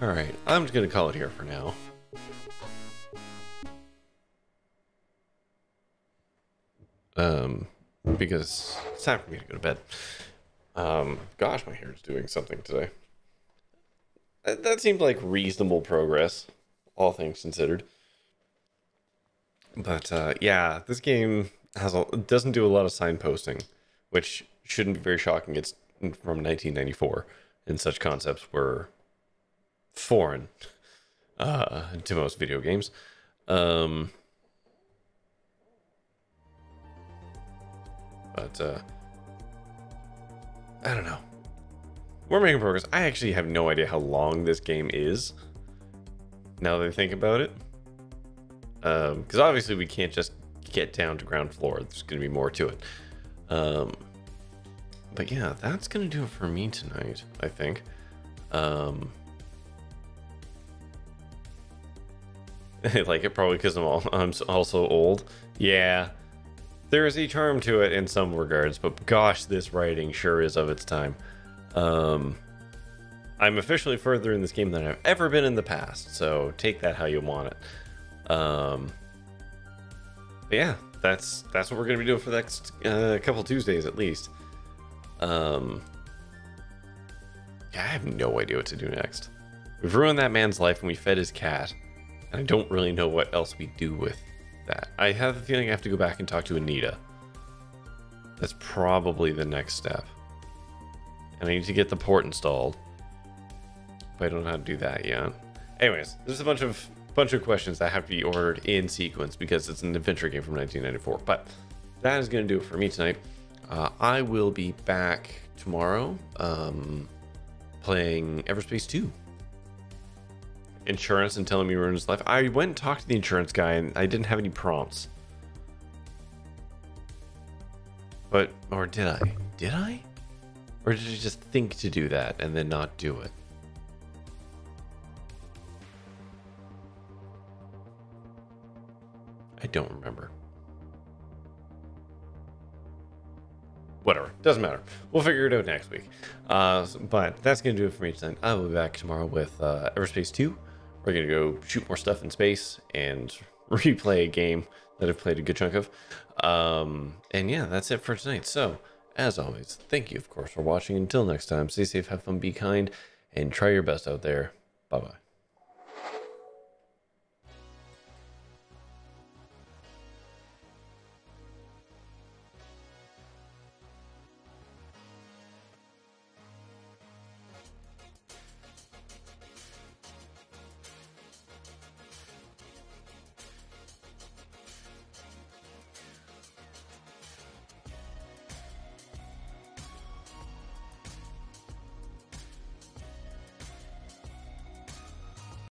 All right. I'm just gonna call it here for now. Um, because it's time for me to go to bed. Um, gosh, my hair is doing something today. That, that seemed like reasonable progress. all things considered. But uh, yeah, this game has a, doesn't do a lot of signposting, which shouldn't be very shocking. It's from nineteen ninety-four, and such concepts were foreign uh, to most video games. Um, but uh, I don't know. We're making progress. I actually have no idea how long this game is, now that I think about it. Um, because obviously we can't just get down to ground floor. There's going to be more to it. Um, but yeah, that's going to do it for me tonight, I think. Um, I like it probably because I'm, all, I'm also old. Yeah, there is a charm to it in some regards, but gosh, this writing sure is of its time. Um, I'm officially further in this game than I've ever been in the past, so take that how you want it. Um, but yeah, that's that's what we're gonna be doing for the next uh, couple Tuesdays at least. Um, I have no idea what to do next. We've ruined that man's life and we fed his cat, and I don't really know what else we do with that. I have a feeling I have to go back and talk to Anita. That's probably the next step. And I need to get the port installed, but I don't know how to do that yet. Anyways, there's a bunch of bunch of questions that have to be ordered in sequence because it's an adventure game from nineteen ninety-four. But that is going to do it for me tonight. Uh, I will be back tomorrow um, playing Everspace two. Insurance and telling me ruined his life. I went and talked to the insurance guy and I didn't have any prompts. But, or did I? Did I? Or did you just think to do that and then not do it? I don't remember. Whatever. Doesn't matter. We'll figure it out next week. Uh, but that's going to do it for me tonight. I will be back tomorrow with uh, Everspace two. We're going to go shoot more stuff in space and replay a game that I've played a good chunk of. Um, and yeah, that's it for tonight. So, as always, thank you, of course, for watching. Until next time, stay safe, have fun, be kind, and try your best out there. Bye-bye.